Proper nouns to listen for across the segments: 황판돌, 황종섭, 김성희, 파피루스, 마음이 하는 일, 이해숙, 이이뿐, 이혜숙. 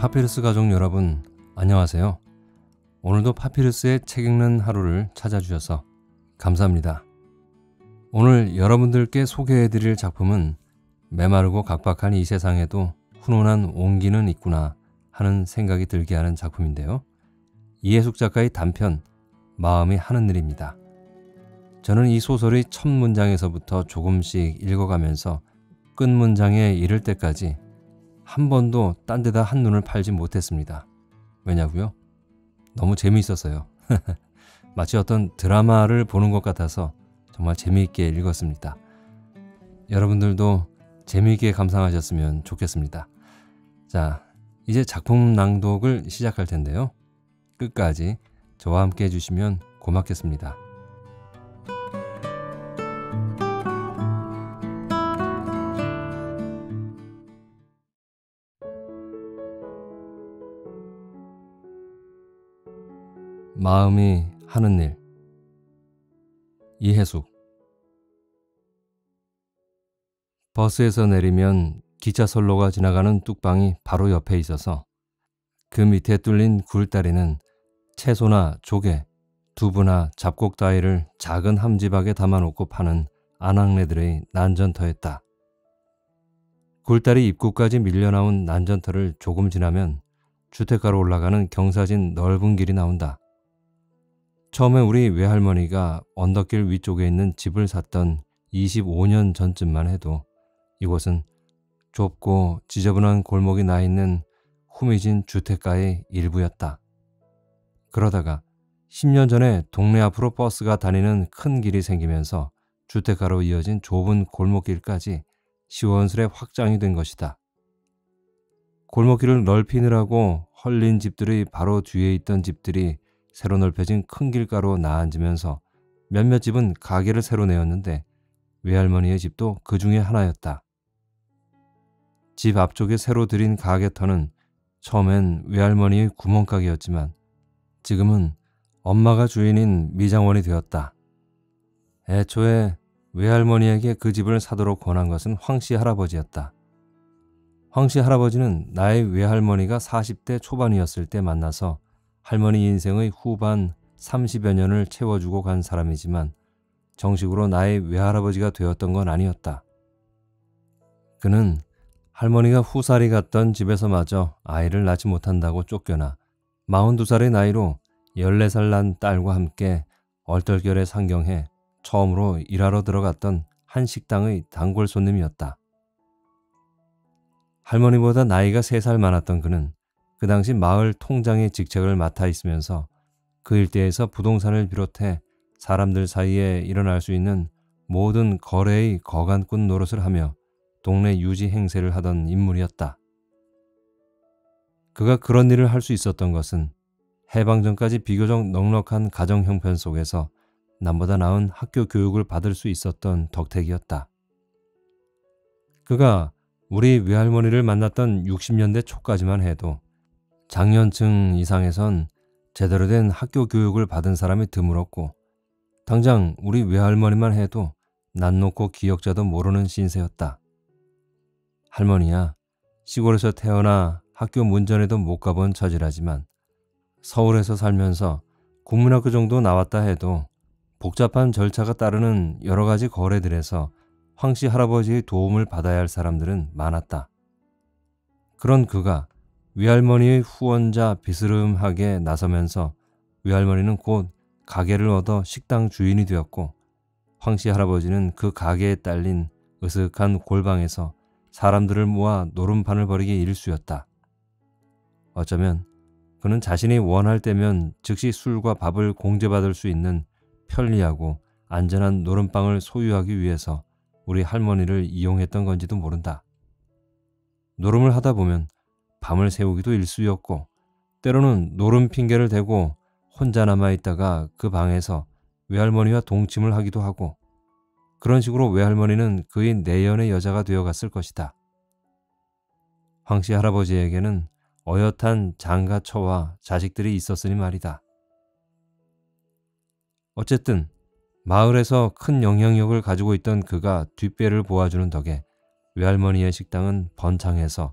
파피루스 가족 여러분, 안녕하세요. 오늘도 파피루스의 책 읽는 하루를 찾아주셔서 감사합니다. 오늘 여러분들께 소개해드릴 작품은 메마르고 각박한 이 세상에도 훈훈한 온기는 있구나 하는 생각이 들게 하는 작품인데요. 이해숙 작가의 단편 마음이 하는 일입니다. 저는 이 소설의 첫 문장에서부터 조금씩 읽어가면서 끝 문장에 이를 때까지 한 번도 딴 데다 한눈을 팔지 못했습니다. 왜냐고요? 너무 재미있었어요. 마치 어떤 드라마를 보는 것 같아서 정말 재미있게 읽었습니다. 여러분들도 재미있게 감상하셨으면 좋겠습니다. 자, 이제 작품 낭독을 시작할 텐데요. 끝까지 저와 함께 해주시면 고맙겠습니다. 마음이 하는 일. 이혜숙. 버스에서 내리면 기차 선로가 지나가는 뚝방이 바로 옆에 있어서 그 밑에 뚫린 굴다리는 채소나 조개, 두부나 잡곡 따위를 작은 함지박에 담아놓고 파는 아낙네들의 난전터였다. 굴다리 입구까지 밀려나온 난전터를 조금 지나면 주택가로 올라가는 경사진 넓은 길이 나온다. 처음에 우리 외할머니가 언덕길 위쪽에 있는 집을 샀던 25년 전쯤만 해도 이곳은 좁고 지저분한 골목이 나 있는 후미진 주택가의 일부였다. 그러다가 10년 전에 동네 앞으로 버스가 다니는 큰 길이 생기면서 주택가로 이어진 좁은 골목길까지 시원스레 확장이 된 것이다. 골목길을 넓히느라고 헐린 집들의 바로 뒤에 있던 집들이 새로 넓혀진 큰 길가로 나앉으면서 몇몇 집은 가게를 새로 내었는데 외할머니의 집도 그 중에 하나였다. 집 앞쪽에 새로 들인 가게터는 처음엔 외할머니의 구멍가게였지만 지금은 엄마가 주인인 미장원이 되었다. 애초에 외할머니에게 그 집을 사도록 권한 것은 황씨 할아버지였다. 황씨 할아버지는 나의 외할머니가 40대 초반이었을 때 만나서 할머니 인생의 후반 30여 년을 채워주고 간 사람이지만 정식으로 나의 외할아버지가 되었던 건 아니었다. 그는 할머니가 후살이 갔던 집에서마저 아이를 낳지 못한다고 쫓겨나 42살의 나이로 14살 난 딸과 함께 얼떨결에 상경해 처음으로 일하러 들어갔던 한 식당의 단골 손님이었다. 할머니보다 나이가 3살 많았던 그는 그 당시 마을 통장의 직책을 맡아 있으면서 그 일대에서 부동산을 비롯해 사람들 사이에 일어날 수 있는 모든 거래의 거간꾼 노릇을 하며 동네 유지 행세를 하던 인물이었다. 그가 그런 일을 할 수 있었던 것은 해방 전까지 비교적 넉넉한 가정 형편 속에서 남보다 나은 학교 교육을 받을 수 있었던 덕택이었다. 그가 우리 외할머니를 만났던 60년대 초까지만 해도 장년층 이상에선 제대로 된 학교 교육을 받은 사람이 드물었고 당장 우리 외할머니만 해도 낯놓고 기억자도 모르는 신세였다. 할머니야 시골에서 태어나 학교 문전에도 못 가본 처지라지만 서울에서 살면서 국민학교 정도 나왔다 해도 복잡한 절차가 따르는 여러 가지 거래들에서 황씨 할아버지의 도움을 받아야 할 사람들은 많았다. 그런 그가 외할머니의 후원자 비스름하게 나서면서 외할머니는 곧 가게를 얻어 식당 주인이 되었고 황씨 할아버지는 그 가게에 딸린 으슥한 골방에서 사람들을 모아 노름판을 벌이기 일쑤였다. 어쩌면 그는 자신이 원할 때면 즉시 술과 밥을 공제받을 수 있는 편리하고 안전한 노름방을 소유하기 위해서 우리 할머니를 이용했던 건지도 모른다. 노름을 하다 보면 밤을 새우기도 일쑤였고 때로는 노름 핑계를 대고 혼자 남아있다가 그 방에서 외할머니와 동침을 하기도 하고 그런 식으로 외할머니는 그의 내연의 여자가 되어갔을 것이다. 황씨 할아버지에게는 어엿한 장가처와 자식들이 있었으니 말이다. 어쨌든 마을에서 큰 영향력을 가지고 있던 그가 뒷배를 보아주는 덕에 외할머니의 식당은 번창해서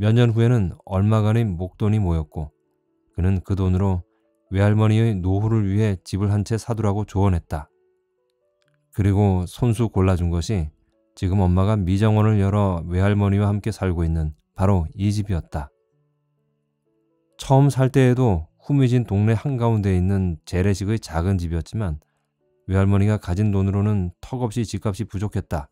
몇 년 후에는 얼마간의 목돈이 모였고 그는 그 돈으로 외할머니의 노후를 위해 집을 한 채 사두라고 조언했다. 그리고 손수 골라준 것이 지금 엄마가 미정원을 열어 외할머니와 함께 살고 있는 바로 이 집이었다. 처음 살 때에도 후미진 동네 한가운데에 있는 재래식의 작은 집이었지만 외할머니가 가진 돈으로는 턱없이 집값이 부족했다.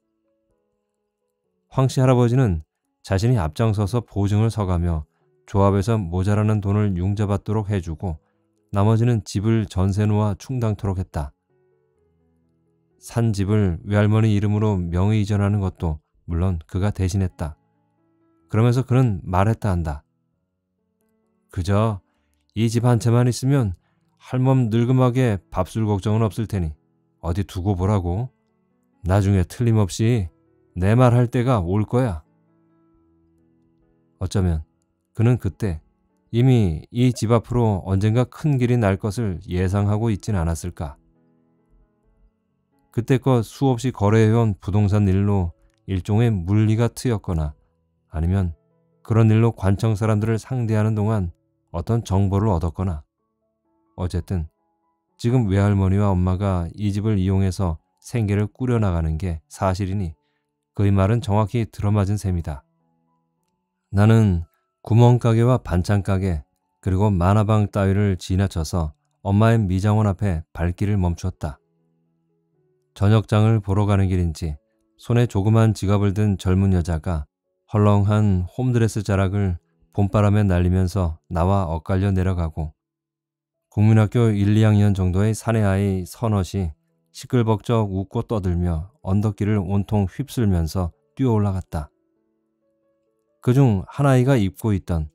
황씨 할아버지는 자신이 앞장서서 보증을 서가며 조합에서 모자라는 돈을 융자받도록 해주고 나머지는 집을 전세놓아 충당토록 했다. 산 집을 외할머니 이름으로 명의 이전하는 것도 물론 그가 대신했다. 그러면서 그는 말했다 한다. 그저 이 집 한 채만 있으면 할멈 늙음하게 밥술 걱정은 없을 테니 어디 두고 보라고. 나중에 틀림없이 내 말 할 때가 올 거야. 어쩌면 그는 그때 이미 이 집 앞으로 언젠가 큰 길이 날 것을 예상하고 있진 않았을까. 그때껏 수없이 거래해온 부동산 일로 일종의 물리가 트였거나 아니면 그런 일로 관청 사람들을 상대하는 동안 어떤 정보를 얻었거나 어쨌든 지금 외할머니와 엄마가 이 집을 이용해서 생계를 꾸려나가는 게 사실이니 그의 말은 정확히 들어맞은 셈이다. 나는 구멍가게와 반찬가게 그리고 만화방 따위를 지나쳐서 엄마의 미장원 앞에 발길을 멈추었다. 저녁장을 보러 가는 길인지 손에 조그만 지갑을 든 젊은 여자가 헐렁한 홈드레스 자락을 봄바람에 날리면서 나와 엇갈려 내려가고 국민학교 1, 2학년 정도의 사내아이 서넛이 시끌벅적 웃고 떠들며 언덕길을 온통 휩쓸면서 뛰어올라갔다. 그중 하나이가 입고 있던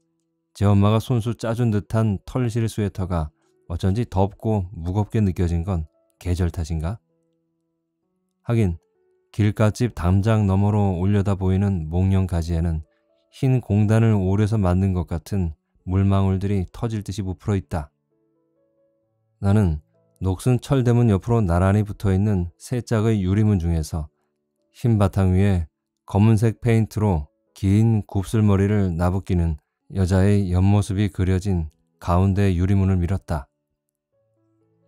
제 엄마가 손수 짜준 듯한 털실 스웨터가 어쩐지 덥고 무겁게 느껴진 건 계절 탓인가? 하긴 길갓집 담장 너머로 올려다 보이는 목련 가지에는 흰 공단을 오려서 만든 것 같은 물망울들이 터질 듯이 부풀어 있다. 나는 녹슨 철대문 옆으로 나란히 붙어있는 세 짝의 유리문 중에서 흰 바탕 위에 검은색 페인트로 긴 곱슬머리를 나부끼는 여자의 옆모습이 그려진 가운데 유리문을 밀었다.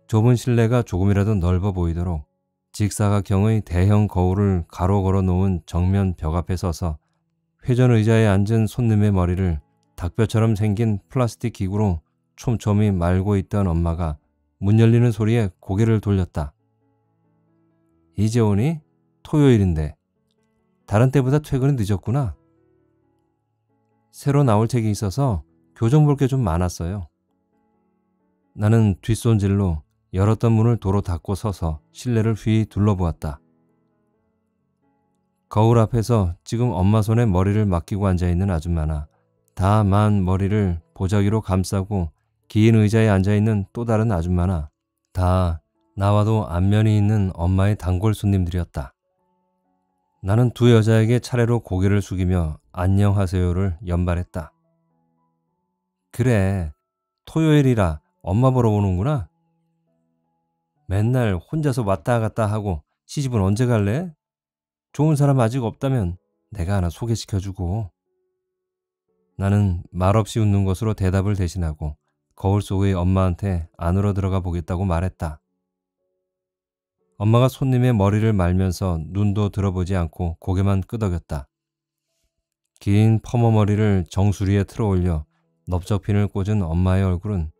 좁은 실내가 조금이라도 넓어 보이도록 직사각형의 대형 거울을 가로 걸어 놓은 정면 벽 앞에 서서 회전 의자에 앉은 손님의 머리를 닭뼈처럼 생긴 플라스틱 기구로 촘촘히 말고 있던 엄마가 문 열리는 소리에 고개를 돌렸다. 이제 오니? 토요일인데. 다른 때보다 퇴근이 늦었구나. 새로 나올 책이 있어서 교정 볼 게 좀 많았어요. 나는 뒷손질로 열었던 문을 도로 닫고 서서 실내를 휘 둘러보았다. 거울 앞에서 지금 엄마 손에 머리를 맡기고 앉아있는 아줌마나 다 만 머리를 보자기로 감싸고 긴 의자에 앉아있는 또 다른 아줌마나 다 나와도 안면이 있는 엄마의 단골 손님들이었다. 나는 두 여자에게 차례로 고개를 숙이며 안녕하세요를 연발했다. 그래, 토요일이라 엄마 보러 오는구나. 맨날 혼자서 왔다 갔다 하고 시집은 언제 갈래? 좋은 사람 아직 없다면 내가 하나 소개시켜주고. 나는 말없이 웃는 것으로 대답을 대신하고 거울 속의 엄마한테 안으로 들어가 보겠다고 말했다. 엄마가 손님의 머리를 말면서 눈도 들어보지 않고 고개만 끄덕였다. 긴 퍼머머리를 정수리에 틀어올려 넓적핀을 꽂은 엄마의 얼굴은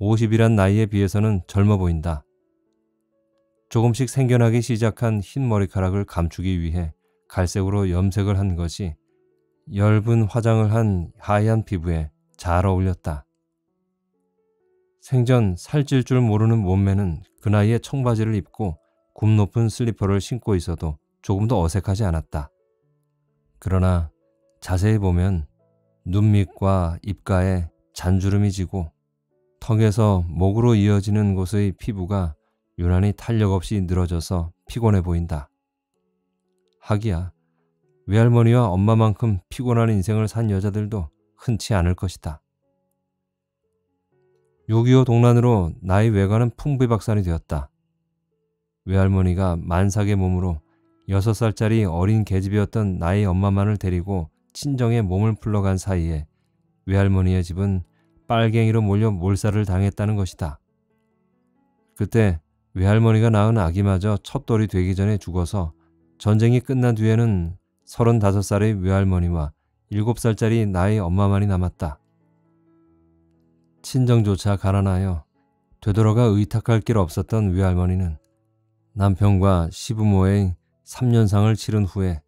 50이란 나이에 비해서는 젊어 보인다. 조금씩 생겨나기 시작한 흰 머리카락을 감추기 위해 갈색으로 염색을 한 것이 엷은 화장을 한 하얀 피부에 잘 어울렸다. 생전 살찔 줄 모르는 몸매는 그 나이에 청바지를 입고 굽 높은 슬리퍼를 신고 있어도 조금도 어색하지 않았다. 그러나 자세히 보면 눈밑과 입가에 잔주름이 지고 턱에서 목으로 이어지는 곳의 피부가 유난히 탄력 없이 늘어져서 피곤해 보인다. 하기야, 외할머니와 엄마만큼 피곤한 인생을 산 여자들도 흔치 않을 것이다. 6.25 동란으로 나의 외관은 풍비박산이 되었다. 외할머니가 만삭의 몸으로 6살짜리 어린 계집애였던 나의 엄마만을 데리고 친정에 몸을 풀러간 사이에 외할머니의 집은 빨갱이로 몰려 몰살을 당했다는 것이다. 그때 외할머니가 낳은 아기마저 첫돌이 되기 전에 죽어서 전쟁이 끝난 뒤에는 35살의 외할머니와 7살짜리 나의 엄마만이 남았다. 친정조차 가난하여 되돌아가 의탁할 길 없었던 외할머니는 남편과 시부모의 3년상을 치른 후에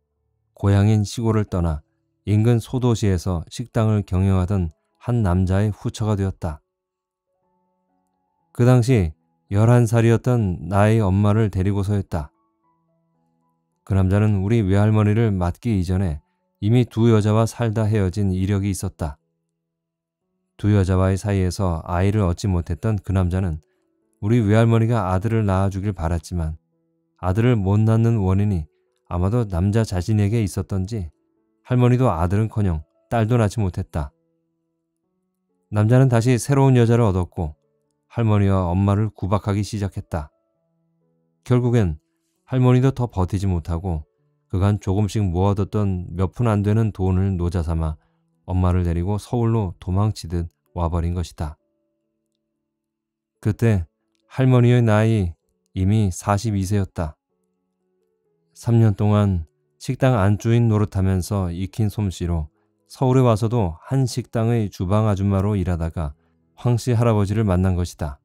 고향인 시골을 떠나 인근 소도시에서 식당을 경영하던 한 남자의 후처가 되었다. 그 당시 11살이었던 나의 엄마를 데리고서였다. 그 남자는 우리 외할머니를 맡기 이전에 이미 두 여자와 살다 헤어진 이력이 있었다. 두 여자와의 사이에서 아이를 얻지 못했던 그 남자는 우리 외할머니가 아들을 낳아주길 바랐지만 아들을 못 낳는 원인이 아마도 남자 자신에게 있었던지 할머니도 아들은커녕 딸도 낳지 못했다. 남자는 다시 새로운 여자를 얻었고 할머니와 엄마를 구박하기 시작했다. 결국엔 할머니도 더 버티지 못하고 그간 조금씩 모아뒀던 몇 푼 안 되는 돈을 노자삼아 엄마를 데리고 서울로 도망치듯 와버린 것이다. 그때 할머니의 나이 이미 42세였다. 3년 동안 식당 안주인 노릇하면서 익힌 솜씨로 서울에 와서도 한 식당의 주방 아줌마로 일하다가 황씨 할아버지를 만난 것이다.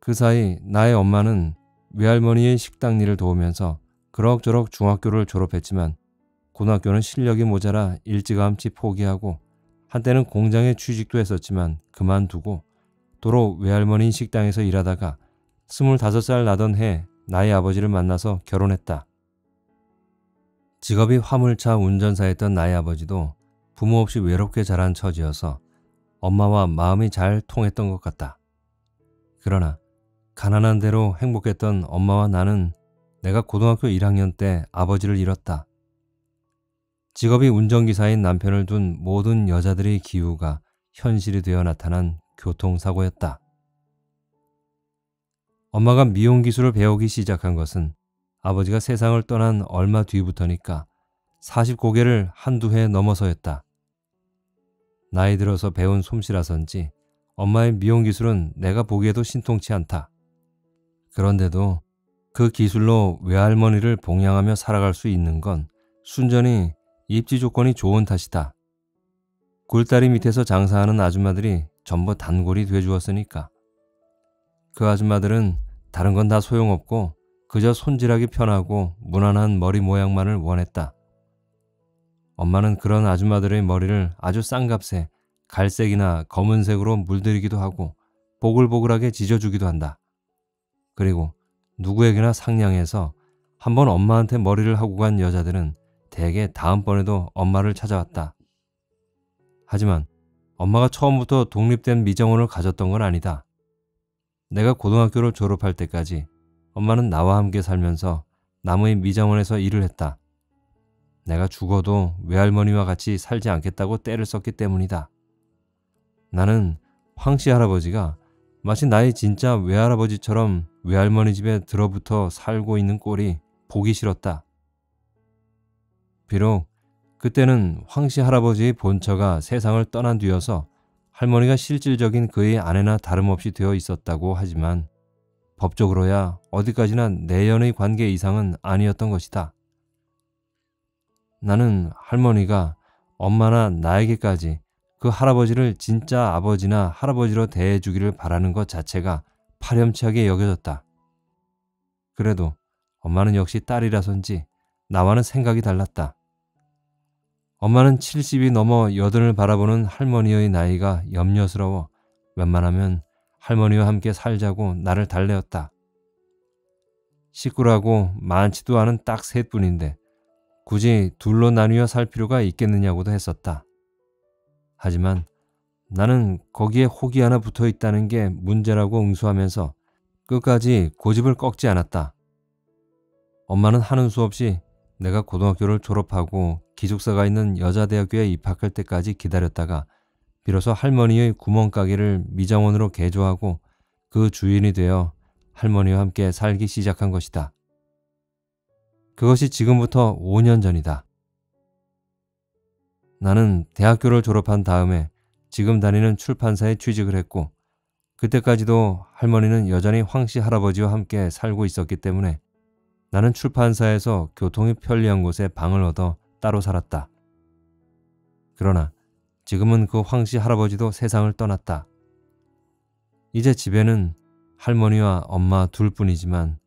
그 사이 나의 엄마는 외할머니의 식당 일을 도우면서 그럭저럭 중학교를 졸업했지만 고등학교는 실력이 모자라 일찌감치 포기하고 한때는 공장에 취직도 했었지만 그만두고 도로 외할머니 식당에서 일하다가 25살 나던 해 나의 아버지를 만나서 결혼했다. 직업이 화물차 운전사였던 나의 아버지도 부모 없이 외롭게 자란 처지여서 엄마와 마음이 잘 통했던 것 같다. 그러나 가난한 대로 행복했던 엄마와 나는 내가 고등학교 1학년 때 아버지를 잃었다. 직업이 운전기사인 남편을 둔 모든 여자들의 기우가 현실이 되어 나타난 교통사고였다. 엄마가 미용기술을 배우기 시작한 것은 아버지가 세상을 떠난 얼마 뒤부터니까 40고개를 한두 해 넘어서였다. 나이 들어서 배운 솜씨라선지 엄마의 미용기술은 내가 보기에도 신통치 않다. 그런데도 그 기술로 외할머니를 봉양하며 살아갈 수 있는 건 순전히 입지 조건이 좋은 탓이다. 굴다리 밑에서 장사하는 아줌마들이 전부 단골이 돼주었으니까. 그 아줌마들은 다른 건 다 소용없고 그저 손질하기 편하고 무난한 머리 모양만을 원했다. 엄마는 그런 아줌마들의 머리를 아주 싼 값에 갈색이나 검은색으로 물들이기도 하고 보글보글하게 지져주기도 한다. 그리고 누구에게나 상냥해서 한번 엄마한테 머리를 하고 간 여자들은 대개 다음번에도 엄마를 찾아왔다. 하지만 엄마가 처음부터 독립된 미정원을 가졌던 건 아니다. 내가 고등학교를 졸업할 때까지 엄마는 나와 함께 살면서 남의 미정원에서 일을 했다. 내가 죽어도 외할머니와 같이 살지 않겠다고 떼를 썼기 때문이다. 나는 황씨 할아버지가 마치 나의 진짜 외할아버지처럼 외할머니 집에 들어붙어 살고 있는 꼴이 보기 싫었다. 비록 그때는 황씨 할아버지의 본처가 세상을 떠난 뒤여서 할머니가 실질적인 그의 아내나 다름없이 되어 있었다고 하지만 법적으로야 어디까지나 내연의 관계 이상은 아니었던 것이다. 나는 할머니가 엄마나 나에게까지 그 할아버지를 진짜 아버지나 할아버지로 대해주기를 바라는 것 자체가 파렴치하게 여겨졌다. 그래도 엄마는 역시 딸이라서인지 나와는 생각이 달랐다. 엄마는 70이 넘어 80을 바라보는 할머니의 나이가 염려스러워 웬만하면 할머니와 함께 살자고 나를 달래었다. 식구라고 많지도 않은 딱 셋뿐인데 굳이 둘로 나뉘어 살 필요가 있겠느냐고도 했었다. 하지만 나는 거기에 혹이 하나 붙어 있다는 게 문제라고 응수하면서 끝까지 고집을 꺾지 않았다. 엄마는 하는 수 없이 내가 고등학교를 졸업하고 기숙사가 있는 여자대학교에 입학할 때까지 기다렸다가 비로소 할머니의 구멍가게를 미장원으로 개조하고 그 주인이 되어 할머니와 함께 살기 시작한 것이다. 그것이 지금부터 5년 전이다. 나는 대학교를 졸업한 다음에 지금 다니는 출판사에 취직을 했고 그때까지도 할머니는 여전히 황씨 할아버지와 함께 살고 있었기 때문에 나는 출판사에서 교통이 편리한 곳에 방을 얻어 따로 살았다. 그러나 지금은 그 황씨 할아버지도 세상을 떠났다. 이제 집에는 할머니와 엄마 둘뿐이지만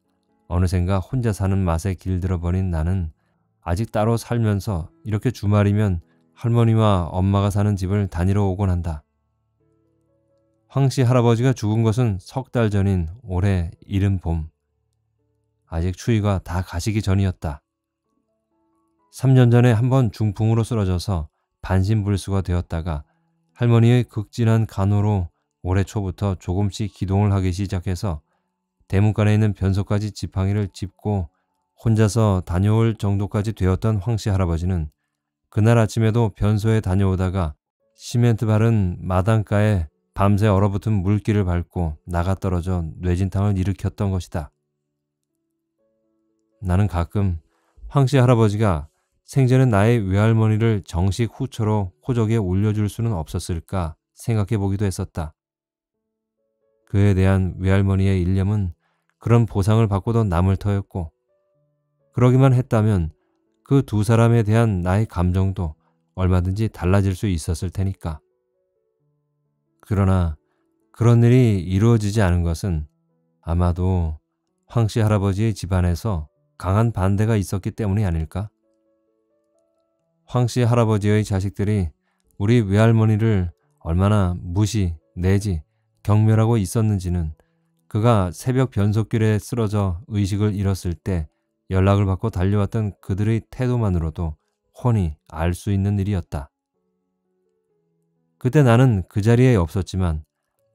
어느샌가 혼자 사는 맛에 길들어버린 나는 아직 따로 살면서 이렇게 주말이면 할머니와 엄마가 사는 집을 다니러 오곤 한다. 황씨 할아버지가 죽은 것은 석 달 전인 올해 이른 봄. 아직 추위가 다 가시기 전이었다. 3년 전에 한번 중풍으로 쓰러져서 반신불수가 되었다가 할머니의 극진한 간호로 올해 초부터 조금씩 기동을 하기 시작해서 대문간에 있는 변소까지 지팡이를 짚고 혼자서 다녀올 정도까지 되었던 황씨 할아버지는 그날 아침에도 변소에 다녀오다가 시멘트 바른 마당가에 밤새 얼어붙은 물기를 밟고 나가 떨어져 뇌진탕을 일으켰던 것이다. 나는 가끔 황씨 할아버지가 생전에 나의 외할머니를 정식 후처로 호적에 올려줄 수는 없었을까 생각해 보기도 했었다. 그에 대한 외할머니의 일념은 그런 보상을 받고도 남을 터였고 그러기만 했다면 그 두 사람에 대한 나의 감정도 얼마든지 달라질 수 있었을 테니까. 그러나 그런 일이 이루어지지 않은 것은 아마도 황씨 할아버지의 집안에서 강한 반대가 있었기 때문이 아닐까? 황씨 할아버지의 자식들이 우리 외할머니를 얼마나 무시 내지 경멸하고 있었는지는 그가 새벽 변속길에 쓰러져 의식을 잃었을 때 연락을 받고 달려왔던 그들의 태도만으로도 훤히 알 수 있는 일이었다. 그때 나는 그 자리에 없었지만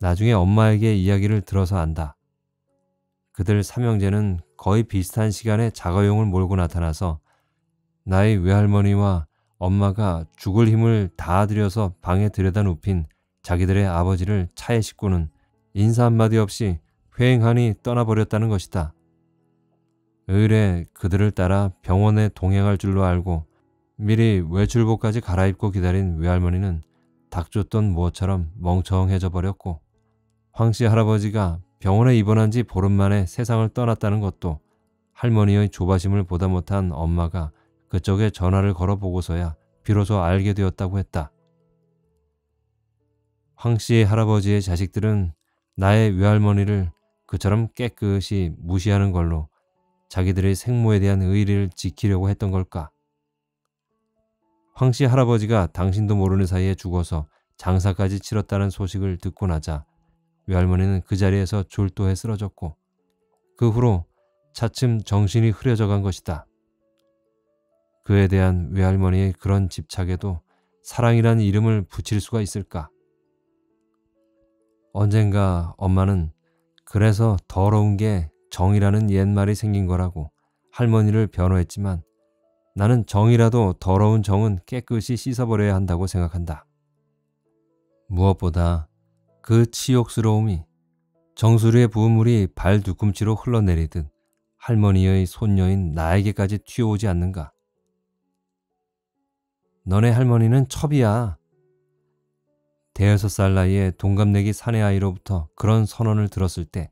나중에 엄마에게 이야기를 들어서 안다. 그들 삼형제는 거의 비슷한 시간에 자가용을 몰고 나타나서 나의 외할머니와 엄마가 죽을 힘을 다 들여서 방에 들여다 눕힌 자기들의 아버지를 차에 싣고는 인사 한마디 없이 휑하니 떠나버렸다는 것이다. 의뢰 그들을 따라 병원에 동행할 줄로 알고 미리 외출복까지 갈아입고 기다린 외할머니는 닭 쫓던 모처럼 멍청해져 버렸고 황씨 할아버지가 병원에 입원한 지 보름 만에 세상을 떠났다는 것도 할머니의 조바심을 보다 못한 엄마가 그쪽에 전화를 걸어보고서야 비로소 알게 되었다고 했다. 황씨 할아버지의 자식들은 나의 외할머니를 그처럼 깨끗이 무시하는 걸로 자기들의 생모에 대한 의리를 지키려고 했던 걸까? 황씨 할아버지가 당신도 모르는 사이에 죽어서 장사까지 치렀다는 소식을 듣고 나자 외할머니는 그 자리에서 졸도에 쓰러졌고 그 후로 차츰 정신이 흐려져간 것이다. 그에 대한 외할머니의 그런 집착에도 사랑이란 이름을 붙일 수가 있을까? 언젠가 엄마는 그래서 더러운 게 정이라는 옛말이 생긴 거라고 할머니를 변호했지만 나는 정이라도 더러운 정은 깨끗이 씻어버려야 한다고 생각한다. 무엇보다 그 치욕스러움이 정수리에 부은 물이 발 뒤꿈치로 흘러내리듯 할머니의 손녀인 나에게까지 튀어오지 않는가. 너네 할머니는 첩이야. 16살 나이에 동갑내기 사내아이로부터 그런 선언을 들었을 때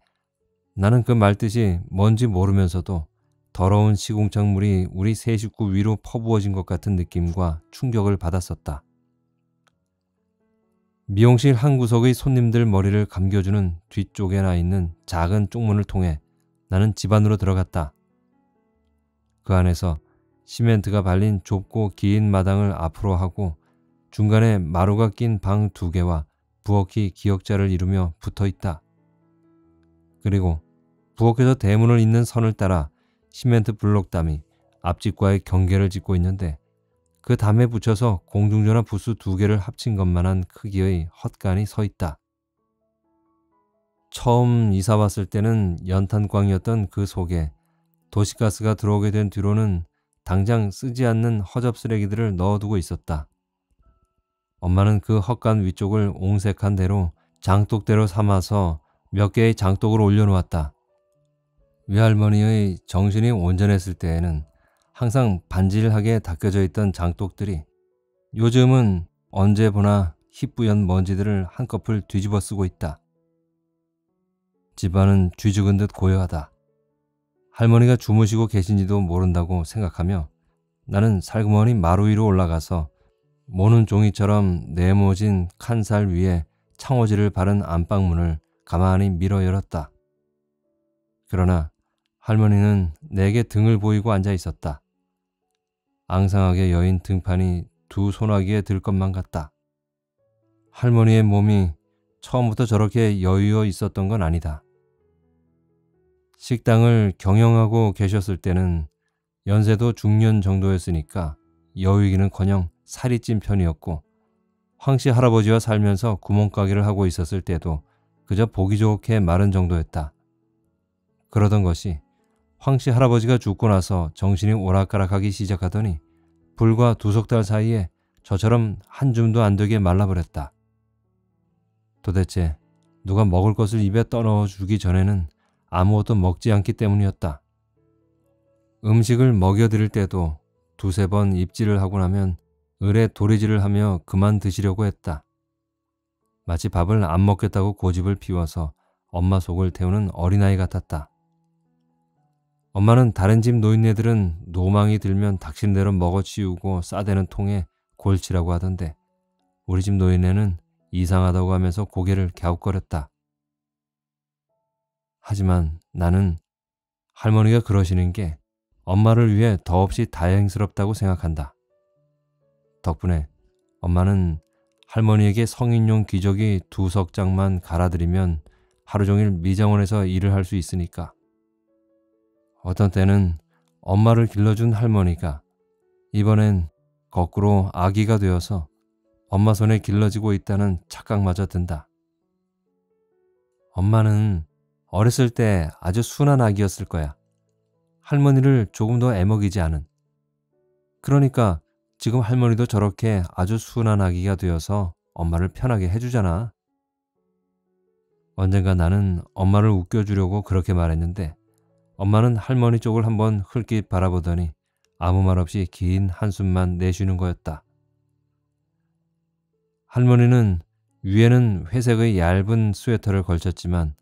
나는 그 말뜻이 뭔지 모르면서도 더러운 시궁창물이 우리 세 식구 위로 퍼부어진 것 같은 느낌과 충격을 받았었다. 미용실 한 구석의 손님들 머리를 감겨주는 뒤쪽에 나 있는 작은 쪽문을 통해 나는 집 안으로 들어갔다. 그 안에서 시멘트가 발린 좁고 긴 마당을 앞으로 하고 중간에 마루가 낀 방 2개와 부엌이 기역자를 이루며 붙어있다. 그리고 부엌에서 대문을 잇는 선을 따라 시멘트 블록담이 앞집과의 경계를 짓고 있는데 그 담에 붙여서 공중전화 부스 2개를 합친 것만한 크기의 헛간이 서있다. 처음 이사 왔을 때는 연탄광이었던 그 속에 도시가스가 들어오게 된 뒤로는 당장 쓰지 않는 허접 쓰레기들을 넣어두고 있었다. 엄마는 그 헛간 위쪽을 옹색한 대로 장독대로 삼아서 몇 개의 장독을 올려놓았다. 외할머니의 정신이 온전했을 때에는 항상 반질하게 닦여져 있던 장독들이 요즘은 언제 보나 희뿌연 먼지들을 한꺼풀 뒤집어 쓰고 있다. 집안은 쥐죽은 듯 고요하다. 할머니가 주무시고 계신지도 모른다고 생각하며 나는 살그머니 마루 위로 올라가서 모는 종이처럼 네모진 칸살 위에 창호지를 바른 안방문을 가만히 밀어 열었다. 그러나 할머니는 내게 등을 보이고 앉아 있었다. 앙상하게 여인 등판이 두 소나기에 들 것만 같다. 할머니의 몸이 처음부터 저렇게 여유어 있었던 건 아니다. 식당을 경영하고 계셨을 때는 연세도 중년 정도였으니까 여유기는커녕 살이 찐 편이었고 황씨 할아버지와 살면서 구멍가게를 하고 있었을 때도 그저 보기 좋게 마른 정도였다. 그러던 것이 황씨 할아버지가 죽고 나서 정신이 오락가락하기 시작하더니 불과 2석 달 사이에 저처럼 한 줌도 안 되게 말라버렸다. 도대체 누가 먹을 것을 입에 떠넣어주기 전에는 아무것도 먹지 않기 때문이었다. 음식을 먹여드릴 때도 2~3번 입질을 하고 나면 을에 도리질을 하며 그만 드시려고 했다. 마치 밥을 안 먹겠다고 고집을 피워서 엄마 속을 태우는 어린아이 같았다. 엄마는 다른 집 노인네들은 노망이 들면 닥신대로 먹어치우고 싸대는 통에 골치라고 하던데 우리 집 노인네는 이상하다고 하면서 고개를 갸웃거렸다. 하지만 나는 할머니가 그러시는 게 엄마를 위해 더없이 다행스럽다고 생각한다. 덕분에 엄마는 할머니에게 성인용 기저귀 2석 장만 갈아드리면 하루 종일 미장원에서 일을 할 수 있으니까. 어떤 때는 엄마를 길러준 할머니가 이번엔 거꾸로 아기가 되어서 엄마 손에 길러지고 있다는 착각마저 든다. 엄마는 어렸을 때 아주 순한 아기였을 거야. 할머니를 조금 더 애먹이지 않은. 그러니까 지금 할머니도 저렇게 아주 순한 아기가 되어서 엄마를 편하게 해주잖아. 언젠가 나는 엄마를 웃겨주려고 그렇게 말했는데 엄마는 할머니 쪽을 한번 흘낏 바라보더니 아무 말 없이 긴 한숨만 내쉬는 거였다. 할머니는 위에는 회색의 얇은 스웨터를 걸쳤지만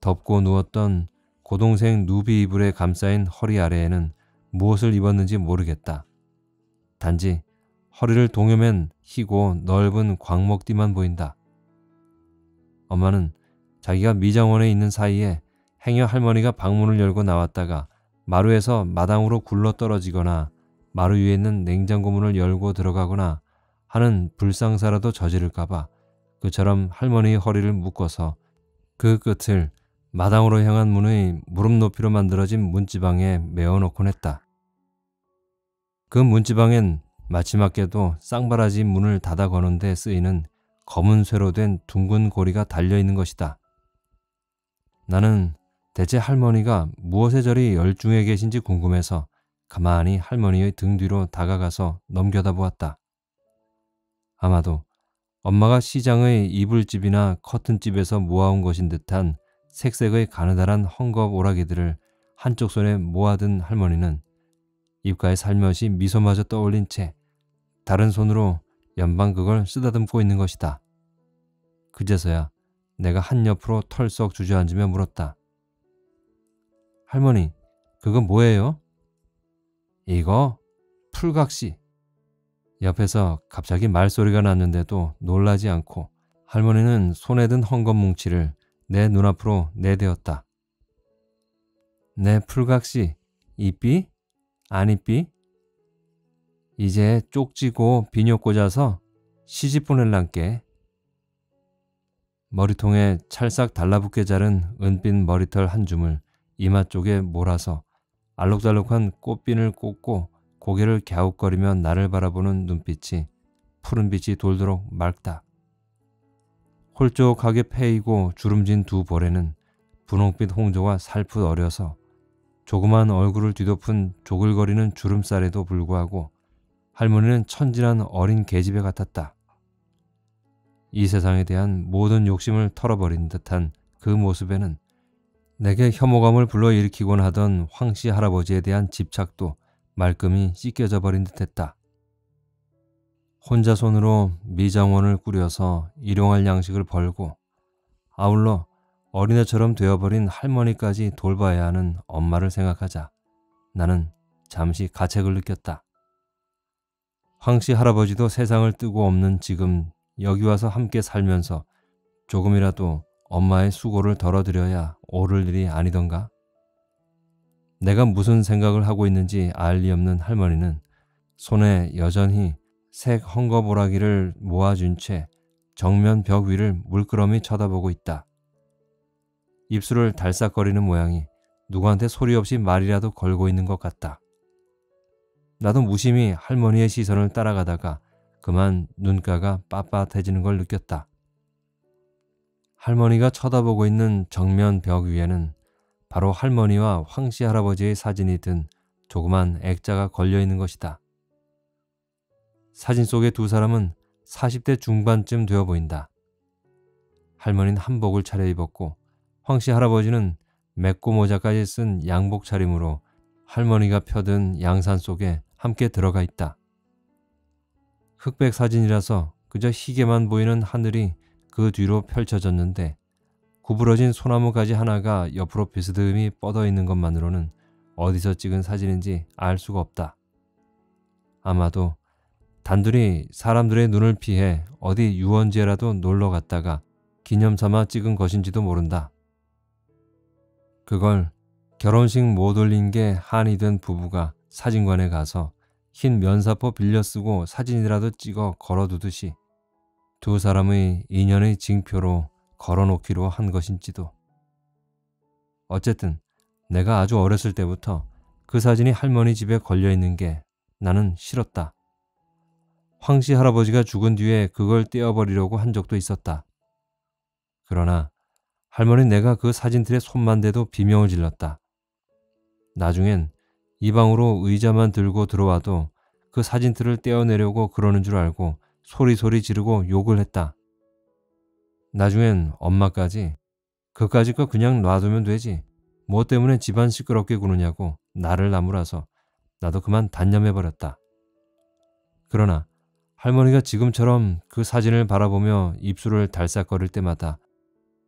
덮고 누웠던 고동색 누비 이불에 감싸인 허리 아래에는 무엇을 입었는지 모르겠다. 단지 허리를 동여맨 희고 넓은 광목띠만 보인다. 엄마는 자기가 미장원에 있는 사이에 행여 할머니가 방문을 열고 나왔다가 마루에서 마당으로 굴러떨어지거나 마루 위에 있는 냉장고 문을 열고 들어가거나 하는 불상사라도 저지를까봐 그처럼 할머니의 허리를 묶어서 그 끝을 마당으로 향한 문의 무릎 높이로 만들어진 문지방에 메어놓곤 했다. 그 문지방엔 마지막에도 쌍바라지 문을 닫아 거는 데 쓰이는 검은 쇠로 된 둥근 고리가 달려있는 것이다. 나는 대체 할머니가 무엇에 저리 열중해 계신지 궁금해서 가만히 할머니의 등 뒤로 다가가서 넘겨다보았다. 아마도 엄마가 시장의 이불집이나 커튼집에서 모아온 것인 듯한 색색의 가느다란 헝겊 오라기들을 한쪽 손에 모아든 할머니는 입가에 살며시 미소마저 떠올린 채 다른 손으로 연방 그걸 쓰다듬고 있는 것이다. 그제서야 내가 한 옆으로 털썩 주저앉으며 물었다. 할머니, 그거 뭐예요? 이거? 풀각시. 옆에서 갑자기 말소리가 났는데도 놀라지 않고 할머니는 손에 든 헝겊 뭉치를 내 눈앞으로 내대었다. 내 풀각시 이삐? 안 이삐? 이제 쪽지고 비뇨 꽂아서 시집 보낼란께. 머리통에 찰싹 달라붙게 자른 은빛 머리털 한 줌을 이마 쪽에 몰아서 알록달록한 꽃핀을 꽂고 고개를 갸웃거리며 나를 바라보는 눈빛이 푸른빛이 돌도록 맑다. 홀쭉하게 패이고 주름진 두 볼에는 분홍빛 홍조가 살풋 어려서 조그만 얼굴을 뒤덮은 조글거리는 주름살에도 불구하고 할머니는 천진한 어린 계집애 같았다. 이 세상에 대한 모든 욕심을 털어버린 듯한 그 모습에는 내게 혐오감을 불러일으키곤 하던 황씨 할아버지에 대한 집착도 말끔히 씻겨져 버린 듯했다. 혼자 손으로 미장원을 꾸려서 일용할 양식을 벌고 아울러 어린애처럼 되어버린 할머니까지 돌봐야 하는 엄마를 생각하자 나는 잠시 가책을 느꼈다. 황씨 할아버지도 세상을 뜨고 없는 지금 여기 와서 함께 살면서 조금이라도 엄마의 수고를 덜어드려야 옳을 일이 아니던가? 내가 무슨 생각을 하고 있는지 알 리 없는 할머니는 손에 여전히 색 헝겊오라기를 모아준 채 정면 벽 위를 물끄러미 쳐다보고 있다. 입술을 달싹거리는 모양이 누구한테 소리 없이 말이라도 걸고 있는 것 같다. 나도 무심히 할머니의 시선을 따라가다가 그만 눈가가 빳빳해지는 걸 느꼈다. 할머니가 쳐다보고 있는 정면 벽 위에는 바로 할머니와 황씨 할아버지의 사진이 든 조그만 액자가 걸려있는 것이다. 사진 속의 두 사람은 40대 중반쯤 되어 보인다. 할머니는 한복을 차려입었고 황씨 할아버지는 맺고 모자까지 쓴 양복 차림으로 할머니가 펴든 양산 속에 함께 들어가 있다. 흑백 사진이라서 그저 희게만 보이는 하늘이 그 뒤로 펼쳐졌는데 구부러진 소나무 가지 하나가 옆으로 비스듬히 뻗어 있는 것만으로는 어디서 찍은 사진인지 알 수가 없다. 아마도 단둘이 사람들의 눈을 피해 어디 유원지에라도 놀러 갔다가 기념삼아 찍은 것인지도 모른다. 그걸 결혼식 못 올린 게 한이 된 부부가 사진관에 가서 흰 면사포 빌려 쓰고 사진이라도 찍어 걸어두듯이 두 사람의 인연의 징표로 걸어놓기로 한 것인지도. 어쨌든 내가 아주 어렸을 때부터 그 사진이 할머니 집에 걸려있는 게 나는 싫었다. 황씨 할아버지가 죽은 뒤에 그걸 떼어버리려고 한 적도 있었다. 그러나 할머니 내가 그 사진틀에 손만 대도 비명을 질렀다. 나중엔 이 방으로 의자만 들고 들어와도 그 사진틀을 떼어내려고 그러는 줄 알고 소리소리 지르고 욕을 했다. 나중엔 엄마까지 그까짓 거 그냥 놔두면 되지 뭐 때문에 집안 시끄럽게 구느냐고 나를 나무라서 나도 그만 단념해버렸다. 그러나 할머니가 지금처럼 그 사진을 바라보며 입술을 달싹거릴 때마다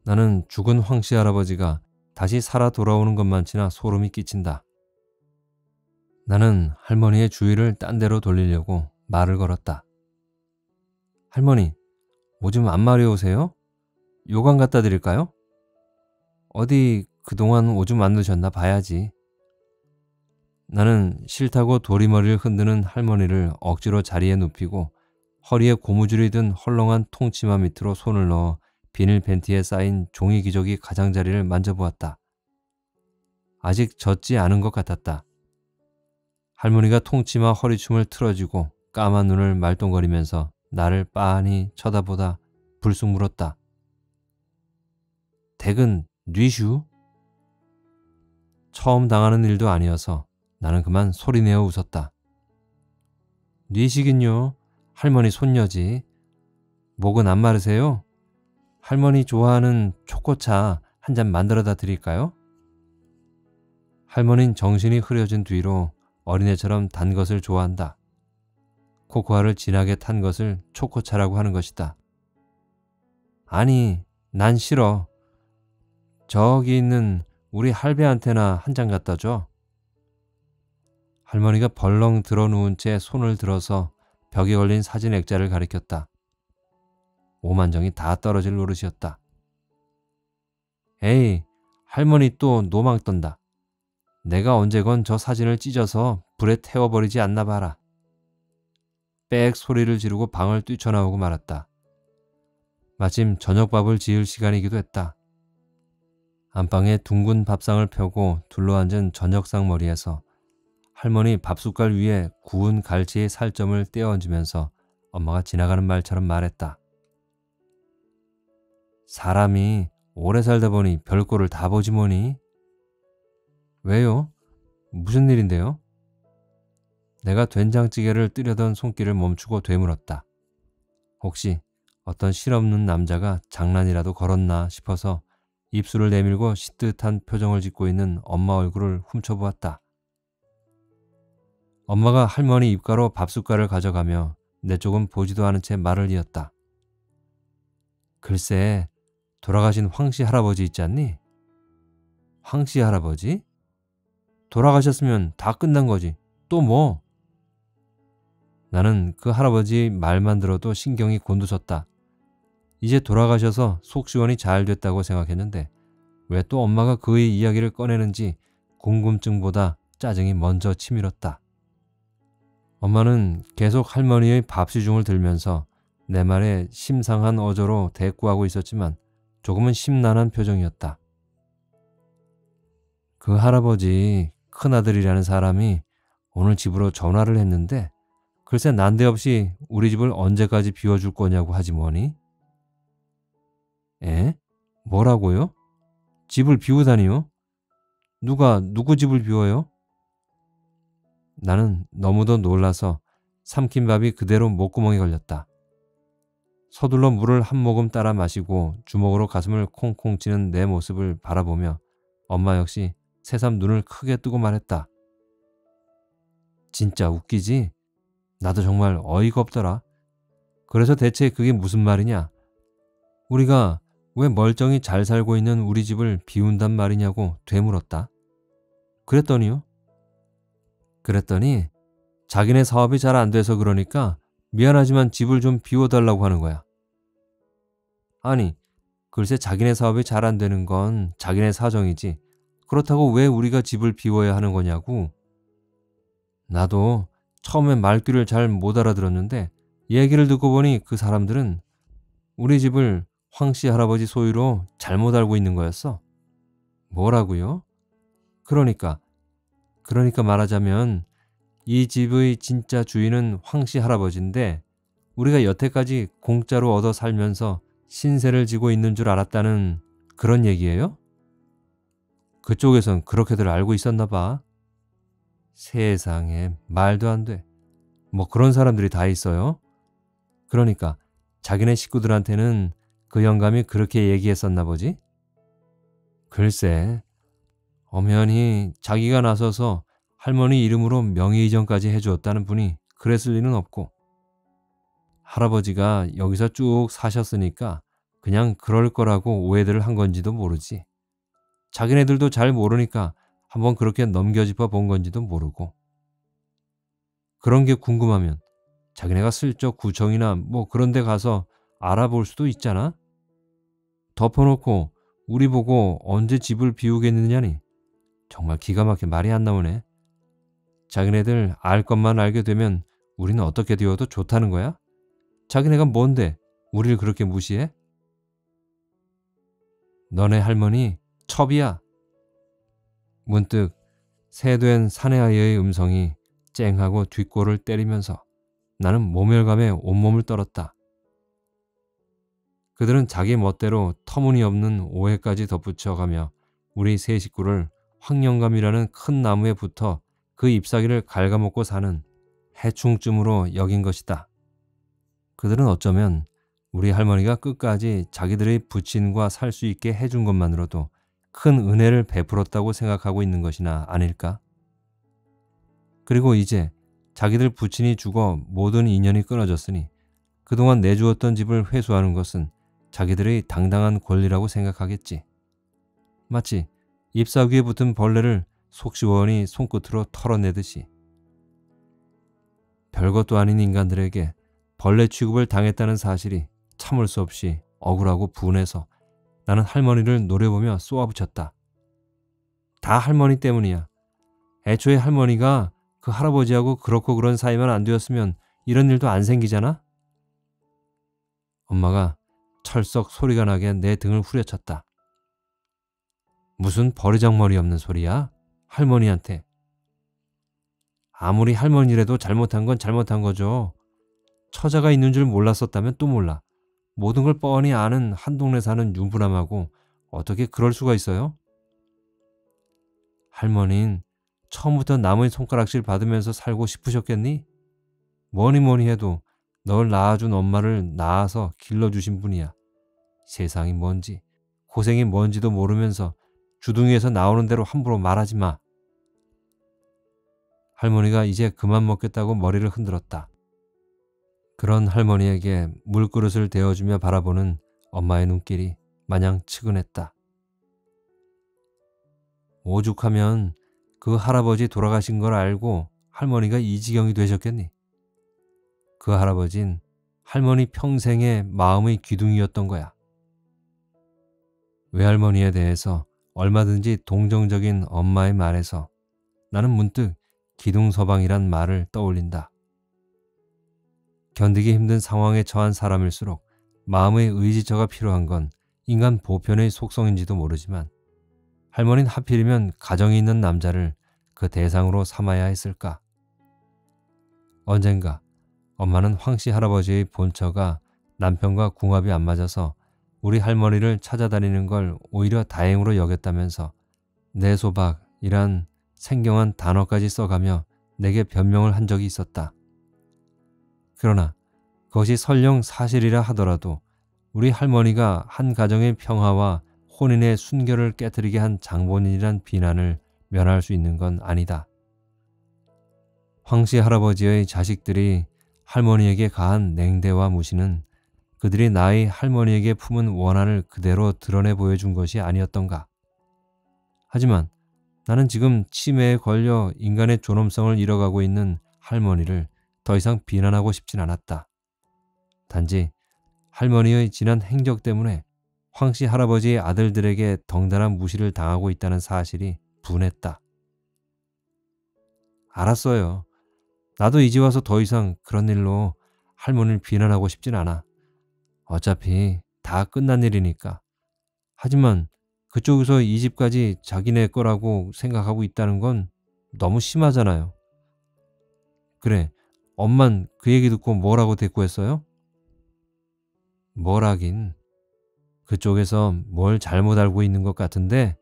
나는 죽은 황씨 할아버지가 다시 살아 돌아오는 것만치나 소름이 끼친다. 나는 할머니의 주의를 딴 데로 돌리려고 말을 걸었다. 할머니, 오줌 안 마려우세요? 요강 갖다 드릴까요? 어디 그동안 오줌 안 누셨나 봐야지. 나는 싫다고 도리머리를 흔드는 할머니를 억지로 자리에 눕히고 허리에 고무줄이 든 헐렁한 통치마 밑으로 손을 넣어 비닐 팬티에 쌓인 종이 기저귀 가장자리를 만져보았다. 아직 젖지 않은 것 같았다. 할머니가 통치마 허리춤을 틀어지고 까만 눈을 말똥거리면서 나를 빤히 쳐다보다 불쑥 물었다. 댁은 뉘슈? 처음 당하는 일도 아니어서 나는 그만 소리내어 웃었다. 뉘시긴요. 할머니 손녀지. 목은 안 마르세요? 할머니 좋아하는 초코차 한 잔 만들어다 드릴까요? 할머니는 정신이 흐려진 뒤로 어린애처럼 단 것을 좋아한다. 코코아를 진하게 탄 것을 초코차라고 하는 것이다. 아니, 난 싫어. 저기 있는 우리 할배한테나 한 잔 갖다 줘. 할머니가 벌렁 들어누운 채 손을 들어서 벽에 걸린 사진 액자를 가리켰다. 오만정이 다 떨어질 노릇이었다. 에이, 할머니 또 노망 떤다. 내가 언제건 저 사진을 찢어서 불에 태워버리지 않나 봐라. 빽 소리를 지르고 방을 뛰쳐나오고 말았다. 마침 저녁밥을 지을 시간이기도 했다. 안방에 둥근 밥상을 펴고 둘러앉은 저녁상 머리에서 할머니 밥숟갈 위에 구운 갈치의 살점을 떼어얹으면서 엄마가 지나가는 말처럼 말했다. 사람이 오래 살다 보니 별꼴을 다 보지 뭐니? 왜요? 무슨 일인데요? 내가 된장찌개를 뜨려던 손길을 멈추고 되물었다. 혹시 어떤 실없는 남자가 장난이라도 걸었나 싶어서 입술을 내밀고 시듯한 표정을 짓고 있는 엄마 얼굴을 훔쳐보았다. 엄마가 할머니 입가로 밥숟갈을 가져가며 내 쪽은 보지도 않은 채 말을 이었다. 글쎄, 돌아가신 황씨 할아버지 있지 않니? 황씨 할아버지? 돌아가셨으면 다 끝난 거지. 또 뭐? 나는 그 할아버지 말만 들어도 신경이 곤두섰다. 이제 돌아가셔서 속 시원히 잘 됐다고 생각했는데 왜 또 엄마가 그의 이야기를 꺼내는지 궁금증보다 짜증이 먼저 치밀었다. 엄마는 계속 할머니의 밥시중을 들면서 내 말에 심상한 어조로 대꾸하고 있었지만 조금은 심란한 표정이었다. 그 할아버지 큰아들이라는 사람이 오늘 집으로 전화를 했는데 글쎄 난데없이 우리 집을 언제까지 비워줄 거냐고 하지 뭐니? 에? 뭐라고요? 집을 비우다니요? 누가 누구 집을 비워요? 나는 너무도 놀라서 삼킨 밥이 그대로 목구멍에 걸렸다. 서둘러 물을 한 모금 따라 마시고 주먹으로 가슴을 콩콩 치는 내 모습을 바라보며 엄마 역시 새삼 눈을 크게 뜨고 말했다. 진짜 웃기지? 나도 정말 어이가 없더라. 그래서 대체 그게 무슨 말이냐? 우리가 왜 멀쩡히 잘 살고 있는 우리 집을 비운단 말이냐고 되물었다. 그랬더니요? 그랬더니 자기네 사업이 잘 안 돼서 그러니까 미안하지만 집을 좀 비워달라고 하는 거야. 아니, 글쎄 자기네 사업이 잘 안 되는 건 자기네 사정이지. 그렇다고 왜 우리가 집을 비워야 하는 거냐고. 나도 처음엔 말귀를 잘 못 알아들었는데 얘기를 듣고 보니 그 사람들은 우리 집을 황씨 할아버지 소유로 잘못 알고 있는 거였어. 뭐라고요? 그러니까 말하자면 이 집의 진짜 주인은 황씨 할아버지인데 우리가 여태까지 공짜로 얻어 살면서 신세를 지고 있는 줄 알았다는 그런 얘기예요? 그쪽에선 그렇게들 알고 있었나 봐. 세상에, 말도 안 돼. 뭐 그런 사람들이 다 있어요? 그러니까 자기네 식구들한테는 그 영감이 그렇게 얘기했었나 보지? 글쎄, 엄연히 자기가 나서서 할머니 이름으로 명의이전까지 해주었다는 분이 그랬을 리는 없고 할아버지가 여기서 쭉 사셨으니까 그냥 그럴 거라고 오해들을 한 건지도 모르지. 자기네들도 잘 모르니까 한번 그렇게 넘겨짚어 본 건지도 모르고. 그런 게 궁금하면 자기네가 슬쩍 구청이나 뭐 그런 데 가서 알아볼 수도 있잖아. 덮어놓고 우리 보고 언제 집을 비우겠느냐니 정말 기가 막히게 말이 안 나오네. 자기네들 알 것만 알게 되면 우리는 어떻게 되어도 좋다는 거야? 자기네가 뭔데 우리를 그렇게 무시해? 너네 할머니 첩이야. 문득 새된 사내아이의 음성이 쨍하고 뒷골을 때리면서 나는 모멸감에 온몸을 떨었다. 그들은 자기 멋대로 터무니없는 오해까지 덧붙여가며 우리 세 식구를 황령감이라는 큰 나무에 붙어 그 잎사귀를 갉아먹고 사는 해충쯤으로 여긴 것이다. 그들은 어쩌면 우리 할머니가 끝까지 자기들의 부친과 살 수 있게 해준 것만으로도 큰 은혜를 베풀었다고 생각하고 있는 것이나 아닐까? 그리고 이제 자기들 부친이 죽어 모든 인연이 끊어졌으니 그동안 내주었던 집을 회수하는 것은 자기들의 당당한 권리라고 생각하겠지. 마치 잎사귀에 붙은 벌레를 속 시원히 손끝으로 털어내듯이. 별것도 아닌 인간들에게 벌레 취급을 당했다는 사실이 참을 수 없이 억울하고 분해서 나는 할머니를 노려보며 쏘아붙였다. 다 할머니 때문이야. 애초에 할머니가 그 할아버지하고 그렇고 그런 사이만 안 되었으면 이런 일도 안 생기잖아? 엄마가 철썩 소리가 나게 내 등을 후려쳤다. 무슨 버리장머리 없는 소리야? 할머니한테. 아무리 할머니래도 잘못한 건 잘못한 거죠. 처자가 있는 줄 몰랐었다면 또 몰라. 모든 걸 뻔히 아는 한 동네 사는 윤부남하고 어떻게 그럴 수가 있어요? 할머니는 처음부터 남의 손가락질 받으면서 살고 싶으셨겠니? 뭐니 해도 널 낳아준 엄마를 낳아서 길러주신 분이야. 세상이 뭔지 고생이 뭔지도 모르면서 주둥이에서 나오는 대로 함부로 말하지 마. 할머니가 이제 그만 먹겠다고 머리를 흔들었다. 그런 할머니에게 물그릇을 대어주며 바라보는 엄마의 눈길이 마냥 측은했다. 오죽하면 그 할아버지 돌아가신 걸 알고 할머니가 이 지경이 되셨겠니? 그 할아버진 할머니 평생의 마음의 기둥이었던 거야. 외할머니에 대해서 얼마든지 동정적인 엄마의 말에서 나는 문득 기둥서방이란 말을 떠올린다. 견디기 힘든 상황에 처한 사람일수록 마음의 의지처가 필요한 건 인간 보편의 속성인지도 모르지만 할머니는 하필이면 가정이 있는 남자를 그 대상으로 삼아야 했을까? 언젠가 엄마는 황씨 할아버지의 본처가 남편과 궁합이 안 맞아서 우리 할머니를 찾아다니는 걸 오히려 다행으로 여겼다면서 내소박이란 생경한 단어까지 써가며 내게 변명을 한 적이 있었다. 그러나 그것이 설령 사실이라 하더라도 우리 할머니가 한 가정의 평화와 혼인의 순결을 깨뜨리게 한 장본인이란 비난을 면할 수 있는 건 아니다. 황씨 할아버지의 자식들이 할머니에게 가한 냉대와 무시는 그들이 나의 할머니에게 품은 원한을 그대로 드러내 보여준 것이 아니었던가. 하지만 나는 지금 치매에 걸려 인간의 존엄성을 잃어가고 있는 할머니를 더 이상 비난하고 싶진 않았다. 단지 할머니의 지난 행적 때문에 황씨 할아버지의 아들들에게 덩달아 무시를 당하고 있다는 사실이 분했다. 알았어요. 나도 이제 와서 더 이상 그런 일로 할머니를 비난하고 싶진 않아. 어차피 다 끝난 일이니까. 하지만 그쪽에서 이 집까지 자기네 거라고 생각하고 있다는 건 너무 심하잖아요. 그래, 엄만 그 얘기 듣고 뭐라고 대꾸했어요? 뭐라긴. 그쪽에서 뭘 잘못 알고 있는 것 같은데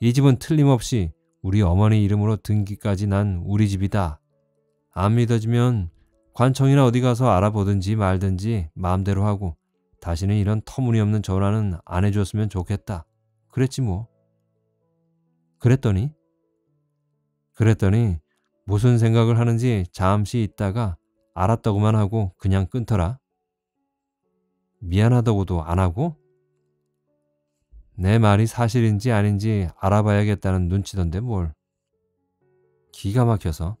이 집은 틀림없이 우리 어머니 이름으로 등기까지 난 우리 집이다. 안 믿어지면 관청이나 어디 가서 알아보든지 말든지 마음대로 하고 다시는 이런 터무니없는 전화는 안 해줬으면 좋겠다. 그랬지 뭐. 그랬더니 무슨 생각을 하는지 잠시 있다가 알았다고만 하고 그냥 끊더라. 미안하다고도 안 하고? 내 말이 사실인지 아닌지 알아봐야겠다는 눈치던데 뭘. 기가 막혀서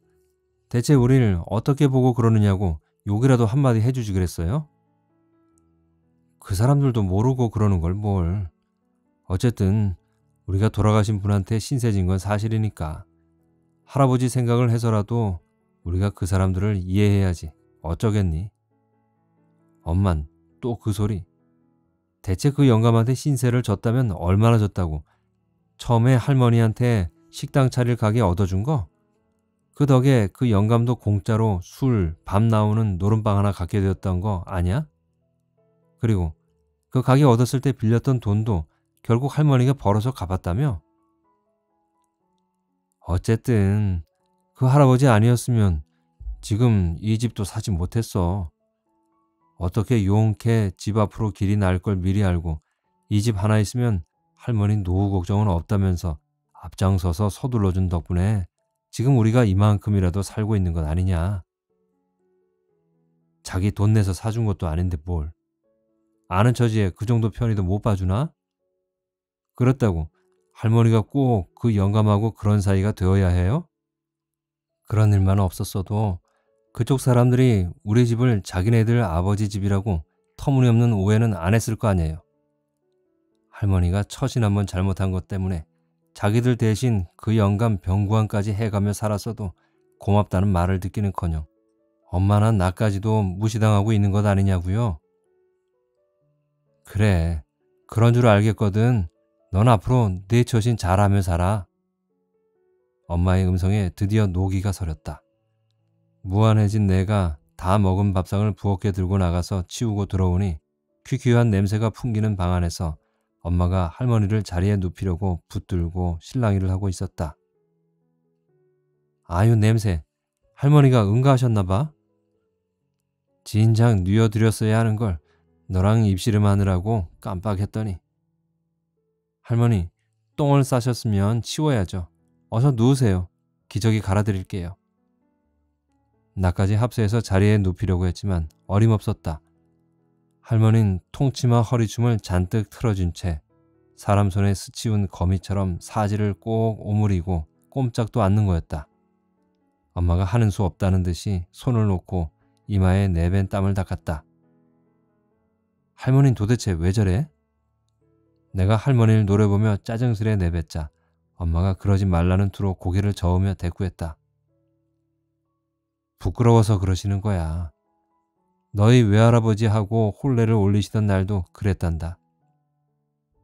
대체 우릴 어떻게 보고 그러느냐고 욕이라도 한마디 해주지 그랬어요? 그 사람들도 모르고 그러는 걸 뭘. 어쨌든 우리가 돌아가신 분한테 신세진 건 사실이니까 할아버지 생각을 해서라도 우리가 그 사람들을 이해해야지. 어쩌겠니? 엄만 또 그 소리. 대체 그 영감한테 신세를 졌다면 얼마나 졌다고. 처음에 할머니한테 식당 차릴 가게 얻어준 거? 그 덕에 그 영감도 공짜로 술, 밥 나오는 노름방 하나 갖게 되었던 거 아니야? 그리고 그 가게 얻었을 때 빌렸던 돈도 결국 할머니가 벌어서 갚았다며? 어쨌든 그 할아버지 아니었으면 지금 이 집도 사지 못했어. 어떻게 용케 집 앞으로 길이 날 걸 미리 알고 이 집 하나 있으면 할머니 노후 걱정은 없다면서 앞장서서 서둘러준 덕분에 지금 우리가 이만큼이라도 살고 있는 건 아니냐. 자기 돈 내서 사준 것도 아닌데 뭘. 아는 처지에 그 정도 편의도 못 봐주나? 그렇다고 할머니가 꼭 그 영감하고 그런 사이가 되어야 해요? 그런 일만 없었어도 그쪽 사람들이 우리 집을 자기네들 아버지 집이라고 터무니없는 오해는 안 했을 거 아니에요. 할머니가 처신 한번 잘못한 것 때문에 자기들 대신 그 영감 병구안까지 해가며 살았어도 고맙다는 말을 듣기는커녕 엄마나 나까지도 무시당하고 있는 것 아니냐고요? 그래, 그런 줄 알겠거든. 넌 앞으로 네 처신 잘하며 살아. 엄마의 음성에 드디어 노기가 서렸다. 무한해진 내가 다 먹은 밥상을 부엌에 들고 나가서 치우고 들어오니 퀴퀴한 냄새가 풍기는 방 안에서 엄마가 할머니를 자리에 눕히려고 붙들고 실랑이를 하고 있었다. 아유, 냄새. 할머니가 응가하셨나 봐? 진작 뉘어드렸어야 하는 걸 너랑 입씨름 하느라고 깜빡했더니. 할머니, 똥을 싸셨으면 치워야죠. 어서 누우세요. 기저귀 갈아드릴게요. 나까지 합세해서 자리에 눕히려고 했지만 어림없었다. 할머니는 통치마 허리춤을 잔뜩 틀어준 채 사람 손에 스치운 거미처럼 사지를 꼭 오므리고 꼼짝도 않는 거였다. 엄마가 하는 수 없다는 듯이 손을 놓고 이마에 내뱉은 땀을 닦았다. 할머니는 도대체 왜 저래? 내가 할머니를 노려보며 짜증스레 내뱉자 엄마가 그러지 말라는 투로 고개를 저으며 대꾸했다. 부끄러워서 그러시는 거야. 너희 외할아버지하고 혼례를 올리시던 날도 그랬단다.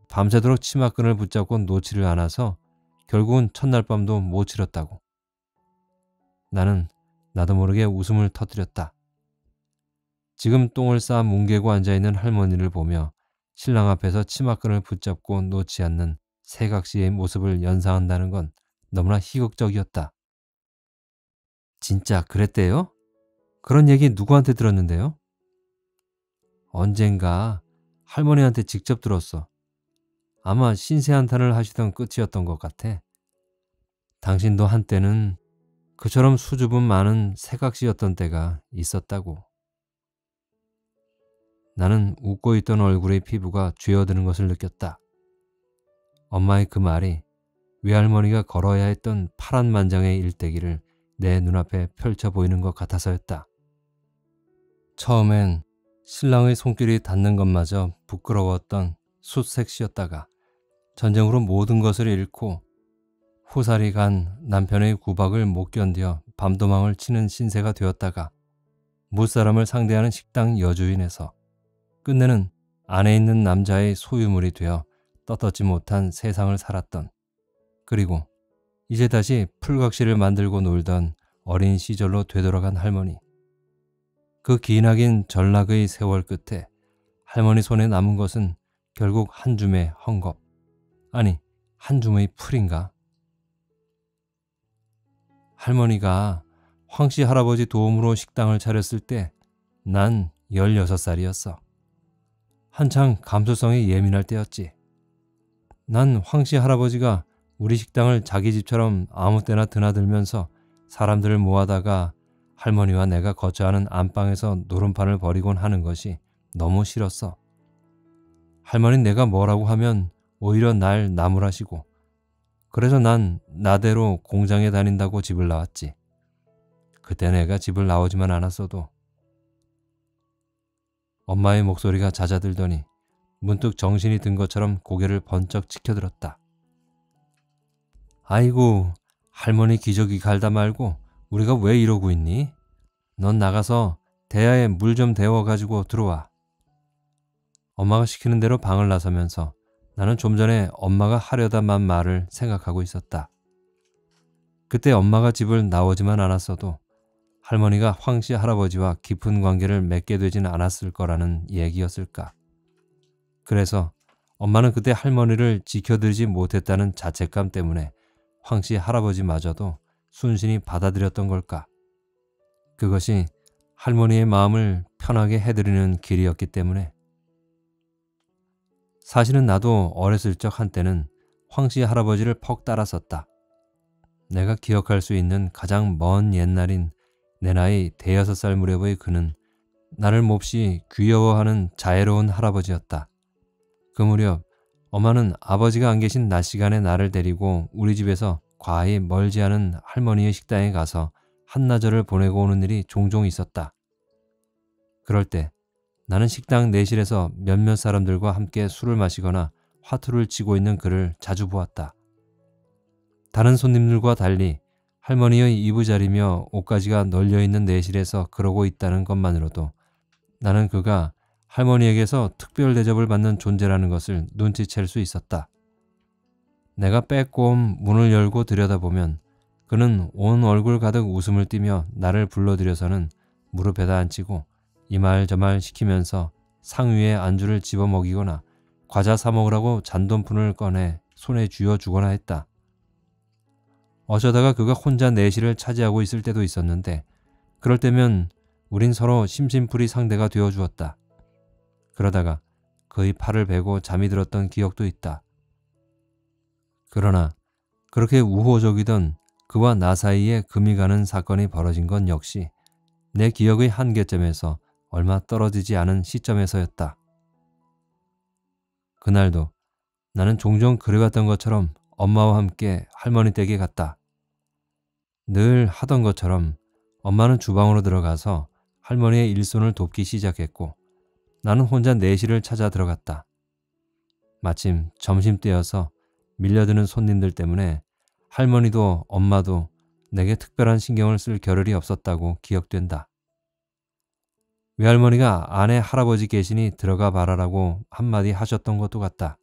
밤새도록 치마끈을 붙잡고 놓지를 않아서 결국은 첫날 밤도 못 치렀다고. 나도 모르게 웃음을 터뜨렸다. 지금 똥을 싸 뭉개고 앉아있는 할머니를 보며 신랑 앞에서 치마끈을 붙잡고 놓지 않는 새각시의 모습을 연상한다는 건 너무나 희극적이었다. 진짜 그랬대요? 그런 얘기 누구한테 들었는데요? 언젠가 할머니한테 직접 들었어. 아마 신세한탄을 하시던 끝이었던 것 같아. 당신도 한때는 그처럼 수줍음 많은 새각시였던 때가 있었다고. 나는 웃고 있던 얼굴의 피부가 죄어드는 것을 느꼈다. 엄마의 그 말이 외할머니가 걸어야 했던 파란 만장의 일대기를 내 눈앞에 펼쳐 보이는 것 같아서였다. 처음엔 신랑의 손길이 닿는 것마저 부끄러웠던 숫색시였다가 전쟁으로 모든 것을 잃고 후살이 간 남편의 구박을 못 견뎌 밤도망을 치는 신세가 되었다가 무사람을 상대하는 식당 여주인에서 끝내는 안에 있는 남자의 소유물이 되어 떳떳지 못한 세상을 살았던, 그리고 이제 다시 풀각시를 만들고 놀던 어린 시절로 되돌아간 할머니. 그 기나긴 전락의 세월 끝에 할머니 손에 남은 것은 결국 한 줌의 헝겊, 아니 한 줌의 풀인가? 할머니가 황씨 할아버지 도움으로 식당을 차렸을 때 난 16살이었어. 한창 감수성이 예민할 때였지. 난 황씨 할아버지가 우리 식당을 자기 집처럼 아무 때나 드나들면서 사람들을 모아다가 할머니와 내가 거처하는 안방에서 노름판을 벌이곤 하는 것이 너무 싫었어. 할머니는 내가 뭐라고 하면 오히려 날 나무라시고, 그래서 난 나대로 공장에 다닌다고 집을 나왔지. 그때 내가 집을 나오지만 않았어도. 엄마의 목소리가 잦아들더니 문득 정신이 든 것처럼 고개를 번쩍 치켜들었다. 아이고, 할머니 기저귀 갈다 말고 우리가 왜 이러고 있니? 넌 나가서 대야에 물 좀 데워가지고 들어와. 엄마가 시키는 대로 방을 나서면서 나는 좀 전에 엄마가 하려다만 말을 생각하고 있었다. 그때 엄마가 집을 나오지만 않았어도 할머니가 황씨 할아버지와 깊은 관계를 맺게 되진 않았을 거라는 얘기였을까. 그래서 엄마는 그때 할머니를 지켜드리지 못했다는 자책감 때문에 황씨 할아버지마저도 순신히 받아들였던 걸까. 그것이 할머니의 마음을 편하게 해드리는 길이었기 때문에. 사실은 나도 어렸을 적 한때는 황씨 할아버지를 퍽 따랐었다. 내가 기억할 수 있는 가장 먼 옛날인 내 나이 16살 무렵의 그는 나를 몹시 귀여워하는 자애로운 할아버지였다. 그 무렵 엄마는 아버지가 안 계신 낮 시간에 나를 데리고 우리 집에서 과히 멀지 않은 할머니의 식당에 가서 한나절을 보내고 오는 일이 종종 있었다. 그럴 때 나는 식당 내실에서 몇몇 사람들과 함께 술을 마시거나 화투를 치고 있는 그를 자주 보았다. 다른 손님들과 달리 할머니의 이부자리며 옷가지가 널려있는 내실에서 그러고 있다는 것만으로도 나는 그가 할머니에게서 특별 대접을 받는 존재라는 것을 눈치챌 수 있었다. 내가 빼꼼 문을 열고 들여다보면 그는 온 얼굴 가득 웃음을 띠며 나를 불러들여서는 무릎에다 앉히고 이말저말 시키면서 상위에 안주를 집어먹이거나 과자 사 먹으라고 잔돈푼을 꺼내 손에 쥐어주거나 했다. 어쩌다가 그가 혼자 내실을 차지하고 있을 때도 있었는데 그럴 때면 우린 서로 심심풀이 상대가 되어주었다. 그러다가 그의 팔을 베고 잠이 들었던 기억도 있다. 그러나 그렇게 우호적이던 그와 나 사이에 금이 가는 사건이 벌어진 건 역시 내 기억의 한계점에서 얼마 떨어지지 않은 시점에서였다. 그날도 나는 종종 그래왔던 것처럼 엄마와 함께 할머니 댁에 갔다. 늘 하던 것처럼 엄마는 주방으로 들어가서 할머니의 일손을 돕기 시작했고 나는 혼자 내실을 찾아 들어갔다. 마침 점심때여서 밀려드는 손님들 때문에 할머니도 엄마도 내게 특별한 신경을 쓸 겨를이 없었다고 기억된다. 외할머니가 아내 할아버지 계시니 들어가 봐라라고 한마디 하셨던 것도 같다.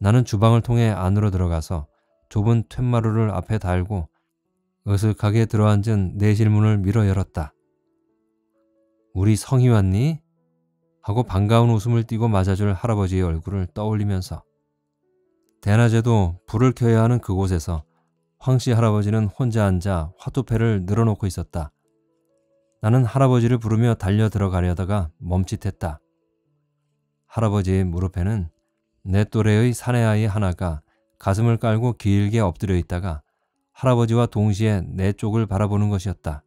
나는 주방을 통해 안으로 들어가서 좁은 툇마루를 앞에 달고 으슥하게 들어앉은 내실문을 밀어 열었다. 우리 성이 왔니? 하고 반가운 웃음을 띠고 맞아줄 할아버지의 얼굴을 떠올리면서 대낮에도 불을 켜야 하는 그곳에서 황씨 할아버지는 혼자 앉아 화투패를 늘어놓고 있었다. 나는 할아버지를 부르며 달려 들어가려다가 멈칫했다. 할아버지의 무릎에는 내 또래의 사내아이 하나가 가슴을 깔고 길게 엎드려 있다가 할아버지와 동시에 내 쪽을 바라보는 것이었다.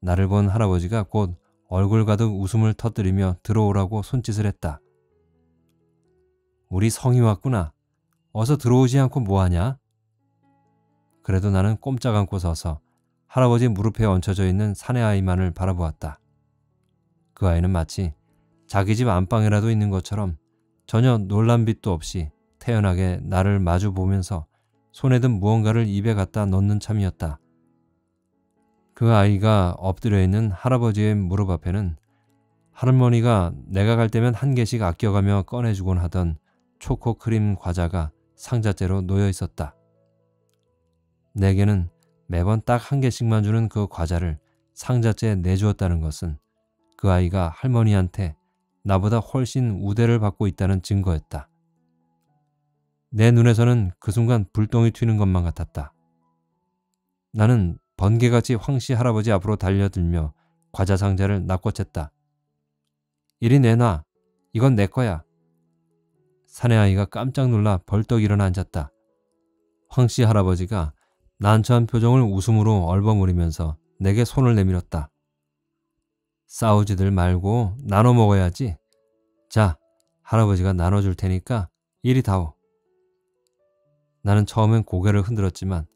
나를 본 할아버지가 곧 얼굴 가득 웃음을 터뜨리며 들어오라고 손짓을 했다. 우리 성이 왔구나. 어서 들어오지 않고 뭐하냐? 그래도 나는 꼼짝 않고 서서 할아버지 무릎에 얹혀져 있는 사내아이만을 바라보았다. 그 아이는 마치 자기 집 안방에라도 있는 것처럼 전혀 놀란 빛도 없이 태연하게 나를 마주 보면서 손에 든 무언가를 입에 갖다 넣는 참이었다. 그 아이가 엎드려 있는 할아버지의 무릎 앞에는 할머니가 내가 갈 때면 한 개씩 아껴가며 꺼내주곤 하던 초코 크림 과자가 상자째로 놓여 있었다. 내게는 매번 딱 한 개씩만 주는 그 과자를 상자째에 내주었다는 것은 그 아이가 할머니한테 나보다 훨씬 우대를 받고 있다는 증거였다. 내 눈에서는 그 순간 불똥이 튀는 것만 같았다. 나는 번개같이 황씨 할아버지 앞으로 달려들며 과자 상자를 낚아챘다. 이리 내놔. 이건 내 거야. 사내아이가 깜짝 놀라 벌떡 일어나 앉았다. 황씨 할아버지가 난처한 표정을 웃음으로 얼버무리면서 내게 손을 내밀었다. 싸우지들 말고 나눠 먹어야지. 자, 할아버지가 나눠줄 테니까 이리 다오. 나는 처음엔 고개를 흔들었지만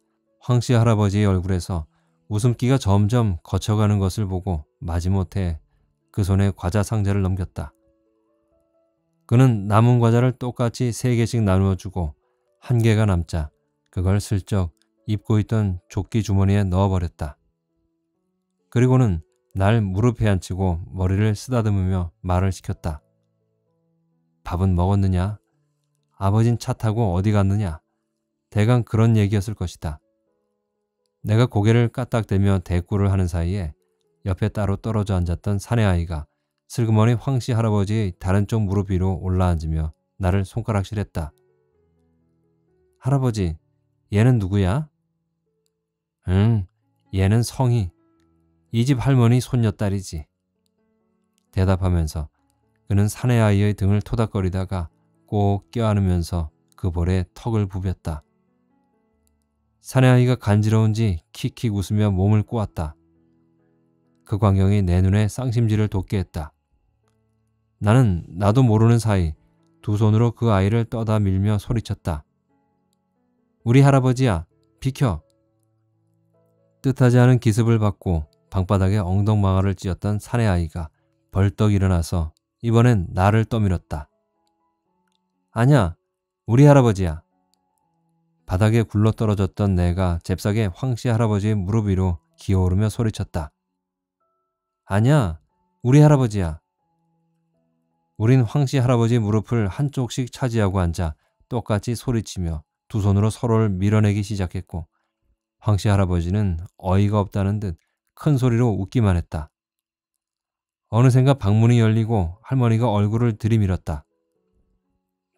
황씨 할아버지의 얼굴에서 웃음기가 점점 거쳐가는 것을 보고 마지못해 그 손에 과자 상자를 넘겼다. 그는 남은 과자를 똑같이 3개씩 나누어주고 1개가 남자 그걸 슬쩍 입고 있던 조끼 주머니에 넣어버렸다. 그리고는 날 무릎에 앉히고 머리를 쓰다듬으며 말을 시켰다. 밥은 먹었느냐? 아버진 차 타고 어디 갔느냐? 대강 그런 얘기였을 것이다. 내가 고개를 까딱대며 대꾸를 하는 사이에 옆에 따로 떨어져 앉았던 사내아이가 슬그머니 황씨 할아버지의 다른 쪽 무릎 위로 올라앉으며 나를 손가락질했다. 할아버지, 얘는 누구야? 응, 얘는 성희. 이 집 할머니 손녀딸이지. 대답하면서 그는 사내아이의 등을 토닥거리다가 꼭 껴안으면서 그 볼에 턱을 부볐다. 사내아이가 간지러운지 킥킥 웃으며 몸을 꼬았다. 그 광경이 내 눈에 쌍심지를 돋게 했다. 나는 나도 모르는 사이 두 손으로 그 아이를 떠다 밀며 소리쳤다. 우리 할아버지야, 비켜! 뜻하지 않은 기습을 받고 방바닥에 엉덩망아를 찧었던 사내아이가 벌떡 일어나서 이번엔 나를 떠밀었다. 아냐, 우리 할아버지야. 바닥에 굴러떨어졌던 내가 잽싸게 황씨 할아버지의 무릎 위로 기어오르며 소리쳤다. 아냐, 우리 할아버지야. 우린 황씨 할아버지 무릎을 한쪽씩 차지하고 앉아 똑같이 소리치며 두 손으로 서로를 밀어내기 시작했고 황씨 할아버지는 어이가 없다는 듯 큰 소리로 웃기만 했다. 어느샌가 방문이 열리고 할머니가 얼굴을 들이밀었다.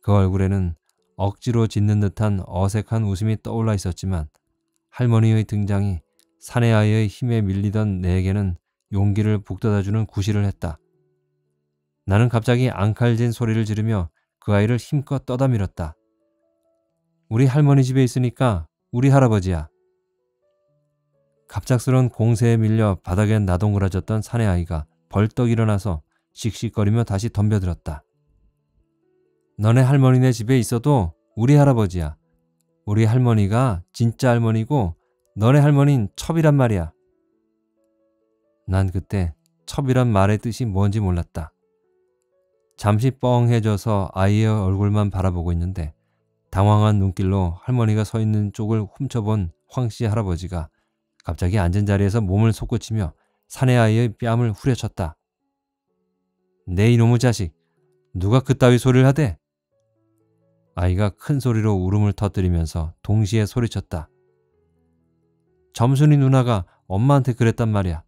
그 얼굴에는 억지로 짓는 듯한 어색한 웃음이 떠올라 있었지만 할머니의 등장이 사내아이의 힘에 밀리던 내게는 용기를 북돋아주는 구실을 했다. 나는 갑자기 앙칼진 소리를 지르며 그 아이를 힘껏 떠다 밀었다. 우리 할머니 집에 있으니까 우리 할아버지야. 갑작스런 공세에 밀려 바닥에 나동그라졌던 사내아이가 벌떡 일어나서 씩씩거리며 다시 덤벼들었다. 너네 할머니네 집에 있어도 우리 할아버지야. 우리 할머니가 진짜 할머니고 너네 할머니는 첩이란 말이야. 난 그때 첩이란 말의 뜻이 뭔지 몰랐다. 잠시 뻥해져서 아이의 얼굴만 바라보고 있는데 당황한 눈길로 할머니가 서 있는 쪽을 훔쳐본 황씨 할아버지가 갑자기 앉은 자리에서 몸을 솟구치며 사내아이의 뺨을 후려쳤다. 내 이놈의 자식! 누가 그따위 소리를 하대? 아이가 큰 소리로 울음을 터뜨리면서 동시에 소리쳤다. 점순이 누나가 엄마한테 그랬단 말이야.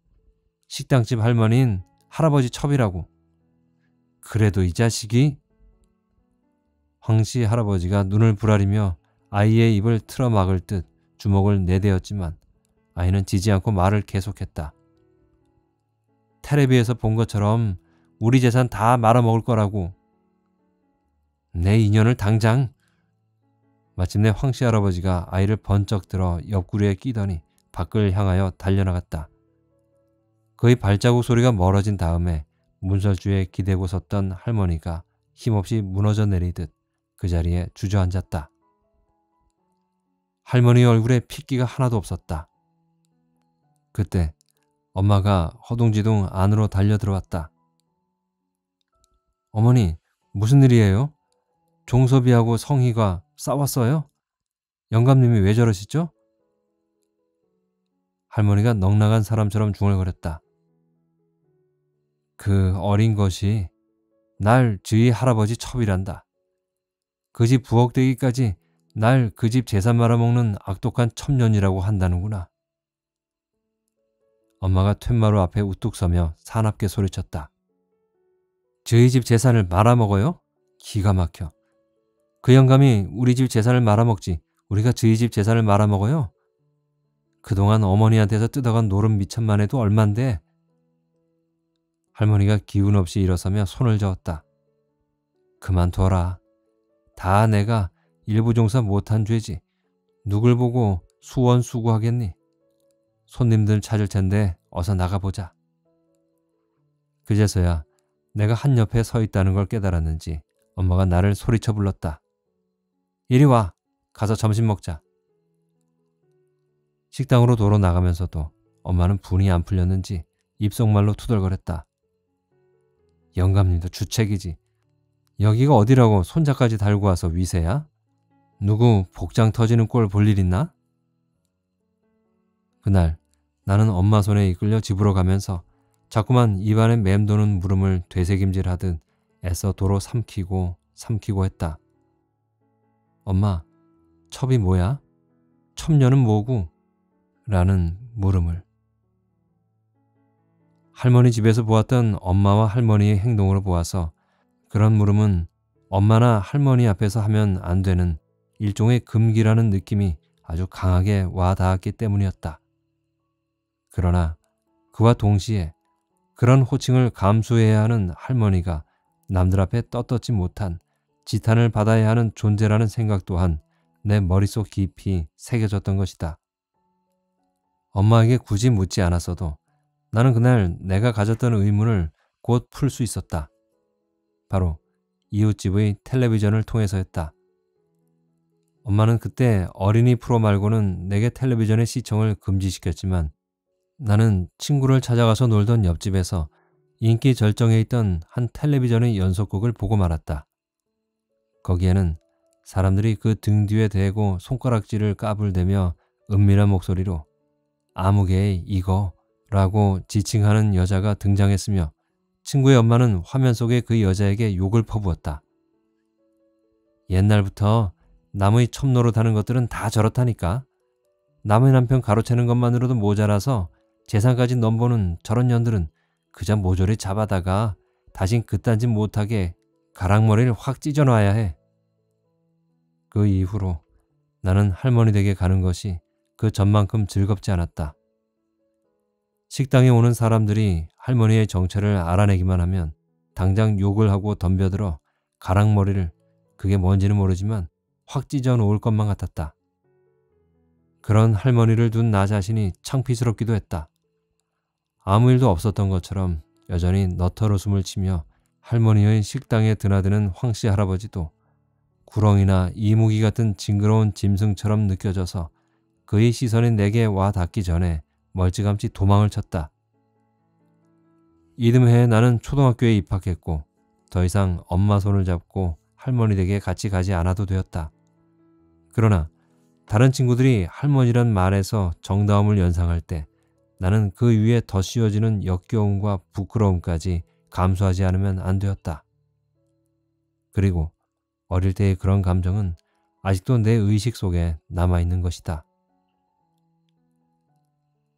식당집 할머니는 할아버지 첩이라고. 그래도 이 자식이? 황씨 할아버지가 눈을 부라리며 아이의 입을 틀어막을 듯 주먹을 내대었지만 아이는 지지 않고 말을 계속했다. 텔레비에서 본 것처럼 우리 재산 다 말아먹을 거라고. 내 인연을 당장. 마침내 황씨 할아버지가 아이를 번쩍 들어 옆구리에 끼더니 밖을 향하여 달려나갔다. 그의 발자국 소리가 멀어진 다음에 문설주에 기대고 섰던 할머니가 힘없이 무너져 내리듯 그 자리에 주저앉았다. 할머니의 얼굴에 핏기가 하나도 없었다. 그때 엄마가 허둥지둥 안으로 달려들어왔다. 어머니, 무슨 일이에요? 종섭이하고 성희가 싸웠어요? 영감님이 왜 저러시죠? 할머니가 넉나간 사람처럼 중얼거렸다. 그 어린 것이 날 지희 할아버지 첩이란다. 그 집 부엌대기까지 날 그 집 재산 말아먹는 악독한 첩년이라고 한다는구나. 엄마가 툇마루 앞에 우뚝 서며 사납게 소리쳤다. 저희 집 재산을 말아먹어요? 기가 막혀. 그 영감이 우리 집 재산을 말아먹지 우리가 저희 집 재산을 말아먹어요? 그동안 어머니한테서 뜯어간 노름 미천만 해도 얼만데. 할머니가 기운 없이 일어서며 손을 저었다. 그만둬라. 다 내가 일부종사 못한 죄지. 누굴 보고 수원수구하겠니? 손님들 찾을 텐데 어서 나가보자. 그제서야 내가 한 옆에 서 있다는 걸 깨달았는지 엄마가 나를 소리쳐 불렀다. 이리 와. 가서 점심 먹자. 식당으로 도로 나가면서도 엄마는 분이 안 풀렸는지 입속말로 투덜거렸다. 영감님도 주책이지. 여기가 어디라고 손자까지 달고 와서 위세야? 누구 복장 터지는 꼴 볼 일 있나? 그날 나는 엄마 손에 이끌려 집으로 가면서 자꾸만 입안에 맴도는 물음을 되새김질하듯 애써 도로 삼키고 했다. 엄마, 첩이 뭐야? 첩녀는 뭐고? 라는 물음을. 할머니 집에서 보았던 엄마와 할머니의 행동으로 보아서 그런 물음은 엄마나 할머니 앞에서 하면 안 되는 일종의 금기라는 느낌이 아주 강하게 와닿았기 때문이었다. 그러나 그와 동시에 그런 호칭을 감수해야 하는 할머니가 남들 앞에 떳떳지 못한 지탄을 받아야 하는 존재라는 생각 또한 내 머릿속 깊이 새겨졌던 것이다. 엄마에게 굳이 묻지 않았어도 나는 그날 내가 가졌던 의문을 곧 풀 수 있었다. 바로 이웃집의 텔레비전을 통해서였다. 엄마는 그때 어린이 프로 말고는 내게 텔레비전의 시청을 금지시켰지만 나는 친구를 찾아가서 놀던 옆집에서 인기 절정에 있던 한 텔레비전의 연속극을 보고 말았다. 거기에는 사람들이 그 등 뒤에 대고 손가락질을 까불대며 은밀한 목소리로 아무개의 이거 라고 지칭하는 여자가 등장했으며 친구의 엄마는 화면 속에 그 여자에게 욕을 퍼부었다. 옛날부터 남의 첩노릇하는 것들은 다 저렇다니까. 남의 남편 가로채는 것만으로도 모자라서 재산까지 넘보는 저런 년들은 그저 모조리 잡아다가 다신 그딴 짓 못하게 가랑머리를 확 찢어놔야 해. 그 이후로 나는 할머니 댁에 가는 것이 그 전만큼 즐겁지 않았다. 식당에 오는 사람들이 할머니의 정체를 알아내기만 하면 당장 욕을 하고 덤벼들어 가랑머리를, 그게 뭔지는 모르지만 확 찢어 놓을 것만 같았다. 그런 할머니를 둔 나 자신이 창피스럽기도 했다. 아무 일도 없었던 것처럼 여전히 너털 웃음을 치며 할머니의 식당에 드나드는 황씨 할아버지도 구렁이나 이무기 같은 징그러운 짐승처럼 느껴져서 그의 시선이 내게 와 닿기 전에 멀찌감치 도망을 쳤다. 이듬해 나는 초등학교에 입학했고 더 이상 엄마 손을 잡고 할머니 댁에 같이 가지 않아도 되었다. 그러나 다른 친구들이 할머니란 말에서 정다움을 연상할 때 나는 그 위에 더 씌워지는 역겨움과 부끄러움까지 감수하지 않으면 안 되었다. 그리고 어릴 때의 그런 감정은 아직도 내 의식 속에 남아있는 것이다.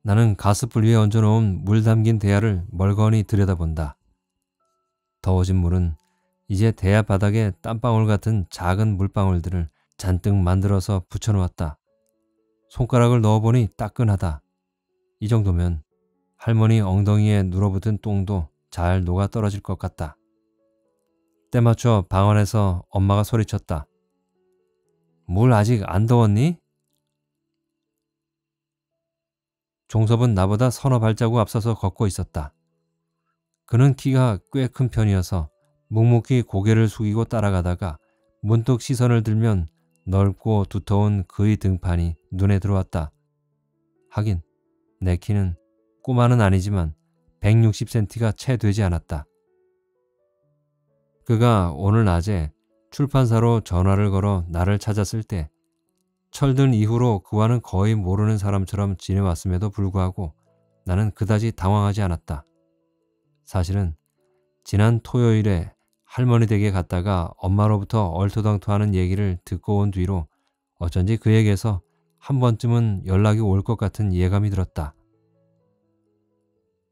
나는 가스불 위에 얹어놓은 물 담긴 대야를 멀건히 들여다본다. 더워진 물은 이제 대야 바닥에 땀방울 같은 작은 물방울들을 잔뜩 만들어서 붙여놓았다. 손가락을 넣어보니 따끈하다. 이 정도면 할머니 엉덩이에 눌어붙은 똥도 잘 녹아떨어질 것 같다. 때맞춰 방 안에서 엄마가 소리쳤다. 물 아직 안 더웠니? 종섭은 나보다 서너 발자국 앞서서 걷고 있었다. 그는 키가 꽤 큰 편이어서 묵묵히 고개를 숙이고 따라가다가 문득 시선을 들면 넓고 두터운 그의 등판이 눈에 들어왔다. 하긴 내 키는 꼬마는 아니지만 160cm가 채 되지 않았다. 그가 오늘 낮에 출판사로 전화를 걸어 나를 찾았을 때 철든 이후로 그와는 거의 모르는 사람처럼 지내왔음에도 불구하고 나는 그다지 당황하지 않았다. 사실은 지난 토요일에 할머니 댁에 갔다가 엄마로부터 얼토당토하는 얘기를 듣고 온 뒤로 어쩐지 그에게서 한 번쯤은 연락이 올 것 같은 예감이 들었다.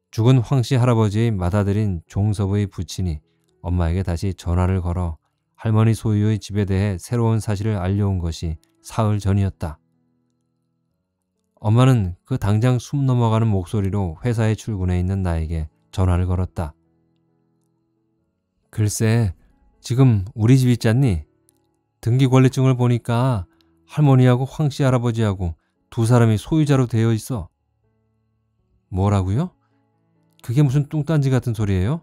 죽은 황씨 할아버지의 맏아들인 종섭의 부친이 엄마에게 다시 전화를 걸어 할머니 소유의 집에 대해 새로운 사실을 알려온 것이 사흘 전이었다. 엄마는 그 당장 숨 넘어가는 목소리로 회사에 출근해 있는 나에게 전화를 걸었다. 글쎄, 지금 우리 집 있잖니? 등기권리증을 보니까 할머니하고 황씨 할아버지하고 두 사람이 소유자로 되어 있어. 뭐라고요? 그게 무슨 뚱딴지 같은 소리예요?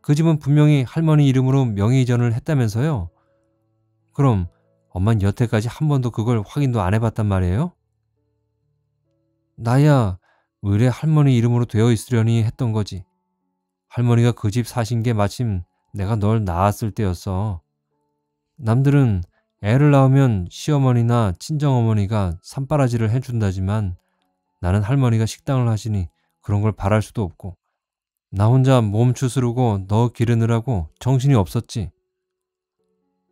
그 집은 분명히 할머니 이름으로 명의 이전을 했다면서요? 그럼 엄만 여태까지 한 번도 그걸 확인도 안 해봤단 말이에요? 나야 의뢰 할머니 이름으로 되어 있으려니 했던 거지. 할머니가 그 집 사신 게 마침 내가 널 낳았을 때였어. 남들은 애를 낳으면 시어머니나 친정어머니가 산바라지를 해준다지만 나는 할머니가 식당을 하시니 그런 걸 바랄 수도 없고 나 혼자 몸 추스르고 너 기르느라고 정신이 없었지.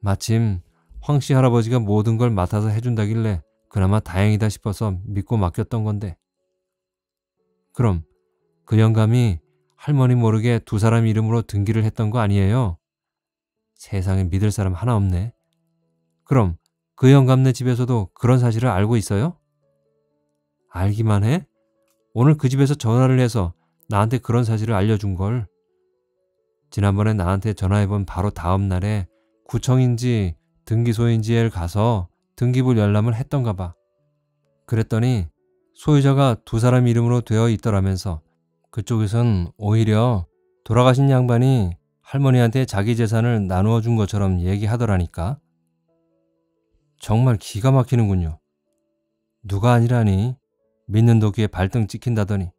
마침 황씨 할아버지가 모든 걸 맡아서 해준다길래 그나마 다행이다 싶어서 믿고 맡겼던 건데. 그럼 그 영감이 할머니 모르게 두 사람 이름으로 등기를 했던 거 아니에요? 세상에 믿을 사람 하나 없네. 그럼 그 영감네 집에서도 그런 사실을 알고 있어요? 알기만 해? 오늘 그 집에서 전화를 해서 나한테 그런 사실을 알려준 걸. 지난번에 나한테 전화해본 바로 다음 날에 구청인지 등기소인지에 가서 등기부 열람을 했던가 봐. 그랬더니 소유자가 두 사람 이름으로 되어 있더라면서 그쪽에선 오히려 돌아가신 양반이 할머니한테 자기 재산을 나누어 준 것처럼 얘기하더라니까. 정말 기가 막히는군요. 누가 아니라니. 믿는 도끼에 발등 찍힌다더니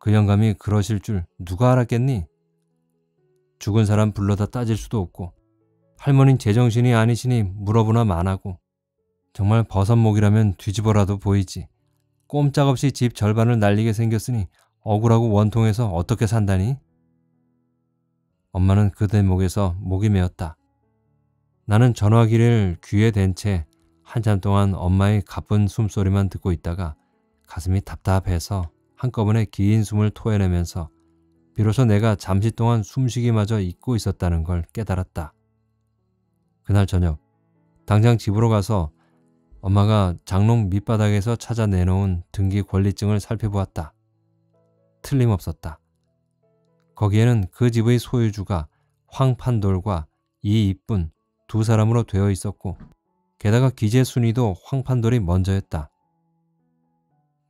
그 영감이 그러실 줄 누가 알았겠니? 죽은 사람 불러다 따질 수도 없고 할머니 제정신이 아니시니 물어보나 마나고 정말 버선목이라면 뒤집어라도 보이지. 꼼짝없이 집 절반을 날리게 생겼으니 억울하고 원통해서 어떻게 산다니? 엄마는 그 대목에서 목이 메었다. 나는 전화기를 귀에 댄 채 한참 동안 엄마의 가쁜 숨소리만 듣고 있다가 가슴이 답답해서 한꺼번에 긴 숨을 토해내면서 비로소 내가 잠시 동안 숨쉬기마저 잊고 있었다는 걸 깨달았다. 그날 저녁 당장 집으로 가서 엄마가 장롱 밑바닥에서 찾아 내놓은 등기 권리증을 살펴보았다. 틀림없었다. 거기에는 그 집의 소유주가 황판돌과 이이뿐 두 사람으로 되어 있었고 게다가 기재 순위도 황판돌이 먼저였다.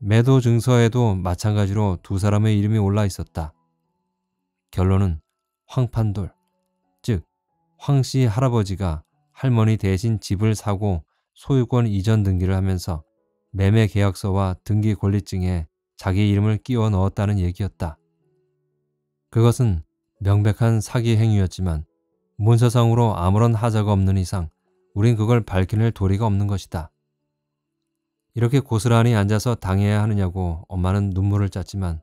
매도 증서에도 마찬가지로 두 사람의 이름이 올라 있었다. 결론은 황판돌, 즉 황씨 할아버지가 할머니 대신 집을 사고 소유권 이전 등기를 하면서 매매 계약서와 등기 권리증에 자기 이름을 끼워 넣었다는 얘기였다. 그것은 명백한 사기 행위였지만 문서상으로 아무런 하자가 없는 이상 우린 그걸 밝혀낼 도리가 없는 것이다. 이렇게 고스란히 앉아서 당해야 하느냐고 엄마는 눈물을 짰지만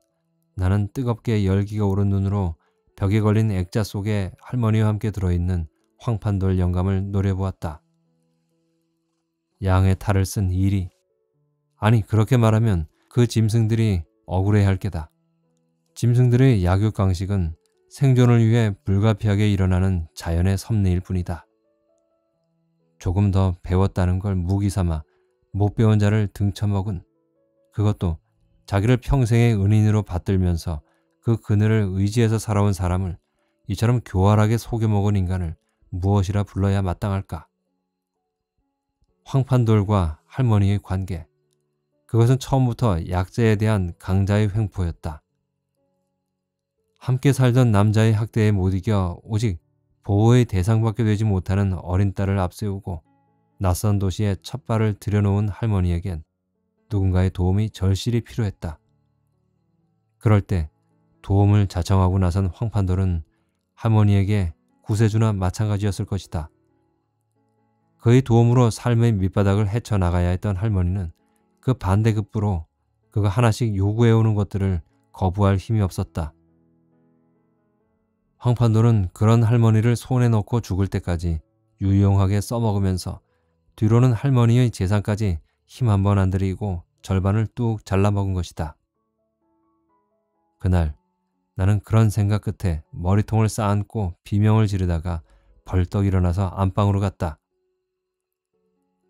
나는 뜨겁게 열기가 오른 눈으로 벽에 걸린 액자 속에 할머니와 함께 들어있는 황판돌 영감을 노려보았다. 양의 탈을 쓴 일이, 아니 그렇게 말하면 그 짐승들이 억울해할 게다. 짐승들의 약육강식은 생존을 위해 불가피하게 일어나는 자연의 섭리일 뿐이다. 조금 더 배웠다는 걸 무기삼아 못 배운 자를 등쳐먹은, 그것도 자기를 평생의 은인으로 받들면서 그 그늘을 의지해서 살아온 사람을 이처럼 교활하게 속여먹은 인간을 무엇이라 불러야 마땅할까? 황판돌과 할머니의 관계, 그것은 처음부터 약자에 대한 강자의 횡포였다. 함께 살던 남자의 학대에 못 이겨 오직 보호의 대상밖에 되지 못하는 어린 딸을 앞세우고 낯선 도시에 첫 발을 들여놓은 할머니에겐 누군가의 도움이 절실히 필요했다. 그럴 때 도움을 자청하고 나선 황판돌은 할머니에게 구세주나 마찬가지였을 것이다. 그의 도움으로 삶의 밑바닥을 헤쳐나가야 했던 할머니는 그 반대급부로 그가 하나씩 요구해오는 것들을 거부할 힘이 없었다. 황판돌은 그런 할머니를 손에 넣고 죽을 때까지 유용하게 써먹으면서 뒤로는 할머니의 재산까지 힘 한 번 안 들이고 절반을 뚝 잘라먹은 것이다. 그날 나는 그런 생각 끝에 머리통을 싸안고 비명을 지르다가 벌떡 일어나서 안방으로 갔다.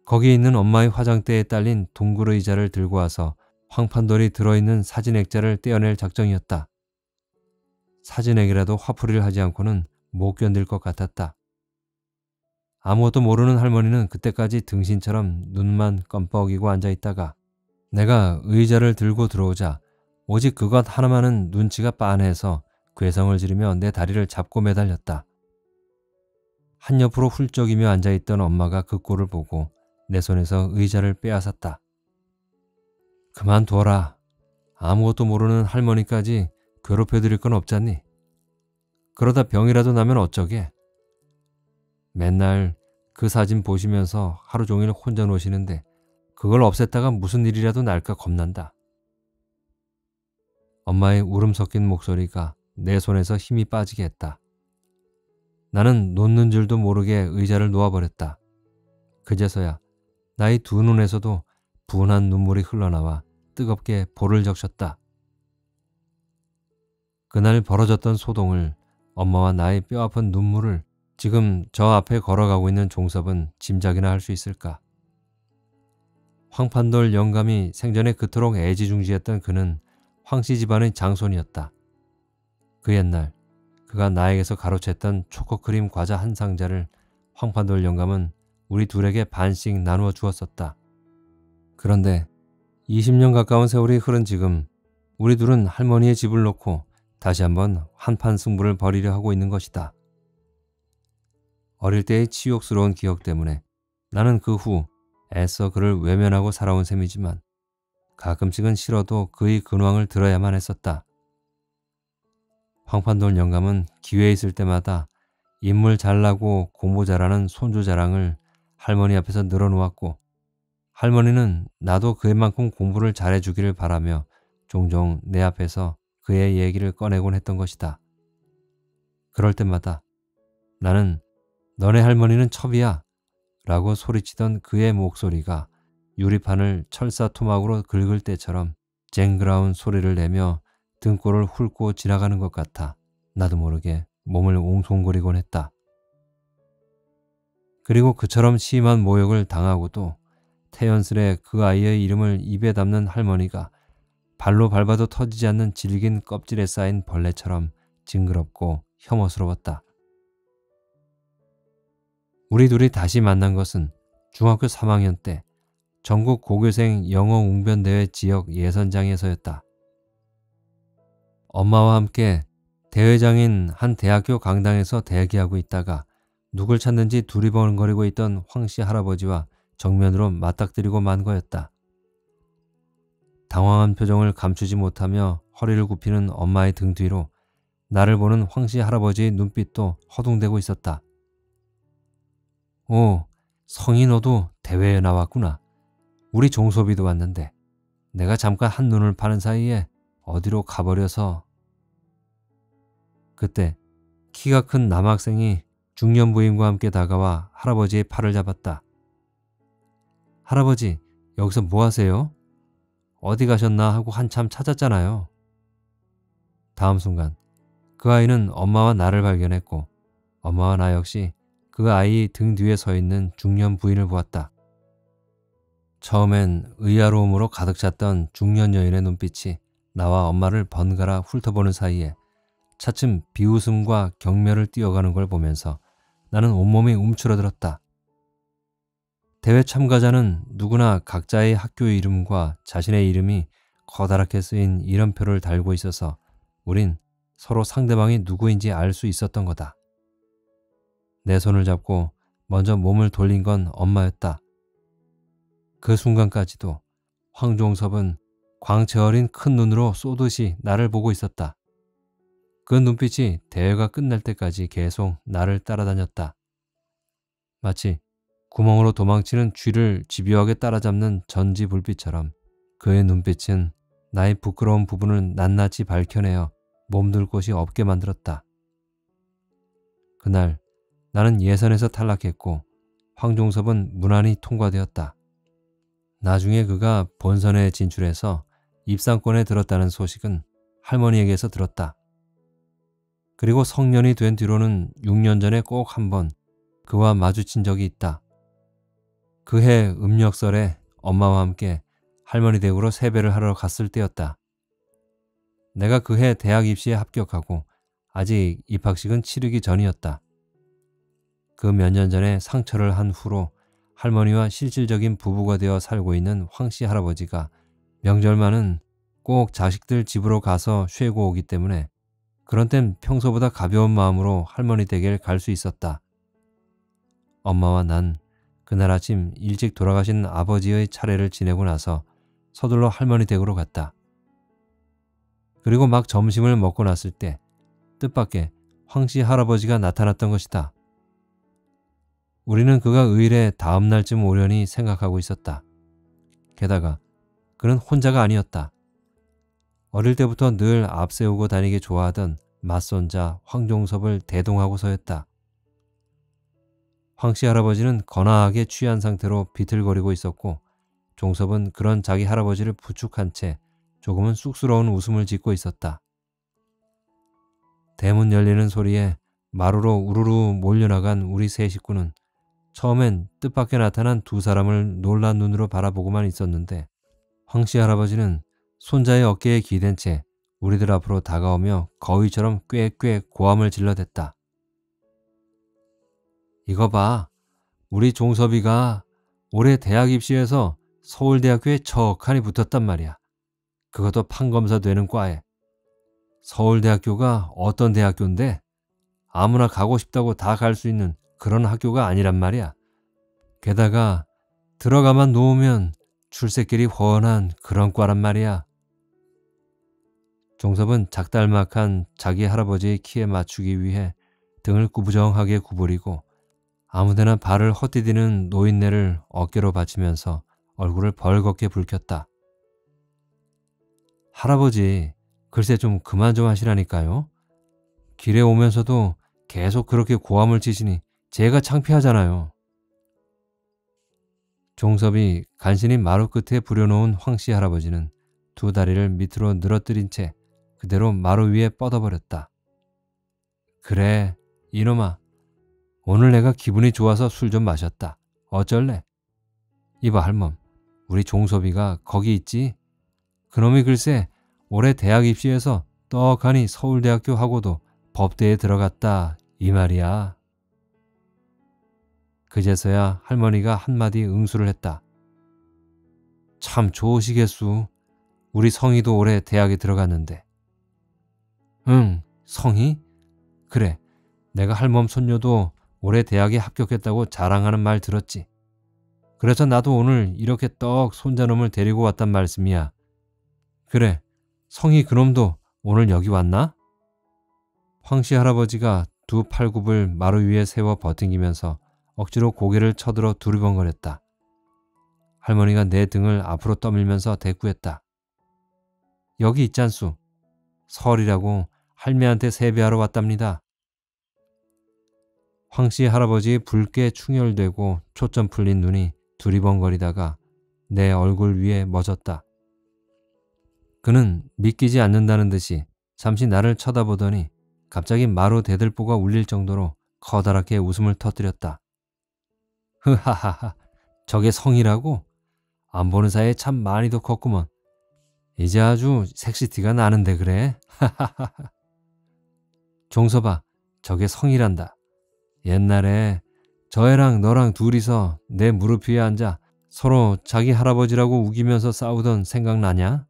거기에 있는 엄마의 화장대에 딸린 둥글 의자를 들고 와서 황판돌이 들어있는 사진 액자를 떼어낼 작정이었다. 사진액이라도 화풀이를 하지 않고는 못 견딜 것 같았다. 아무것도 모르는 할머니는 그때까지 등신처럼 눈만 껌뻑이고 앉아있다가 내가 의자를 들고 들어오자 오직 그것 하나만은 눈치가 빤해서 괴성을 지르며 내 다리를 잡고 매달렸다. 한옆으로 훌쩍이며 앉아있던 엄마가 그 꼴을 보고 내 손에서 의자를 빼앗았다. 그만둬라. 아무것도 모르는 할머니까지 괴롭혀드릴 건 없잖니. 그러다 병이라도 나면 어쩌게. 맨날 그 사진 보시면서 하루 종일 혼자 노시는데 그걸 없앴다가 무슨 일이라도 날까 겁난다. 엄마의 울음 섞인 목소리가 내 손에서 힘이 빠지게 했다. 나는 놓는 줄도 모르게 의자를 놓아버렸다. 그제서야 나의 두 눈에서도 분한 눈물이 흘러나와 뜨겁게 볼을 적셨다. 그날 벌어졌던 소동을, 엄마와 나의 뼈아픈 눈물을 지금 저 앞에 걸어가고 있는 종섭은 짐작이나 할 수 있을까? 황판돌 영감이 생전에 그토록 애지중지했던 그는 황씨 집안의 장손이었다. 그 옛날 그가 나에게서 가로챘던 초코크림 과자 한 상자를 황판돌 영감은 우리 둘에게 반씩 나누어 주었었다. 그런데 20년 가까운 세월이 흐른 지금 우리 둘은 할머니의 집을 놓고 다시 한번 한판 승부를 벌이려 하고 있는 것이다. 어릴 때의 치욕스러운 기억 때문에 나는 그 후 애써 그를 외면하고 살아온 셈이지만 가끔씩은 싫어도 그의 근황을 들어야만 했었다. 황판돌 영감은 기회 있을 때마다 인물 잘나고 공부 잘하는 손주 자랑을 할머니 앞에서 늘어놓았고 할머니는 나도 그만큼 공부를 잘해주기를 바라며 종종 내 앞에서 그의 얘기를 꺼내곤 했던 것이다. 그럴 때마다 나는 너네 할머니는 첩이야 라고 소리치던 그의 목소리가 유리판을 철사토막으로 긁을 때처럼 쨍그라운 소리를 내며 등골을 훑고 지나가는 것 같아 나도 모르게 몸을 옹송거리곤 했다. 그리고 그처럼 심한 모욕을 당하고도 태연스레 그 아이의 이름을 입에 담는 할머니가 발로 밟아도 터지지 않는 질긴 껍질에 쌓인 벌레처럼 징그럽고 혐오스러웠다. 우리 둘이 다시 만난 것은 중학교 3학년 때 전국 고교생 영어 웅변대회 지역 예선장에서였다. 엄마와 함께 대회장인 한 대학교 강당에서 대기하고 있다가 누굴 찾는지 두리번거리고 있던 황씨 할아버지와 정면으로 맞닥뜨리고 만 거였다. 당황한 표정을 감추지 못하며 허리를 굽히는 엄마의 등 뒤로 나를 보는 황씨 할아버지의 눈빛도 허둥대고 있었다. 오, 성이 너도 대회에 나왔구나. 우리 종소비도 왔는데 내가 잠깐 한눈을 파는 사이에 어디로 가버려서. 그때 키가 큰 남학생이 중년 부인과 함께 다가와 할아버지의 팔을 잡았다. 할아버지, 여기서 뭐 하세요? 어디 가셨나 하고 한참 찾았잖아요. 다음 순간 그 아이는 엄마와 나를 발견했고 엄마와 나 역시 그 아이 등 뒤에 서 있는 중년 부인을 보았다. 처음엔 의아로움으로 가득 찼던 중년 여인의 눈빛이 나와 엄마를 번갈아 훑어보는 사이에 차츰 비웃음과 경멸을 띄어가는 걸 보면서 나는 온몸이 움츠러들었다. 대회 참가자는 누구나 각자의 학교 이름과 자신의 이름이 커다랗게 쓰인 이름표를 달고 있어서 우린 서로 상대방이 누구인지 알 수 있었던 거다. 내 손을 잡고 먼저 몸을 돌린 건 엄마였다. 그 순간까지도 황종섭은 광채 어린 큰 눈으로 쏘듯이 나를 보고 있었다. 그 눈빛이 대회가 끝날 때까지 계속 나를 따라다녔다. 마치 구멍으로 도망치는 쥐를 집요하게 따라잡는 전지불빛처럼 그의 눈빛은 나의 부끄러운 부분을 낱낱이 밝혀내어 몸둘 곳이 없게 만들었다. 그날 나는 예선에서 탈락했고 황종섭은 무난히 통과되었다. 나중에 그가 본선에 진출해서 입상권에 들었다는 소식은 할머니에게서 들었다. 그리고 성년이 된 뒤로는 6년 전에 꼭 한 번 그와 마주친 적이 있다. 그 해 음력설에 엄마와 함께 할머니 댁으로 세배를 하러 갔을 때였다. 내가 그 해 대학 입시에 합격하고 아직 입학식은 치르기 전이었다. 그 몇 년 전에 상처를 한 후로 할머니와 실질적인 부부가 되어 살고 있는 황씨 할아버지가 명절만은 꼭 자식들 집으로 가서 쉬고 오기 때문에 그런 땐 평소보다 가벼운 마음으로 할머니 댁에 갈 수 있었다. 엄마와 난 그날 아침 일찍 돌아가신 아버지의 차례를 지내고 나서 서둘러 할머니 댁으로 갔다. 그리고 막 점심을 먹고 났을 때 뜻밖의 황씨 할아버지가 나타났던 것이다. 우리는 그가 의례 다음 날쯤 오려니 생각하고 있었다. 게다가 그는 혼자가 아니었다. 어릴 때부터 늘 앞세우고 다니기 좋아하던 맞손자 황종섭을 대동하고서였다. 황씨 할아버지는 거나하게 취한 상태로 비틀거리고 있었고 종섭은 그런 자기 할아버지를 부축한 채 조금은 쑥스러운 웃음을 짓고 있었다. 대문 열리는 소리에 마루로 우르르 몰려나간 우리 세 식구는 처음엔 뜻밖에 나타난 두 사람을 놀란 눈으로 바라보고만 있었는데 황씨 할아버지는 손자의 어깨에 기댄 채 우리들 앞으로 다가오며 거위처럼 꾀꾀 고함을 질러댔다. 이거 봐, 우리 종섭이가 올해 대학 입시에서 서울대학교에 척하니 붙었단 말이야. 그것도 판검사 되는 과에. 서울대학교가 어떤 대학교인데 아무나 가고 싶다고 다 갈 수 있는 그런 학교가 아니란 말이야. 게다가 들어가만 놓으면 출세길이 훤한 그런 과란 말이야. 종섭은 작달막한 자기 할아버지의 키에 맞추기 위해 등을 구부정하게 구부리고 아무데나 발을 헛디디는 노인네를 어깨로 받치면서 얼굴을 벌겋게 붉혔다. 할아버지, 글쎄 좀 그만 좀 하시라니까요. 길에 오면서도 계속 그렇게 고함을 치시니 제가 창피하잖아요. 종섭이 간신히 마루 끝에 부려놓은 황씨 할아버지는 두 다리를 밑으로 늘어뜨린 채 그대로 마루 위에 뻗어버렸다. 그래, 이놈아. 오늘 내가 기분이 좋아서 술 좀 마셨다. 어쩔래? 이봐 할멈, 우리 종섭이가 거기 있지? 그놈이 글쎄 올해 대학 입시에서 떡하니 서울대학교 하고도 법대에 들어갔다 이 말이야. 그제서야 할머니가 한마디 응수를 했다. 참 좋으시겠수. 우리 성희도 올해 대학에 들어갔는데. 응, 성희? 그래, 내가 할멈 손녀도 올해 대학에 합격했다고 자랑하는 말 들었지. 그래서 나도 오늘 이렇게 떡 손자놈을 데리고 왔단 말씀이야. 그래, 성희 그놈도 오늘 여기 왔나? 황씨 할아버지가 두 팔굽을 마루 위에 세워 버팅기면서 억지로 고개를 쳐들어 두리번거렸다. 할머니가 내 등을 앞으로 떠밀면서 대꾸했다. 여기 있잖수. 설이라고 할매한테 세배하러 왔답니다. 황씨 할아버지 붉게 충혈되고 초점 풀린 눈이 두리번거리다가 내 얼굴 위에 멎었다. 그는 믿기지 않는다는 듯이 잠시 나를 쳐다보더니 갑자기 마루 대들보가 울릴 정도로 커다랗게 웃음을 터뜨렸다. 흐하하하, 저게 성이라고? 안 보는 사이에 참 많이도 컸구먼. 이제 아주 섹시티가 나는데 그래? 하하하하. 종서봐, 저게 성이란다. 옛날에 저 애랑 너랑 둘이서 내 무릎 위에 앉아 서로 자기 할아버지라고 우기면서 싸우던 생각나냐?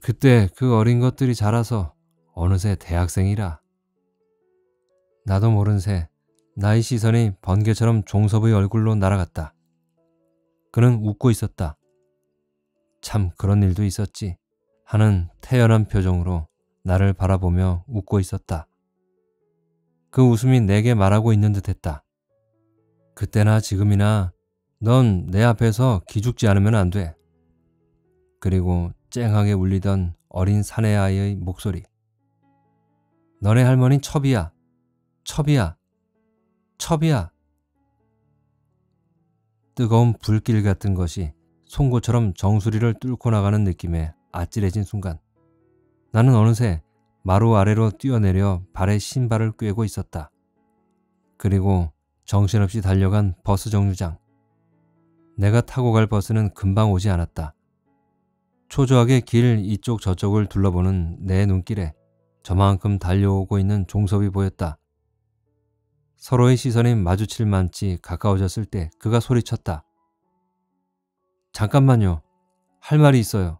그때 그 어린 것들이 자라서 어느새 대학생이라. 나도 모른 새 나의 시선이 번개처럼 종섭의 얼굴로 날아갔다. 그는 웃고 있었다. 참 그런 일도 있었지 하는 태연한 표정으로 나를 바라보며 웃고 있었다. 그 웃음이 내게 말하고 있는 듯했다. 그때나 지금이나 넌 내 앞에서 기죽지 않으면 안 돼. 그리고 쨍하게 울리던 어린 사내아이의 목소리. 너네 할머니 첩이야. 첩이야. 첩이야. 뜨거운 불길 같은 것이 송곳처럼 정수리를 뚫고 나가는 느낌에 아찔해진 순간 나는 어느새 마루 아래로 뛰어내려 발에 신발을 꿰고 있었다. 그리고 정신없이 달려간 버스 정류장. 내가 타고 갈 버스는 금방 오지 않았다. 초조하게 길 이쪽 저쪽을 둘러보는 내 눈길에 저만큼 달려오고 있는 종섭이 보였다. 서로의 시선이 마주칠 만치 가까워졌을 때 그가 소리쳤다. 잠깐만요. 할 말이 있어요.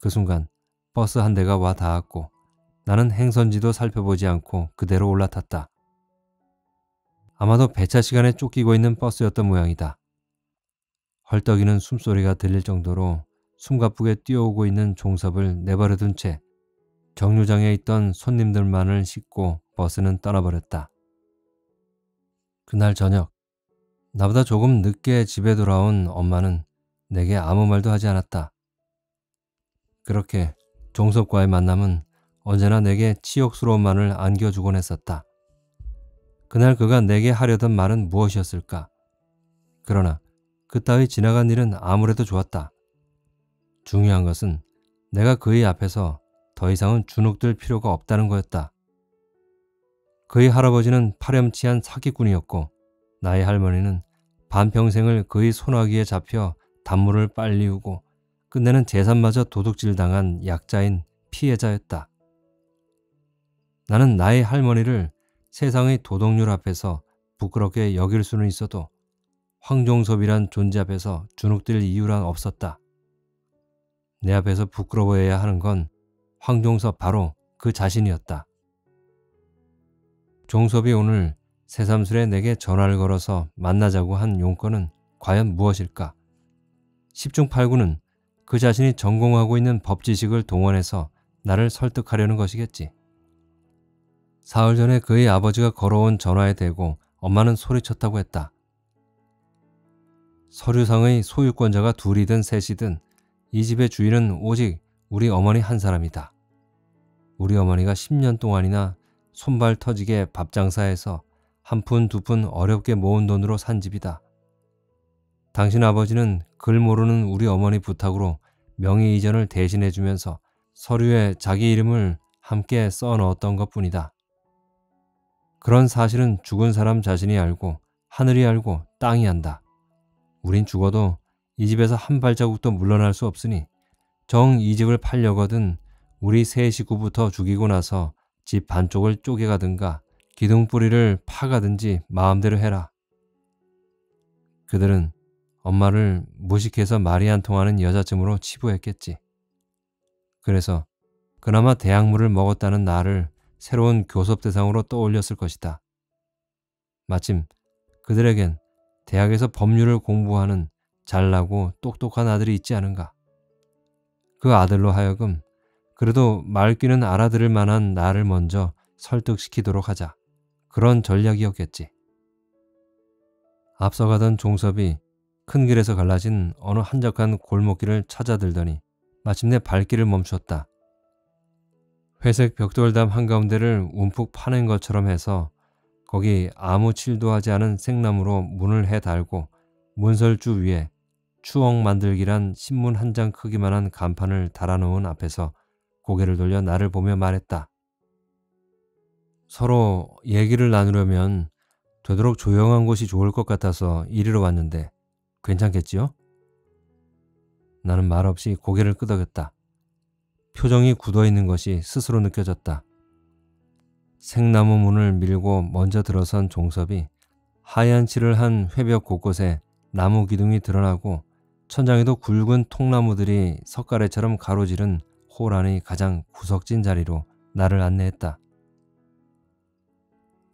그 순간 버스 한 대가 와 닿았고 나는 행선지도 살펴보지 않고 그대로 올라탔다. 아마도 배차 시간에 쫓기고 있는 버스였던 모양이다. 헐떡이는 숨소리가 들릴 정도로 숨가쁘게 뛰어오고 있는 종섭을 내버려둔 채 정류장에 있던 손님들만을 싣고 버스는 떠나버렸다. 그날 저녁, 나보다 조금 늦게 집에 돌아온 엄마는 내게 아무 말도 하지 않았다. 그렇게 종섭과의 만남은 언제나 내게 치욕스러움만을 안겨주곤 했었다. 그날 그가 내게 하려던 말은 무엇이었을까? 그러나 그따위 지나간 일은 아무래도 좋았다. 중요한 것은 내가 그의 앞에서 더 이상은 주눅들 필요가 없다는 거였다. 그의 할아버지는 파렴치한 사기꾼이었고 나의 할머니는 반평생을 그의 소나기에 잡혀 단물을 빨리우고 끝내는 재산마저 도둑질당한 약자인 피해자였다. 나는 나의 할머니를 세상의 도덕률 앞에서 부끄럽게 여길 수는 있어도 황종섭이란 존재 앞에서 주눅들 이유란 없었다. 내 앞에서 부끄러워해야 하는 건 황종섭 바로 그 자신이었다. 종섭이 오늘 새삼스레 내게 전화를 걸어서 만나자고 한 용건은 과연 무엇일까? 10중 8구는 그 자신이 전공하고 있는 법 지식을 동원해서 나를 설득하려는 것이겠지. 사흘 전에 그의 아버지가 걸어온 전화에 대고 엄마는 소리쳤다고 했다. 서류상의 소유권자가 둘이든 셋이든 이 집의 주인은 오직 우리 어머니 한 사람이다. 우리 어머니가 10년 동안이나 손발 터지게 밥 장사해서 한 푼 두 푼 어렵게 모은 돈으로 산 집이다. 당신 아버지는 글 모르는 우리 어머니 부탁으로 명의 이전을 대신해주면서 서류에 자기 이름을 함께 써넣었던 것뿐이다. 그런 사실은 죽은 사람 자신이 알고 하늘이 알고 땅이 안다. 우린 죽어도 이 집에서 한 발자국도 물러날 수 없으니 정 이 집을 팔려거든 우리 세 식구부터 죽이고 나서 집 반쪽을 쪼개가든가 기둥뿌리를 파가든지 마음대로 해라. 그들은 엄마를 무식해서 말이 안 통하는 여자쯤으로 치부했겠지. 그래서 그나마 대학물을 먹었다는 나를 새로운 교섭 대상으로 떠올렸을 것이다. 마침 그들에겐 대학에서 법률을 공부하는 잘나고 똑똑한 아들이 있지 않은가. 그 아들로 하여금 그래도 말귀는 알아들을 만한 나를 먼저 설득시키도록 하자. 그런 전략이었겠지. 앞서가던 종섭이 큰 길에서 갈라진 어느 한적한 골목길을 찾아들더니 마침내 발길을 멈췄다. 회색 벽돌담 한가운데를 움푹 파낸 것처럼 해서 거기 아무 칠도 하지 않은 생나무로 문을 해달고 문설주 위에 추억 만들기란 신문 한 장 크기만한 간판을 달아놓은 앞에서 고개를 돌려 나를 보며 말했다. 서로 얘기를 나누려면 되도록 조용한 곳이 좋을 것 같아서 이리로 왔는데 괜찮겠지요? 나는 말없이 고개를 끄덕였다. 표정이 굳어있는 것이 스스로 느껴졌다. 생나무 문을 밀고 먼저 들어선 종섭이 하얀 칠을 한 회벽 곳곳에 나무 기둥이 드러나고 천장에도 굵은 통나무들이 석가래처럼 가로지른 홀 안의 가장 구석진 자리로 나를 안내했다.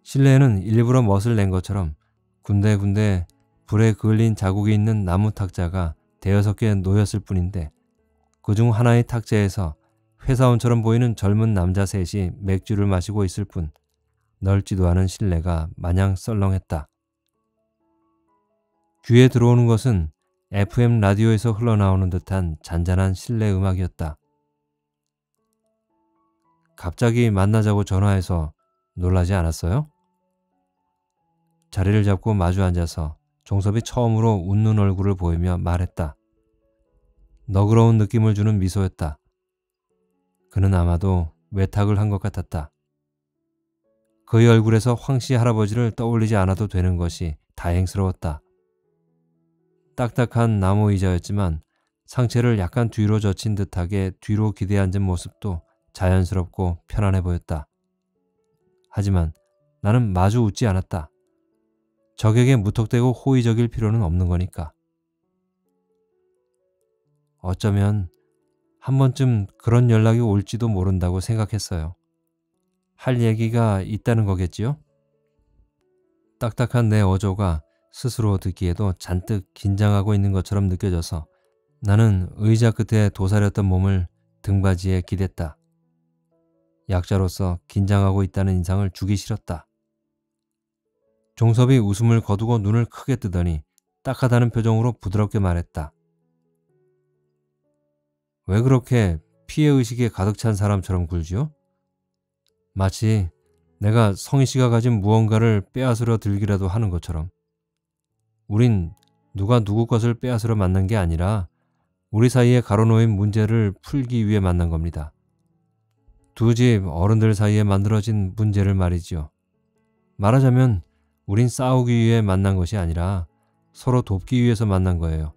실내에는 일부러 멋을 낸 것처럼 군데군데 불에 그을린 자국이 있는 나무 탁자가 대여섯 개 놓였을 뿐인데 그중 하나의 탁자에서 회사원처럼 보이는 젊은 남자 셋이 맥주를 마시고 있을 뿐 넓지도 않은 실내가 마냥 썰렁했다. 귀에 들어오는 것은 FM 라디오에서 흘러나오는 듯한 잔잔한 실내 음악이었다. 갑자기 만나자고 전화해서 놀라지 않았어요? 자리를 잡고 마주 앉아서 종섭이 처음으로 웃는 얼굴을 보이며 말했다. 너그러운 느낌을 주는 미소였다. 그는 아마도 외탁을 한 것 같았다. 그의 얼굴에서 황씨 할아버지를 떠올리지 않아도 되는 것이 다행스러웠다. 딱딱한 나무 의자였지만 상체를 약간 뒤로 젖힌 듯하게 뒤로 기대앉은 모습도 자연스럽고 편안해 보였다. 하지만 나는 마주 웃지 않았다. 적에게 무턱대고 호의적일 필요는 없는 거니까. 어쩌면 한 번쯤 그런 연락이 올지도 모른다고 생각했어요. 할 얘기가 있다는 거겠지요? 딱딱한 내 어조가 스스로 듣기에도 잔뜩 긴장하고 있는 것처럼 느껴져서 나는 의자 끝에 도사렸던 몸을 등받이에 기댔다. 약자로서 긴장하고 있다는 인상을 주기 싫었다. 종섭이 웃음을 거두고 눈을 크게 뜨더니 딱하다는 표정으로 부드럽게 말했다. 왜 그렇게 피해의식에 가득 찬 사람처럼 굴지요? 마치 내가 성희 씨가 가진 무언가를 빼앗으려 들기라도 하는 것처럼. 우린 누가 누구 것을 빼앗으러 만난 게 아니라 우리 사이에 가로놓인 문제를 풀기 위해 만난 겁니다. 두 집 어른들 사이에 만들어진 문제를 말이지요. 말하자면 우린 싸우기 위해 만난 것이 아니라 서로 돕기 위해서 만난 거예요.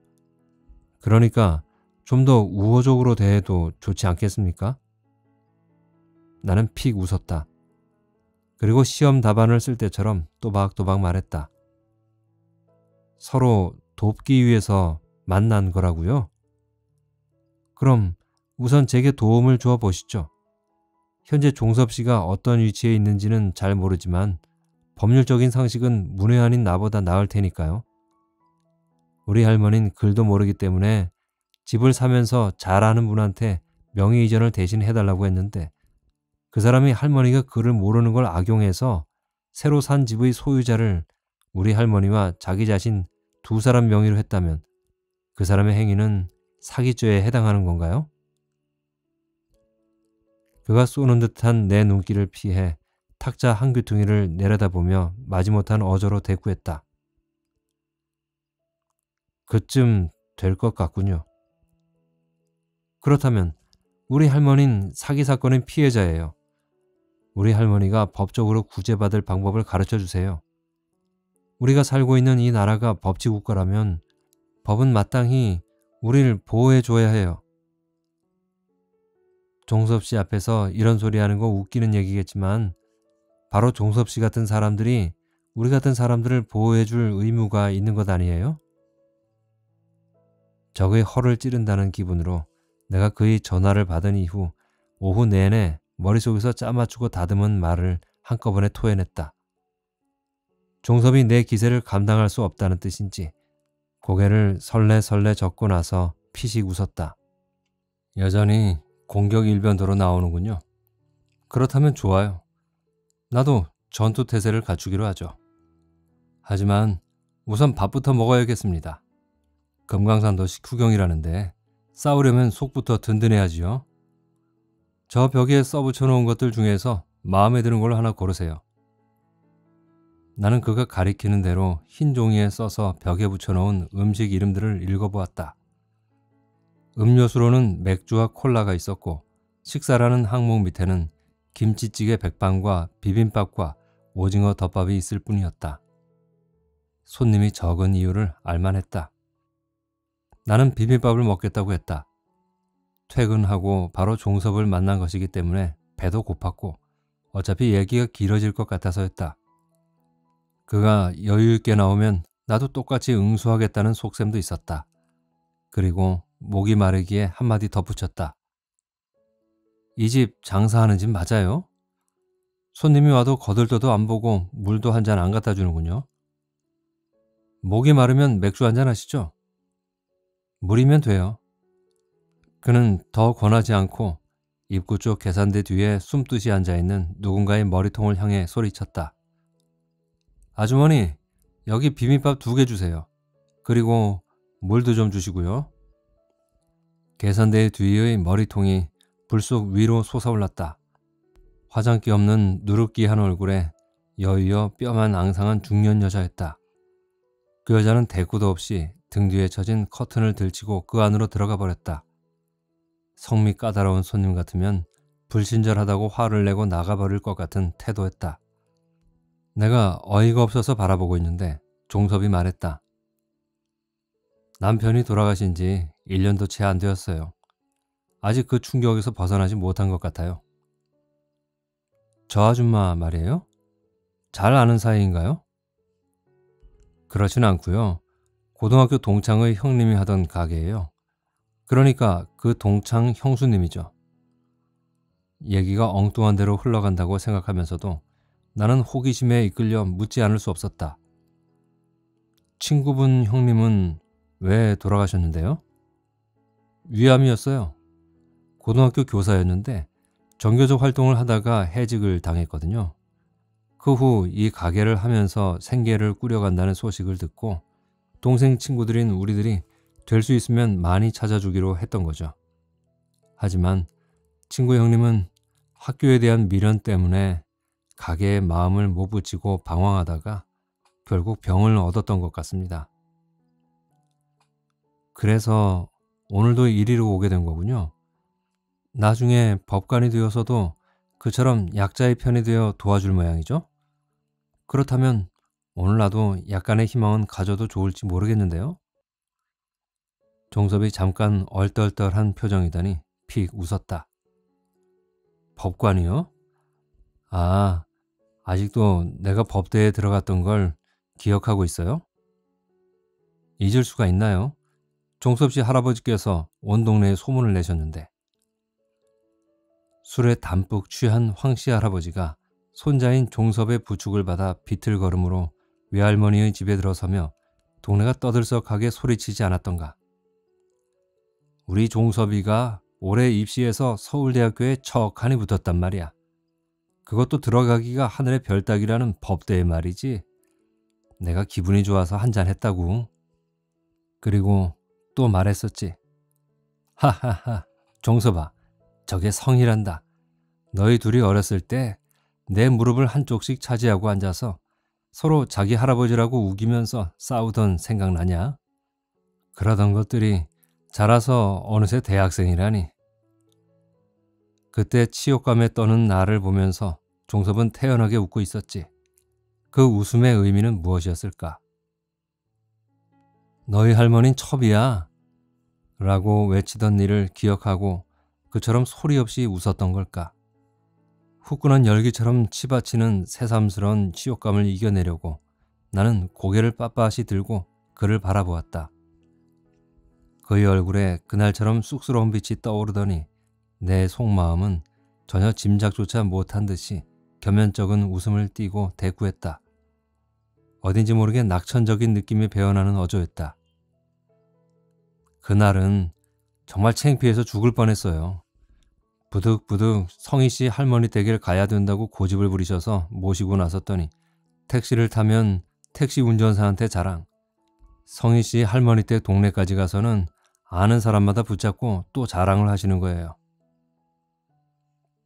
그러니까 좀 더 우호적으로 대해도 좋지 않겠습니까? 나는 픽 웃었다. 그리고 시험 답안을 쓸 때처럼 또박또박 말했다. 서로 돕기 위해서 만난 거라고요? 그럼 우선 제게 도움을 주어 보시죠. 현재 종섭 씨가 어떤 위치에 있는지는 잘 모르지만 법률적인 상식은 문외한인 나보다 나을 테니까요. 우리 할머니는 글도 모르기 때문에 집을 사면서 잘 아는 분한테 명의 이전을 대신 해달라고 했는데 그 사람이 할머니가 글을 모르는 걸 악용해서 새로 산 집의 소유자를 우리 할머니와 자기 자신 두 사람 명의로 했다면 그 사람의 행위는 사기죄에 해당하는 건가요? 그가 쏘는 듯한 내 눈길을 피해 탁자 한 귀퉁이를 내려다보며 마지못한 어조로 대꾸했다. 그쯤 될 것 같군요. 그렇다면 우리 할머니는 사기 사건의 피해자예요. 우리 할머니가 법적으로 구제받을 방법을 가르쳐 주세요. 우리가 살고 있는 이 나라가 법치국가라면 법은 마땅히 우리를 보호해 줘야 해요. 종섭 씨 앞에서 이런 소리 하는 거 웃기는 얘기겠지만 바로 종섭 씨 같은 사람들이 우리 같은 사람들을 보호해 줄 의무가 있는 것 아니에요? 적의 허를 찌른다는 기분으로 내가 그의 전화를 받은 이후 오후 내내 머릿속에서 짜맞추고 다듬은 말을 한꺼번에 토해냈다. 종섭이 내 기세를 감당할 수 없다는 뜻인지 고개를 설레설레 젓고 나서 피식 웃었다. 여전히 공격 일변도로 나오는군요. 그렇다면 좋아요. 나도 전투 태세를 갖추기로 하죠. 하지만 우선 밥부터 먹어야겠습니다. 금강산도 식후경이라는데 싸우려면 속부터 든든해야지요. 저 벽에 써붙여놓은 것들 중에서 마음에 드는 걸 하나 고르세요. 나는 그가 가리키는 대로 흰 종이에 써서 벽에 붙여놓은 음식 이름들을 읽어보았다. 음료수로는 맥주와 콜라가 있었고 식사라는 항목 밑에는 김치찌개 백반과 비빔밥과 오징어 덮밥이 있을 뿐이었다. 손님이 적은 이유를 알만했다. 나는 비빔밥을 먹겠다고 했다. 퇴근하고 바로 종섭을 만난 것이기 때문에 배도 고팠고 어차피 얘기가 길어질 것 같아서였다. 그가 여유 있게 나오면 나도 똑같이 응수하겠다는 속셈도 있었다. 그리고 목이 마르기에 한마디 덧붙였다. 이 집 장사하는 집 맞아요? 손님이 와도 거들떠도 안 보고 물도 한 잔 안 갖다 주는군요. 목이 마르면 맥주 한 잔 하시죠? 물이면 돼요. 그는 더 권하지 않고 입구 쪽 계산대 뒤에 숨듯이 앉아있는 누군가의 머리통을 향해 소리쳤다. 아주머니, 여기 비빔밥 2개 주세요. 그리고 물도 좀 주시고요. 계산대 뒤의 머리통이 불쑥 위로 솟아올랐다. 화장기 없는 누룩기한 얼굴에 여의어 뼈만 앙상한 중년 여자였다. 그 여자는 대꾸도 없이 등 뒤에 쳐진 커튼을 들치고 그 안으로 들어가 버렸다. 성미 까다로운 손님 같으면 불친절하다고 화를 내고 나가버릴 것 같은 태도였다. 내가 어이가 없어서 바라보고 있는데 종섭이 말했다. 남편이 돌아가신 지 1년도 채 안 되었어요. 아직 그 충격에서 벗어나지 못한 것 같아요. 저 아줌마 말이에요? 잘 아는 사이인가요? 그렇진 않고요. 고등학교 동창의 형님이 하던 가게예요. 그러니까 그 동창 형수님이죠. 얘기가 엉뚱한 대로 흘러간다고 생각하면서도 나는 호기심에 이끌려 묻지 않을 수 없었다. 친구분 형님은 왜 돌아가셨는데요? 위암이었어요. 고등학교 교사였는데 정교적 활동을 하다가 해직을 당했거든요. 그 후 이 가게를 하면서 생계를 꾸려간다는 소식을 듣고 동생 친구들인 우리들이 될 수 있으면 많이 찾아주기로 했던 거죠. 하지만 친구 형님은 학교에 대한 미련 때문에 가게에 마음을 못 붙이고 방황하다가 결국 병을 얻었던 것 같습니다. 그래서 오늘도 이리로 오게 된 거군요. 나중에 법관이 되어서도 그처럼 약자의 편이 되어 도와줄 모양이죠? 그렇다면 오늘 나도 약간의 희망은 가져도 좋을지 모르겠는데요? 종섭이 잠깐 얼떨떨한 표정이더니 픽 웃었다. 법관이요? 아, 아직도 내가 법대에 들어갔던 걸 기억하고 있어요? 잊을 수가 있나요? 종섭씨 할아버지께서 온 동네에 소문을 내셨는데. 술에 담뿍 취한 황씨 할아버지가 손자인 종섭의 부축을 받아 비틀걸음으로 외할머니의 집에 들어서며 동네가 떠들썩하게 소리치지 않았던가. 우리 종섭이가 올해 입시해서 서울대학교에 척하니 붙었단 말이야. 그것도 들어가기가 하늘의 별 따기라는 법대의 말이지. 내가 기분이 좋아서 한잔 했다고. 그리고 또 말했었지. 하하하, 종섭아, 저게 성이란다. 너희 둘이 어렸을 때 내 무릎을 한쪽씩 차지하고 앉아서 서로 자기 할아버지라고 우기면서 싸우던 생각나냐? 그러던 것들이 자라서 어느새 대학생이라니. 그때 치욕감에 떠는 나를 보면서 종섭은 태연하게 웃고 있었지. 그 웃음의 의미는 무엇이었을까? 너희 할머니는 첩이야 라고 외치던 일을 기억하고 그처럼 소리 없이 웃었던 걸까? 후끈한 열기처럼 치받치는 새삼스러운 치욕감을 이겨내려고 나는 고개를 빳빳이 들고 그를 바라보았다. 그의 얼굴에 그날처럼 쑥스러운 빛이 떠오르더니 내 속마음은 전혀 짐작조차 못한 듯이 겸연쩍은 웃음을 띠고 대꾸했다. 어딘지 모르게 낙천적인 느낌이 배어나는 어조였다. 그날은 정말 창피해서 죽을 뻔했어요. 부득부득 성희씨 할머니 댁에 가야 된다고 고집을 부리셔서 모시고 나섰더니 택시를 타면 택시 운전사한테 자랑. 성희씨 할머니 댁 동네까지 가서는 아는 사람마다 붙잡고 또 자랑을 하시는 거예요.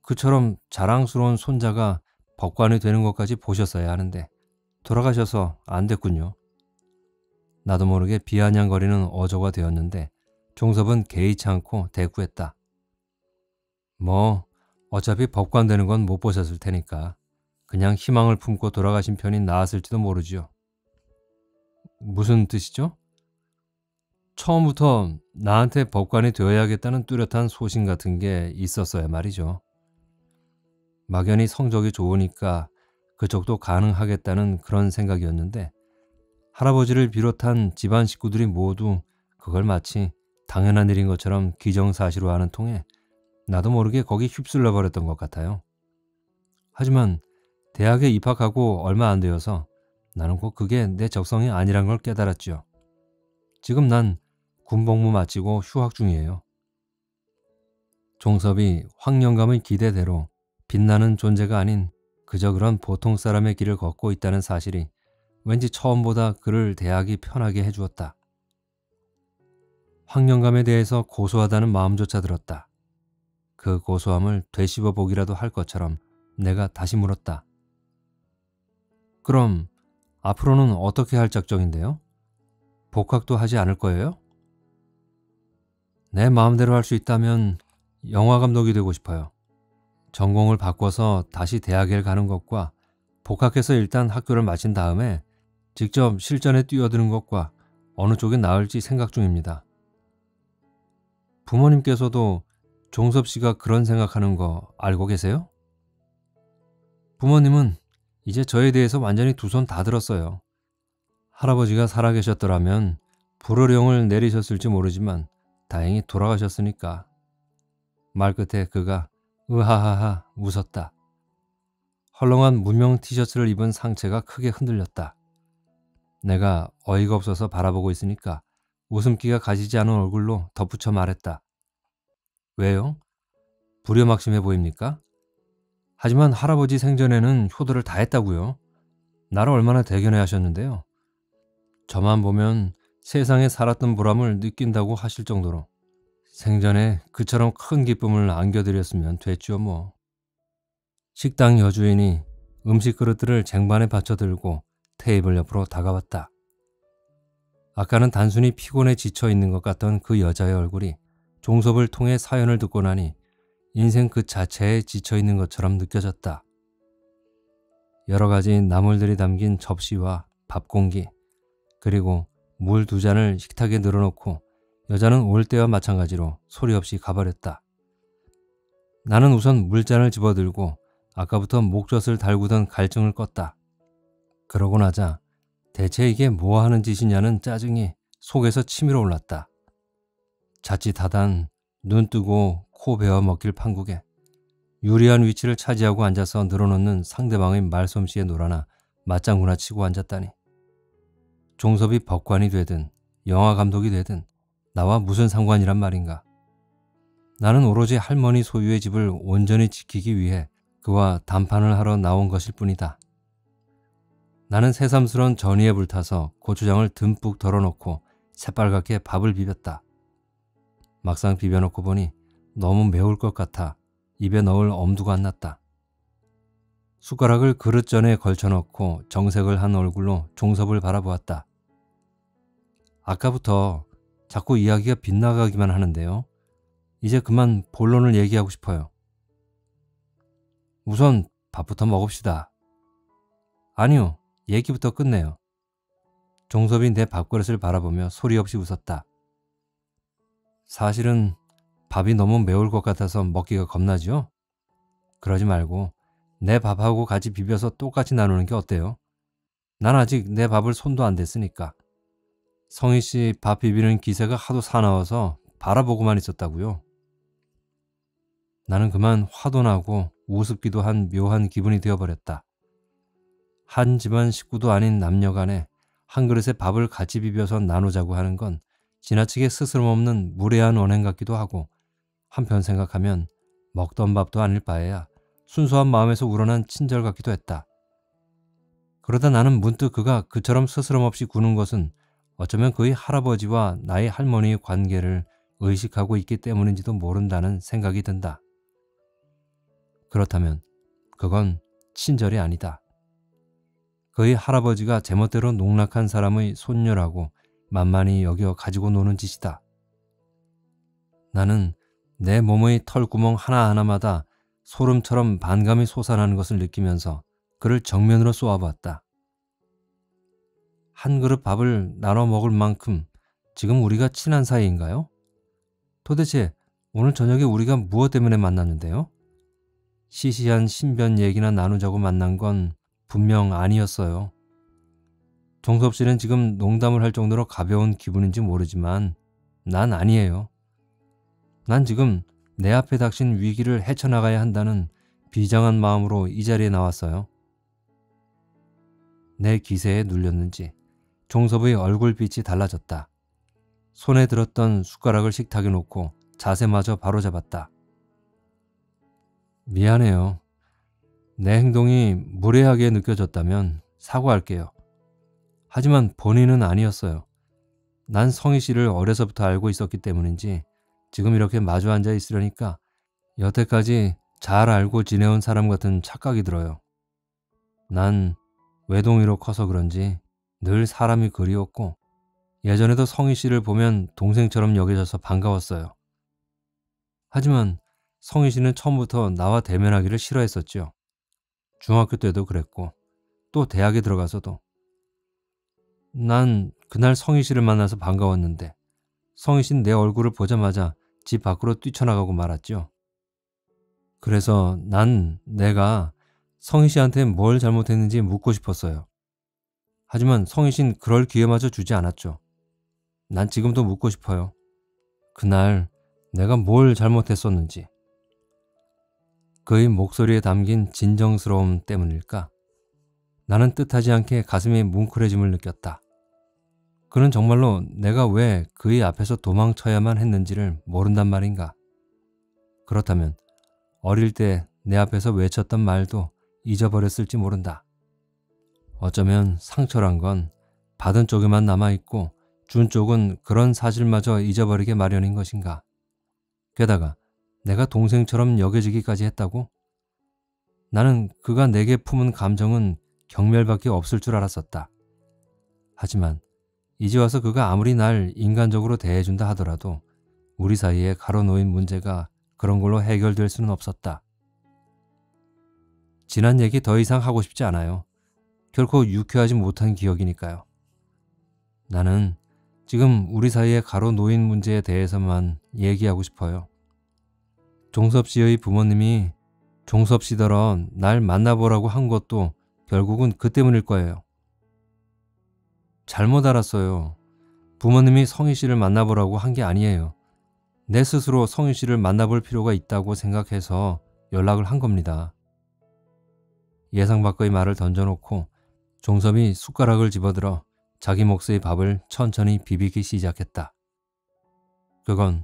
그처럼 자랑스러운 손자가 법관이 되는 것까지 보셨어야 하는데 돌아가셔서 안 됐군요. 나도 모르게 비아냥거리는 어조가 되었는데 종섭은 개의치 않고 대꾸했다. 뭐 어차피 법관 되는 건 못 보셨을 테니까 그냥 희망을 품고 돌아가신 편이 나았을지도 모르지요. 무슨 뜻이죠? 처음부터 나한테 법관이 되어야겠다는 뚜렷한 소신 같은 게 있었어야 말이죠. 막연히 성적이 좋으니까 그쪽도 가능하겠다는 그런 생각이었는데 할아버지를 비롯한 집안 식구들이 모두 그걸 마치 당연한 일인 것처럼 기정사실화하는 통에 나도 모르게 거기 휩쓸려 버렸던 것 같아요. 하지만 대학에 입학하고 얼마 안 되어서 나는 꼭 그게 내 적성이 아니란 걸 깨달았죠. 지금 난 군복무 마치고 휴학 중이에요. 종섭이 황영감의 기대대로 빛나는 존재가 아닌 그저 그런 보통 사람의 길을 걷고 있다는 사실이 왠지 처음보다 그를 대학이 편하게 해주었다. 황영감에 대해서 고소하다는 마음조차 들었다. 그 고소함을 되씹어보기라도 할 것처럼 내가 다시 물었다. 그럼 앞으로는 어떻게 할 작정인데요? 복학도 하지 않을 거예요? 내 마음대로 할 수 있다면 영화감독이 되고 싶어요. 전공을 바꿔서 다시 대학에 가는 것과 복학해서 일단 학교를 마친 다음에 직접 실전에 뛰어드는 것과 어느 쪽이 나을지 생각 중입니다. 부모님께서도 종섭 씨가 그런 생각하는 거 알고 계세요? 부모님은 이제 저에 대해서 완전히 두 손 다 들었어요. 할아버지가 살아계셨더라면 불호령을 내리셨을지 모르지만 다행히 돌아가셨으니까. 말끝에 그가 으하하하 웃었다. 헐렁한 무명 티셔츠를 입은 상체가 크게 흔들렸다. 내가 어이가 없어서 바라보고 있으니까 웃음기가 가지지 않은 얼굴로 덧붙여 말했다. 왜요? 불효막심해 보입니까? 하지만 할아버지 생전에는 효도를 다 했다고요. 나를 얼마나 대견해 하셨는데요. 저만 보면 세상에 살았던 보람을 느낀다고 하실 정도로 생전에 그처럼 큰 기쁨을 안겨드렸으면 됐죠 뭐. 식당 여주인이 음식 그릇들을 쟁반에 받쳐들고 테이블 옆으로 다가왔다. 아까는 단순히 피곤에 지쳐있는 것 같던 그 여자의 얼굴이 종섭을 통해 사연을 듣고 나니 인생 그 자체에 지쳐있는 것처럼 느껴졌다. 여러 가지 나물들이 담긴 접시와 밥공기 그리고 물 2잔을 식탁에 늘어놓고 여자는 올 때와 마찬가지로 소리 없이 가버렸다. 나는 우선 물잔을 집어들고 아까부터 목젖을 달구던 갈증을 껐다. 그러고 나자 대체 이게 뭐하는 짓이냐는 짜증이 속에서 치밀어 올랐다. 자칫하단 눈 뜨고 코 베어 먹힐 판국에 유리한 위치를 차지하고 앉아서 늘어놓는 상대방의 말솜씨에 놀아나 맞장구나 치고 앉았다니. 종섭이 법관이 되든 영화감독이 되든 나와 무슨 상관이란 말인가. 나는 오로지 할머니 소유의 집을 온전히 지키기 위해 그와 담판을 하러 나온 것일 뿐이다. 나는 새삼스런 전의에 불타서 고추장을 듬뿍 덜어놓고 새빨갛게 밥을 비볐다. 막상 비벼놓고 보니 너무 매울 것 같아 입에 넣을 엄두가 안 났다. 숟가락을 그릇전에 걸쳐놓고 정색을 한 얼굴로 종섭을 바라보았다. 아까부터 자꾸 이야기가 빗나가기만 하는데요. 이제 그만 본론을 얘기하고 싶어요. 우선 밥부터 먹읍시다. 아니요, 얘기부터 끝내요. 종섭이 내 밥그릇을 바라보며 소리 없이 웃었다. 사실은 밥이 너무 매울 것 같아서 먹기가 겁나죠? 그러지 말고 내 밥하고 같이 비벼서 똑같이 나누는 게 어때요? 난 아직 내 밥을 손도 안 댔으니까. 성희 씨 밥 비비는 기세가 하도 사나워서 바라보고만 있었다고요. 나는 그만 화도 나고 우습기도 한 묘한 기분이 되어버렸다. 한 집안 식구도 아닌 남녀 간에 한 그릇에 밥을 같이 비벼서 나누자고 하는 건 지나치게 스스럼없는 무례한 언행 같기도 하고, 한편 생각하면 먹던 밥도 아닐 바에야 순수한 마음에서 우러난 친절 같기도 했다. 그러다 나는 문득 그가 그처럼 스스럼없이 구는 것은 어쩌면 그의 할아버지와 나의 할머니의 관계를 의식하고 있기 때문인지도 모른다는 생각이 든다. 그렇다면 그건 친절이 아니다. 그의 할아버지가 제멋대로 농락한 사람의 손녀라고 만만히 여겨 가지고 노는 짓이다. 나는 내 몸의 털구멍 하나하나마다 소름처럼 반감이 솟아나는 것을 느끼면서 그를 정면으로 쏘아봤다. 한 그릇 밥을 나눠 먹을 만큼 지금 우리가 친한 사이인가요? 도대체 오늘 저녁에 우리가 무엇 때문에 만났는데요? 시시한 신변 얘기나 나누자고 만난 건 분명 아니었어요. 종섭 씨는 지금 농담을 할 정도로 가벼운 기분인지 모르지만 난 아니에요. 난 지금 내 앞에 닥친 위기를 헤쳐나가야 한다는 비장한 마음으로 이 자리에 나왔어요. 내 기세에 눌렸는지 종섭의 얼굴빛이 달라졌다. 손에 들었던 숟가락을 식탁에 놓고 자세마저 바로잡았다. 미안해요. 내 행동이 무례하게 느껴졌다면 사과할게요. 하지만 본인은 아니었어요. 난 성희 씨를 어려서부터 알고 있었기 때문인지 지금 이렇게 마주 앉아 있으려니까 여태까지 잘 알고 지내온 사람 같은 착각이 들어요. 난 외동이로 커서 그런지 늘 사람이 그리웠고 예전에도 성희 씨를 보면 동생처럼 여겨져서 반가웠어요. 하지만 성희 씨는 처음부터 나와 대면하기를 싫어했었죠. 중학교 때도 그랬고 또 대학에 들어가서도. 난 그날 성희 씨를 만나서 반가웠는데 성희 씨는 내 얼굴을 보자마자 집 밖으로 뛰쳐나가고 말았죠. 그래서 난 내가 성희 씨한테 뭘 잘못했는지 묻고 싶었어요. 하지만 성희 씨는 그럴 기회마저 주지 않았죠. 난 지금도 묻고 싶어요. 그날 내가 뭘 잘못했었는지. 그의 목소리에 담긴 진정스러움 때문일까? 나는 뜻하지 않게 가슴이 뭉클해짐을 느꼈다. 그는 정말로 내가 왜 그의 앞에서 도망쳐야만 했는지를 모른단 말인가? 그렇다면 어릴 때 내 앞에서 외쳤던 말도 잊어버렸을지 모른다. 어쩌면 상처란 건 받은 쪽에만 남아있고 준 쪽은 그런 사실마저 잊어버리게 마련인 것인가? 게다가 내가 동생처럼 여겨지기까지 했다고? 나는 그가 내게 품은 감정은 경멸밖에 없을 줄 알았었다. 하지만 이제 와서 그가 아무리 날 인간적으로 대해준다 하더라도 우리 사이에 가로놓인 문제가 그런 걸로 해결될 수는 없었다. 지난 얘기 더 이상 하고 싶지 않아요. 결코 유쾌하지 못한 기억이니까요. 나는 지금 우리 사이에 가로놓인 문제에 대해서만 얘기하고 싶어요. 종섭 씨의 부모님이 종섭 씨더러 날 만나보라고 한 것도 결국은 그 때문일 거예요. 잘못 알았어요. 부모님이 성희 씨를 만나보라고 한 게 아니에요. 내 스스로 성희 씨를 만나볼 필요가 있다고 생각해서 연락을 한 겁니다. 예상 밖의 말을 던져놓고 종섭이 숟가락을 집어들어 자기 몫의 밥을 천천히 비비기 시작했다. 그건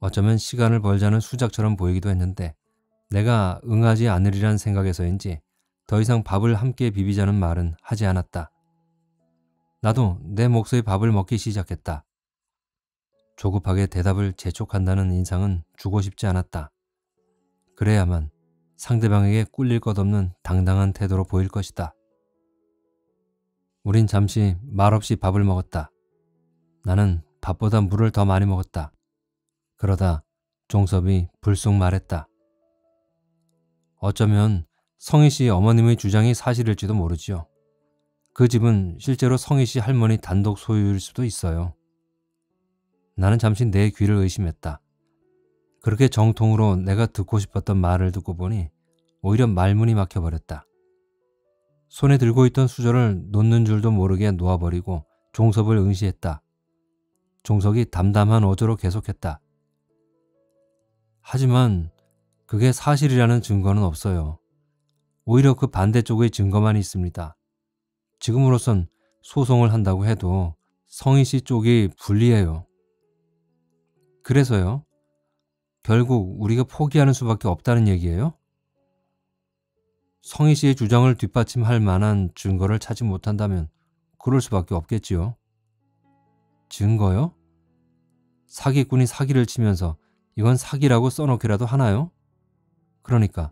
어쩌면 시간을 벌자는 수작처럼 보이기도 했는데 내가 응하지 않으리란 생각에서인지 더 이상 밥을 함께 비비자는 말은 하지 않았다. 나도 내 몫의 밥을 먹기 시작했다. 조급하게 대답을 재촉한다는 인상은 주고 싶지 않았다. 그래야만 상대방에게 꿀릴 것 없는 당당한 태도로 보일 것이다. 우린 잠시 말없이 밥을 먹었다. 나는 밥보다 물을 더 많이 먹었다. 그러다 종섭이 불쑥 말했다. 어쩌면 성희 씨 어머님의 주장이 사실일지도 모르지요. 그 집은 실제로 성희 씨 할머니 단독 소유일 수도 있어요. 나는 잠시 내 귀를 의심했다. 그렇게 정통으로 내가 듣고 싶었던 말을 듣고 보니 오히려 말문이 막혀버렸다. 손에 들고 있던 수저를 놓는 줄도 모르게 놓아버리고 종섭을 응시했다. 종석이 담담한 어조로 계속했다. 하지만 그게 사실이라는 증거는 없어요. 오히려 그 반대쪽의 증거만 있습니다. 지금으로선 소송을 한다고 해도 성희 씨 쪽이 불리해요. 그래서요? 결국 우리가 포기하는 수밖에 없다는 얘기예요? 성희 씨의 주장을 뒷받침할 만한 증거를 찾지 못한다면 그럴 수밖에 없겠지요. 증거요? 사기꾼이 사기를 치면서 이건 사기라고 써놓기라도 하나요? 그러니까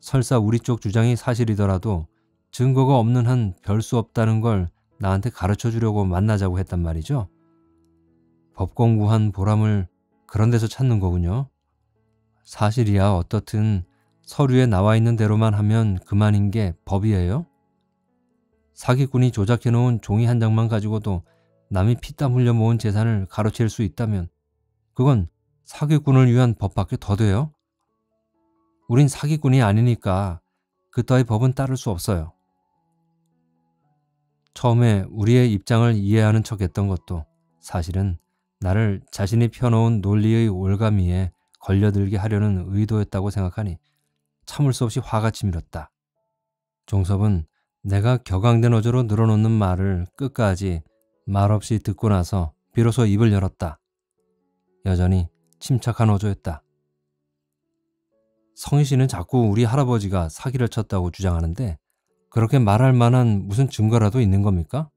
설사 우리 쪽 주장이 사실이더라도 증거가 없는 한 별 수 없다는 걸 나한테 가르쳐 주려고 만나자고 했단 말이죠. 법 공부한 보람을 그런 데서 찾는 거군요. 사실이야 어떻든 서류에 나와 있는 대로만 하면 그만인 게 법이에요? 사기꾼이 조작해놓은 종이 한 장만 가지고도 남이 피땀 흘려 모은 재산을 가로챌 수 있다면 그건 사기꾼을 위한 법밖에 더 돼요? 우린 사기꾼이 아니니까 그따위 법은 따를 수 없어요. 처음에 우리의 입장을 이해하는 척했던 것도 사실은 나를 자신이 펴놓은 논리의 올가미에 걸려들게 하려는 의도였다고 생각하니 참을 수 없이 화가 치밀었다. 종섭은 내가 격앙된 어조로 늘어놓는 말을 끝까지 말없이 듣고 나서 비로소 입을 열었다. 여전히 침착한 어조였다. 성희 씨는 자꾸 우리 할아버지가 사기를 쳤다고 주장하는데 그렇게 말할 만한 무슨 증거라도 있는 겁니까?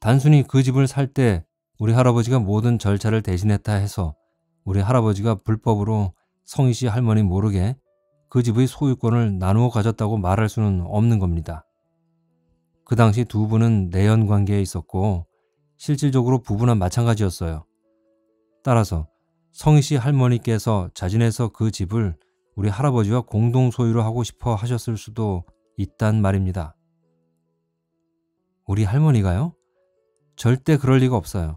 단순히 그 집을 살 때 우리 할아버지가 모든 절차를 대신했다 해서 우리 할아버지가 불법으로 성희 씨 할머니 모르게 그 집의 소유권을 나누어 가졌다고 말할 수는 없는 겁니다. 그 당시 두 분은 내연 관계에 있었고 실질적으로 부부나 마찬가지였어요. 따라서 성희 씨 할머니께서 자진해서 그 집을 우리 할아버지와 공동 소유로 하고 싶어 하셨을 수도 있단 말입니다. 우리 할머니가요? 절대 그럴 리가 없어요.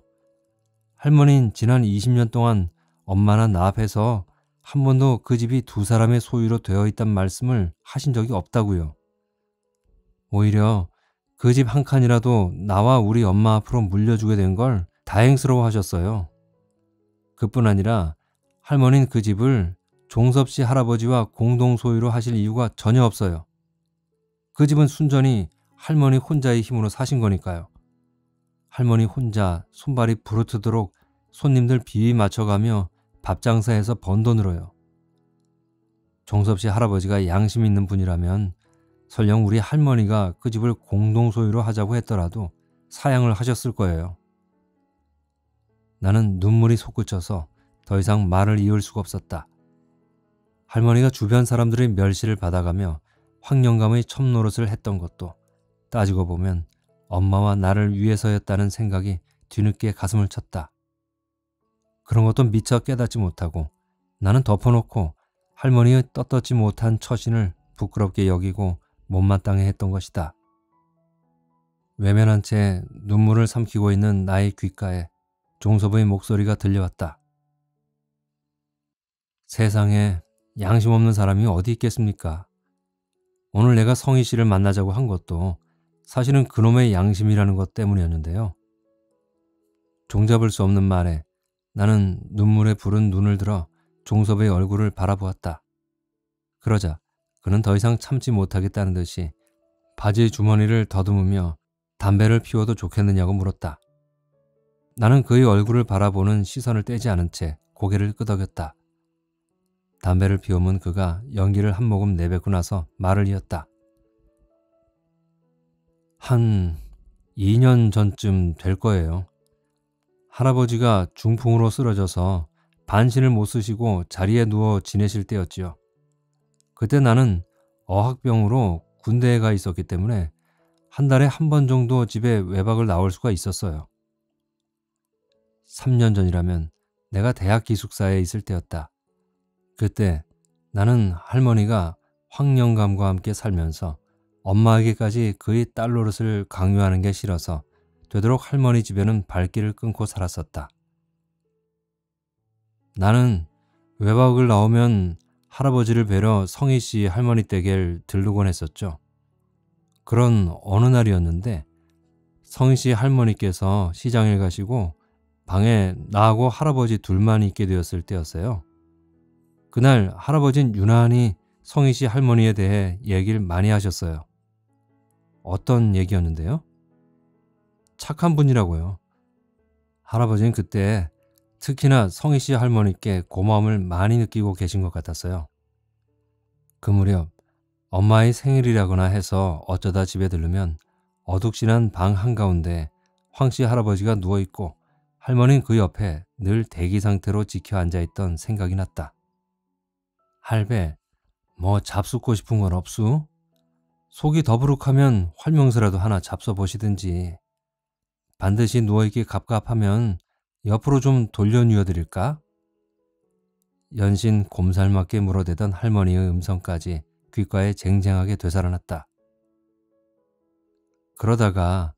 할머니는 지난 20년 동안 엄마나 나 앞에서 한 번도 그 집이 두 사람의 소유로 되어 있단 말씀을 하신 적이 없다고요. 오히려 그 집 한 칸이라도 나와 우리 엄마 앞으로 물려주게 된 걸 다행스러워 하셨어요. 그뿐 아니라 할머니는 그 집을 종섭 씨 할아버지와 공동 소유로 하실 이유가 전혀 없어요. 그 집은 순전히 할머니 혼자의 힘으로 사신 거니까요. 할머니 혼자 손발이 부르트도록 손님들 비위 맞춰가며 밥 장사해서 번 돈으로요. 종섭 씨 할아버지가 양심 있는 분이라면 설령 우리 할머니가 그 집을 공동 소유로 하자고 했더라도 사양을 하셨을 거예요. 나는 눈물이 솟구쳐서 더 이상 말을 이을 수가 없었다. 할머니가 주변 사람들의 멸시를 받아가며 황영감의 첩노릇을 했던 것도 따지고 보면 엄마와 나를 위해서였다는 생각이 뒤늦게 가슴을 쳤다. 그런 것도 미처 깨닫지 못하고 나는 덮어놓고 할머니의 떳떳지 못한 처신을 부끄럽게 여기고 못마땅해 했던 것이다. 외면한 채 눈물을 삼키고 있는 나의 귓가에 종섭의 목소리가 들려왔다. 세상에 양심 없는 사람이 어디 있겠습니까? 오늘 내가 성희 씨를 만나자고 한 것도 사실은 그놈의 양심이라는 것 때문이었는데요. 종잡을 수 없는 말에 나는 눈물에 부른 눈을 들어 종섭의 얼굴을 바라보았다. 그러자 그는 더 이상 참지 못하겠다는 듯이 바지 주머니를 더듬으며 담배를 피워도 좋겠느냐고 물었다. 나는 그의 얼굴을 바라보는 시선을 떼지 않은 채 고개를 끄덕였다. 담배를 피우면 그가 연기를 한 모금 내뱉고 나서 말을 이었다. 한 2년 전쯤 될 거예요. 할아버지가 중풍으로 쓰러져서 반신을 못 쓰시고 자리에 누워 지내실 때였지요. 그때 나는 어학병으로 군대에 가 있었기 때문에 한 달에 한 번 정도 집에 외박을 나올 수가 있었어요. 3년 전이라면 내가 대학 기숙사에 있을 때였다. 그때 나는 할머니가 황영감과 함께 살면서 엄마에게까지 그의 딸 노릇을 강요하는 게 싫어서 되도록 할머니 집에는 발길을 끊고 살았었다. 나는 외박을 나오면 할아버지를 뵈러 성희 씨 할머니 댁을 들르곤 했었죠. 그런 어느 날이었는데 성희 씨 할머니께서 시장에 가시고 방에 나하고 할아버지 둘만 있게 되었을 때였어요. 그날 할아버진 유난히 성희 씨 할머니에 대해 얘기를 많이 하셨어요. 어떤 얘기였는데요? 착한 분이라고요. 할아버지는 그때 특히나 성희 씨 할머니께 고마움을 많이 느끼고 계신 것 같았어요. 그 무렵 엄마의 생일이라거나 해서 어쩌다 집에 들르면 어둑신한 방 한가운데 황씨 할아버지가 누워있고 할머니는 그 옆에 늘 대기 상태로 지켜 앉아있던 생각이 났다. 할배, 뭐 잡수고 싶은 건 없수? 속이 더부룩하면 활명수라도 하나 잡숴보시든지. 반드시 누워있기 갑갑하면 옆으로 좀 돌려 누워드릴까? 연신 곰살맞게 물어대던 할머니의 음성까지 귓가에 쟁쟁하게 되살아났다. 그러다가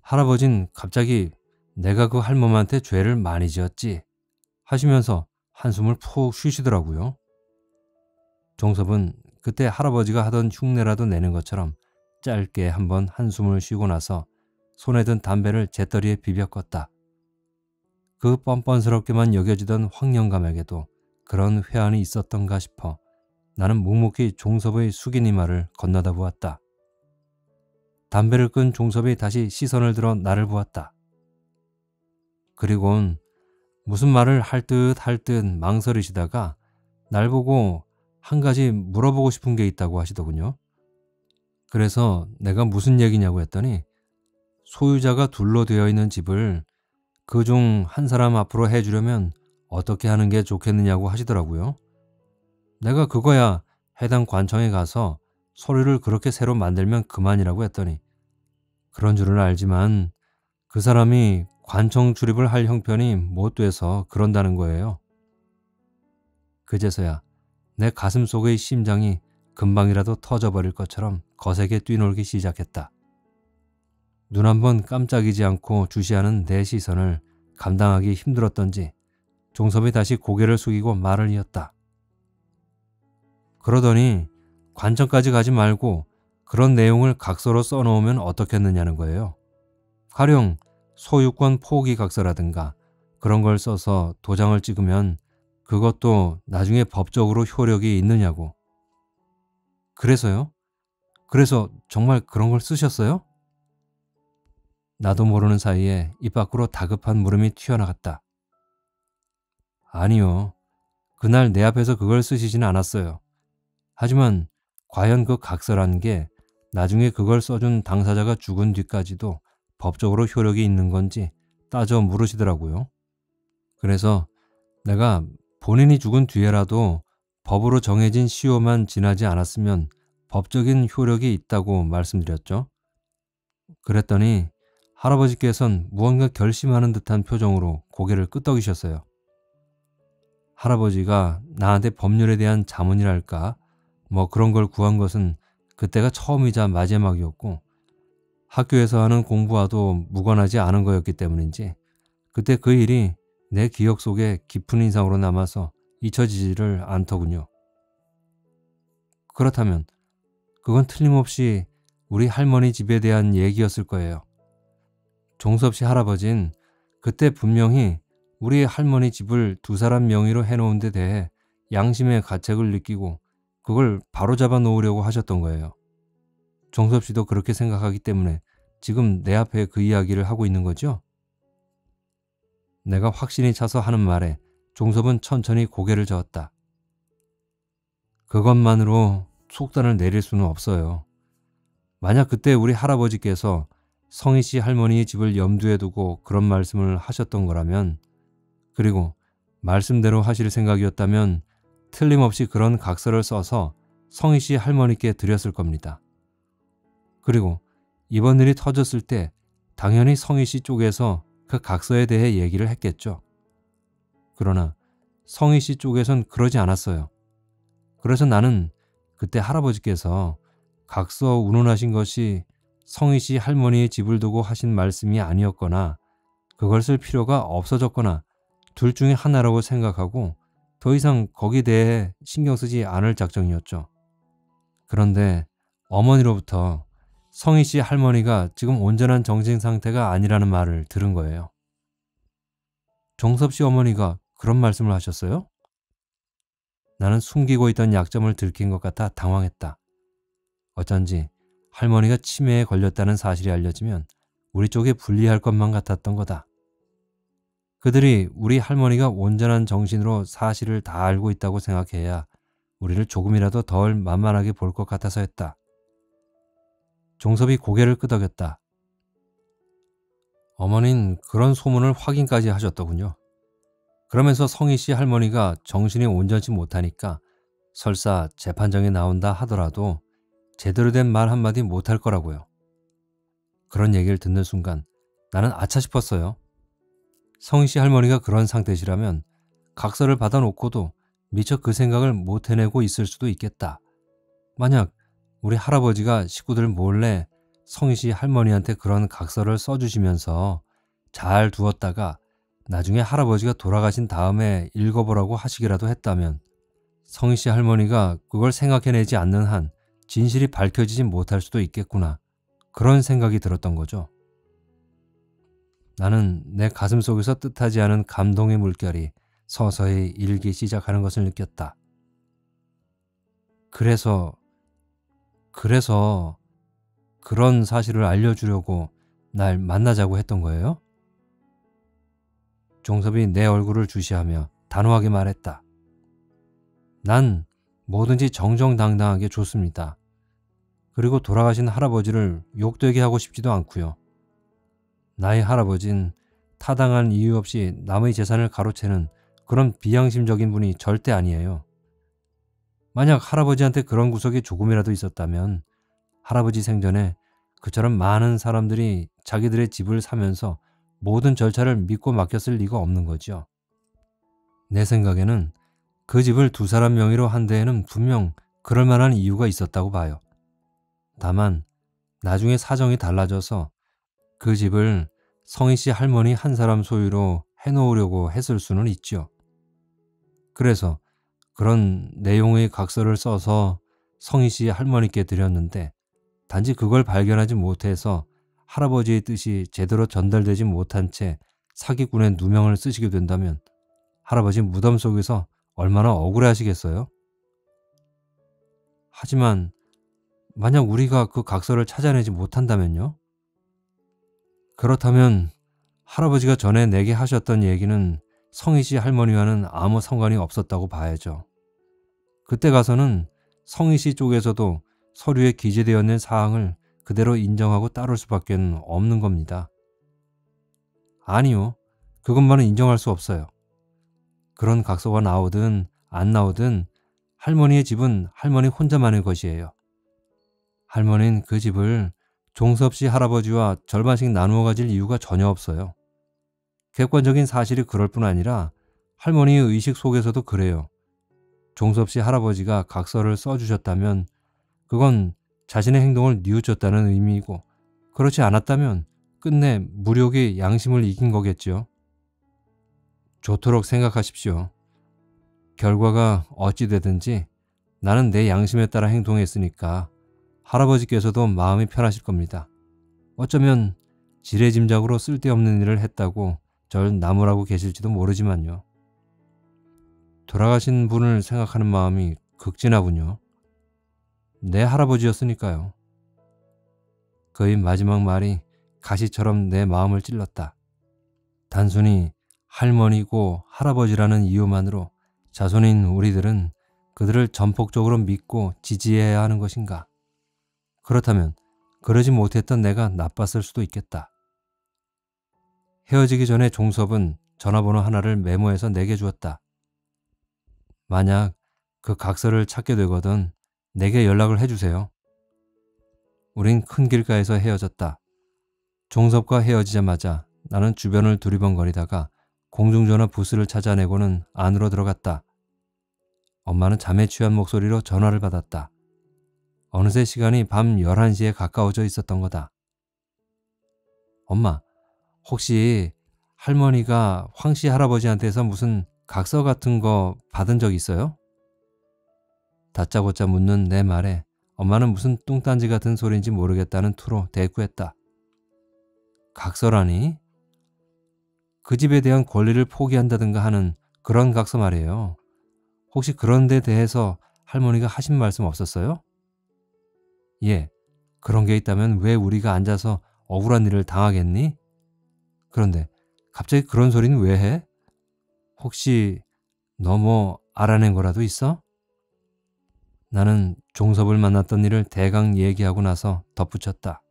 할아버진 갑자기 내가 그 할멈한테 죄를 많이 지었지 하시면서 한숨을 푹 쉬시더라고요. 종섭은 그때 할아버지가 하던 흉내라도 내는 것처럼 짧게 한번 한숨을 쉬고 나서 손에 든 담배를 재떨이에 비벼 껐다. 그 뻔뻔스럽게만 여겨지던 황영감에게도 그런 회한이 있었던가 싶어 나는 묵묵히 종섭의 숙이니 말을 건너다 보았다. 담배를 끈 종섭이 다시 시선을 들어 나를 보았다. 그리곤 무슨 말을 할 듯 할 듯 망설이시다가 날 보고 한 가지 물어보고 싶은 게 있다고 하시더군요. 그래서 내가 무슨 얘기냐고 했더니 소유자가 둘로 되어 있는 집을 그 중 한 사람 앞으로 해주려면 어떻게 하는 게 좋겠느냐고 하시더라고요. 내가 그거야 해당 관청에 가서 서류를 그렇게 새로 만들면 그만이라고 했더니 그런 줄은 알지만 그 사람이 관청 출입을 할 형편이 못 돼서 그런다는 거예요. 그제서야 내 가슴 속의 심장이 금방이라도 터져버릴 것처럼 거세게 뛰놀기 시작했다. 눈 한 번 깜짝이지 않고 주시하는 내 시선을 감당하기 힘들었던지 종섭이 다시 고개를 숙이고 말을 이었다. 그러더니 관청까지 가지 말고 그런 내용을 각서로 써놓으면 어떻겠느냐는 거예요. 가령 소유권 포기 각서라든가 그런 걸 써서 도장을 찍으면 그것도 나중에 법적으로 효력이 있느냐고. 그래서요? 그래서 정말 그런 걸 쓰셨어요? 나도 모르는 사이에 입 밖으로 다급한 물음이 튀어나갔다. 아니요. 그날 내 앞에서 그걸 쓰시진 않았어요. 하지만 과연 그 각서라는 게 나중에 그걸 써준 당사자가 죽은 뒤까지도 법적으로 효력이 있는 건지 따져 물으시더라고요. 그래서 내가 본인이 죽은 뒤에라도 법으로 정해진 시효만 지나지 않았으면 법적인 효력이 있다고 말씀드렸죠. 그랬더니 할아버지께선 무언가 결심하는 듯한 표정으로 고개를 끄덕이셨어요. 할아버지가 나한테 법률에 대한 자문이랄까 뭐 그런 걸 구한 것은 그때가 처음이자 마지막이었고 학교에서 하는 공부와도 무관하지 않은 거였기 때문인지 그때 그 일이 내 기억 속에 깊은 인상으로 남아서 잊혀지지를 않더군요. 그렇다면 그건 틀림없이 우리 할머니 집에 대한 얘기였을 거예요. 종섭 씨 할아버진 그때 분명히 우리 할머니 집을 두 사람 명의로 해놓은 데 대해 양심의 가책을 느끼고 그걸 바로잡아 놓으려고 하셨던 거예요. 종섭 씨도 그렇게 생각하기 때문에 지금 내 앞에 그 이야기를 하고 있는 거죠? 내가 확신이 차서 하는 말에 종섭은 천천히 고개를 저었다. 그것만으로 속단을 내릴 수는 없어요. 만약 그때 우리 할아버지께서 성희 씨 할머니의 집을 염두에 두고 그런 말씀을 하셨던 거라면 그리고 말씀대로 하실 생각이었다면 틀림없이 그런 각서를 써서 성희 씨 할머니께 드렸을 겁니다. 그리고 이번 일이 터졌을 때 당연히 성희 씨 쪽에서 그 각서에 대해 얘기를 했겠죠. 그러나 성희 씨 쪽에선 그러지 않았어요. 그래서 나는 그때 할아버지께서 각서 운운하신 것이 성희 씨 할머니의 집을 두고 하신 말씀이 아니었거나 그걸 쓸 필요가 없어졌거나 둘 중에 하나라고 생각하고 더 이상 거기에 대해 신경 쓰지 않을 작정이었죠. 그런데 어머니로부터 성희 씨 할머니가 지금 온전한 정신 상태가 아니라는 말을 들은 거예요. 정섭 씨 어머니가 그런 말씀을 하셨어요? 나는 숨기고 있던 약점을 들킨 것 같아 당황했다. 어쩐지 할머니가 치매에 걸렸다는 사실이 알려지면 우리 쪽에 불리할 것만 같았던 거다. 그들이 우리 할머니가 온전한 정신으로 사실을 다 알고 있다고 생각해야 우리를 조금이라도 덜 만만하게 볼 것 같아서 했다. 종섭이 고개를 끄덕였다. 어머닌 그런 소문을 확인까지 하셨더군요. 그러면서 성희 씨 할머니가 정신이 온전치 못하니까 설사 재판정에 나온다 하더라도 제대로 된 말 한마디 못할 거라고요. 그런 얘기를 듣는 순간 나는 아차 싶었어요. 성희 씨 할머니가 그런 상태시라면 각서를 받아놓고도 미처 그 생각을 못 해내고 있을 수도 있겠다. 만약 우리 할아버지가 식구들 몰래 성희 씨 할머니한테 그런 각서를 써주시면서 잘 두었다가 나중에 할아버지가 돌아가신 다음에 읽어보라고 하시기라도 했다면 성희 씨 할머니가 그걸 생각해내지 않는 한 진실이 밝혀지지 못할 수도 있겠구나. 그런 생각이 들었던 거죠. 나는 내 가슴 속에서 뜻하지 않은 감동의 물결이 서서히 일기 시작하는 것을 느꼈다. 그래서 그런 사실을 알려주려고 날 만나자고 했던 거예요? 종섭이 내 얼굴을 주시하며 단호하게 말했다. 난 뭐든지 정정당당하게 좋습니다. 그리고 돌아가신 할아버지를 욕되게 하고 싶지도 않고요. 나의 할아버진 타당한 이유 없이 남의 재산을 가로채는 그런 비양심적인 분이 절대 아니에요. 만약 할아버지한테 그런 구석이 조금이라도 있었다면 할아버지 생전에 그처럼 많은 사람들이 자기들의 집을 사면서 모든 절차를 믿고 맡겼을 리가 없는 거죠. 내 생각에는 그 집을 두 사람 명의로 한 데에는 분명 그럴 만한 이유가 있었다고 봐요. 다만 나중에 사정이 달라져서 그 집을 성희 씨 할머니 한 사람 소유로 해놓으려고 했을 수는 있죠. 그래서 그런 내용의 각서를 써서 성희 씨 할머니께 드렸는데 단지 그걸 발견하지 못해서 할아버지의 뜻이 제대로 전달되지 못한 채 사기꾼의 누명을 쓰시게 된다면 할아버지 무덤 속에서 얼마나 억울해하시겠어요? 하지만 만약 우리가 그 각서를 찾아내지 못한다면요? 그렇다면 할아버지가 전에 내게 하셨던 얘기는 성희 씨 할머니와는 아무 상관이 없었다고 봐야죠. 그때 가서는 성희 씨 쪽에서도 서류에 기재되어 있는 사항을 그대로 인정하고 따를 수밖에 없는 겁니다. 아니요. 그것만은 인정할 수 없어요. 그런 각서가 나오든 안 나오든 할머니의 집은 할머니 혼자만의 것이에요. 할머니는 그 집을 종섭 씨 할아버지와 절반씩 나누어 가질 이유가 전혀 없어요. 객관적인 사실이 그럴 뿐 아니라 할머니의 의식 속에서도 그래요. 종섭 씨 할아버지가 각서를 써주셨다면 그건 자신의 행동을 뉘우쳤다는 의미이고 그렇지 않았다면 끝내 무력의 양심을 이긴 거겠죠. 좋도록 생각하십시오. 결과가 어찌 되든지 나는 내 양심에 따라 행동했으니까 할아버지께서도 마음이 편하실 겁니다. 어쩌면 지레짐작으로 쓸데없는 일을 했다고 절 나무라고 계실지도 모르지만요. 돌아가신 분을 생각하는 마음이 극진하군요. 내 할아버지였으니까요. 그의 마지막 말이 가시처럼 내 마음을 찔렀다. 단순히 할머니고 할아버지라는 이유만으로 자손인 우리들은 그들을 전폭적으로 믿고 지지해야 하는 것인가? 그렇다면 그러지 못했던 내가 나빴을 수도 있겠다. 헤어지기 전에 종섭은 전화번호 하나를 메모해서 내게 주었다. 만약 그 각서를 찾게 되거든 내게 연락을 해주세요. 우린 큰 길가에서 헤어졌다. 종섭과 헤어지자마자 나는 주변을 두리번거리다가 공중전화 부스를 찾아내고는 안으로 들어갔다. 엄마는 잠에 취한 목소리로 전화를 받았다. 어느새 시간이 밤 11시에 가까워져 있었던 거다. 엄마, 혹시 할머니가 황 씨 할아버지한테서 무슨 각서 같은 거 받은 적 있어요? 다짜고짜 묻는 내 말에 엄마는 무슨 뚱딴지 같은 소리인지 모르겠다는 투로 대꾸했다. 각서라니? 그 집에 대한 권리를 포기한다든가 하는 그런 각서 말이에요. 혹시 그런 데 대해서 할머니가 하신 말씀 없었어요? 예, 그런 게 있다면 왜 우리가 앉아서 억울한 일을 당하겠니? 그런데 갑자기 그런 소리는 왜 해? 혹시 너 뭐 알아낸 거라도 있어? 나는 종섭을 만났던 일을 대강 얘기하고 나서 덧붙였다.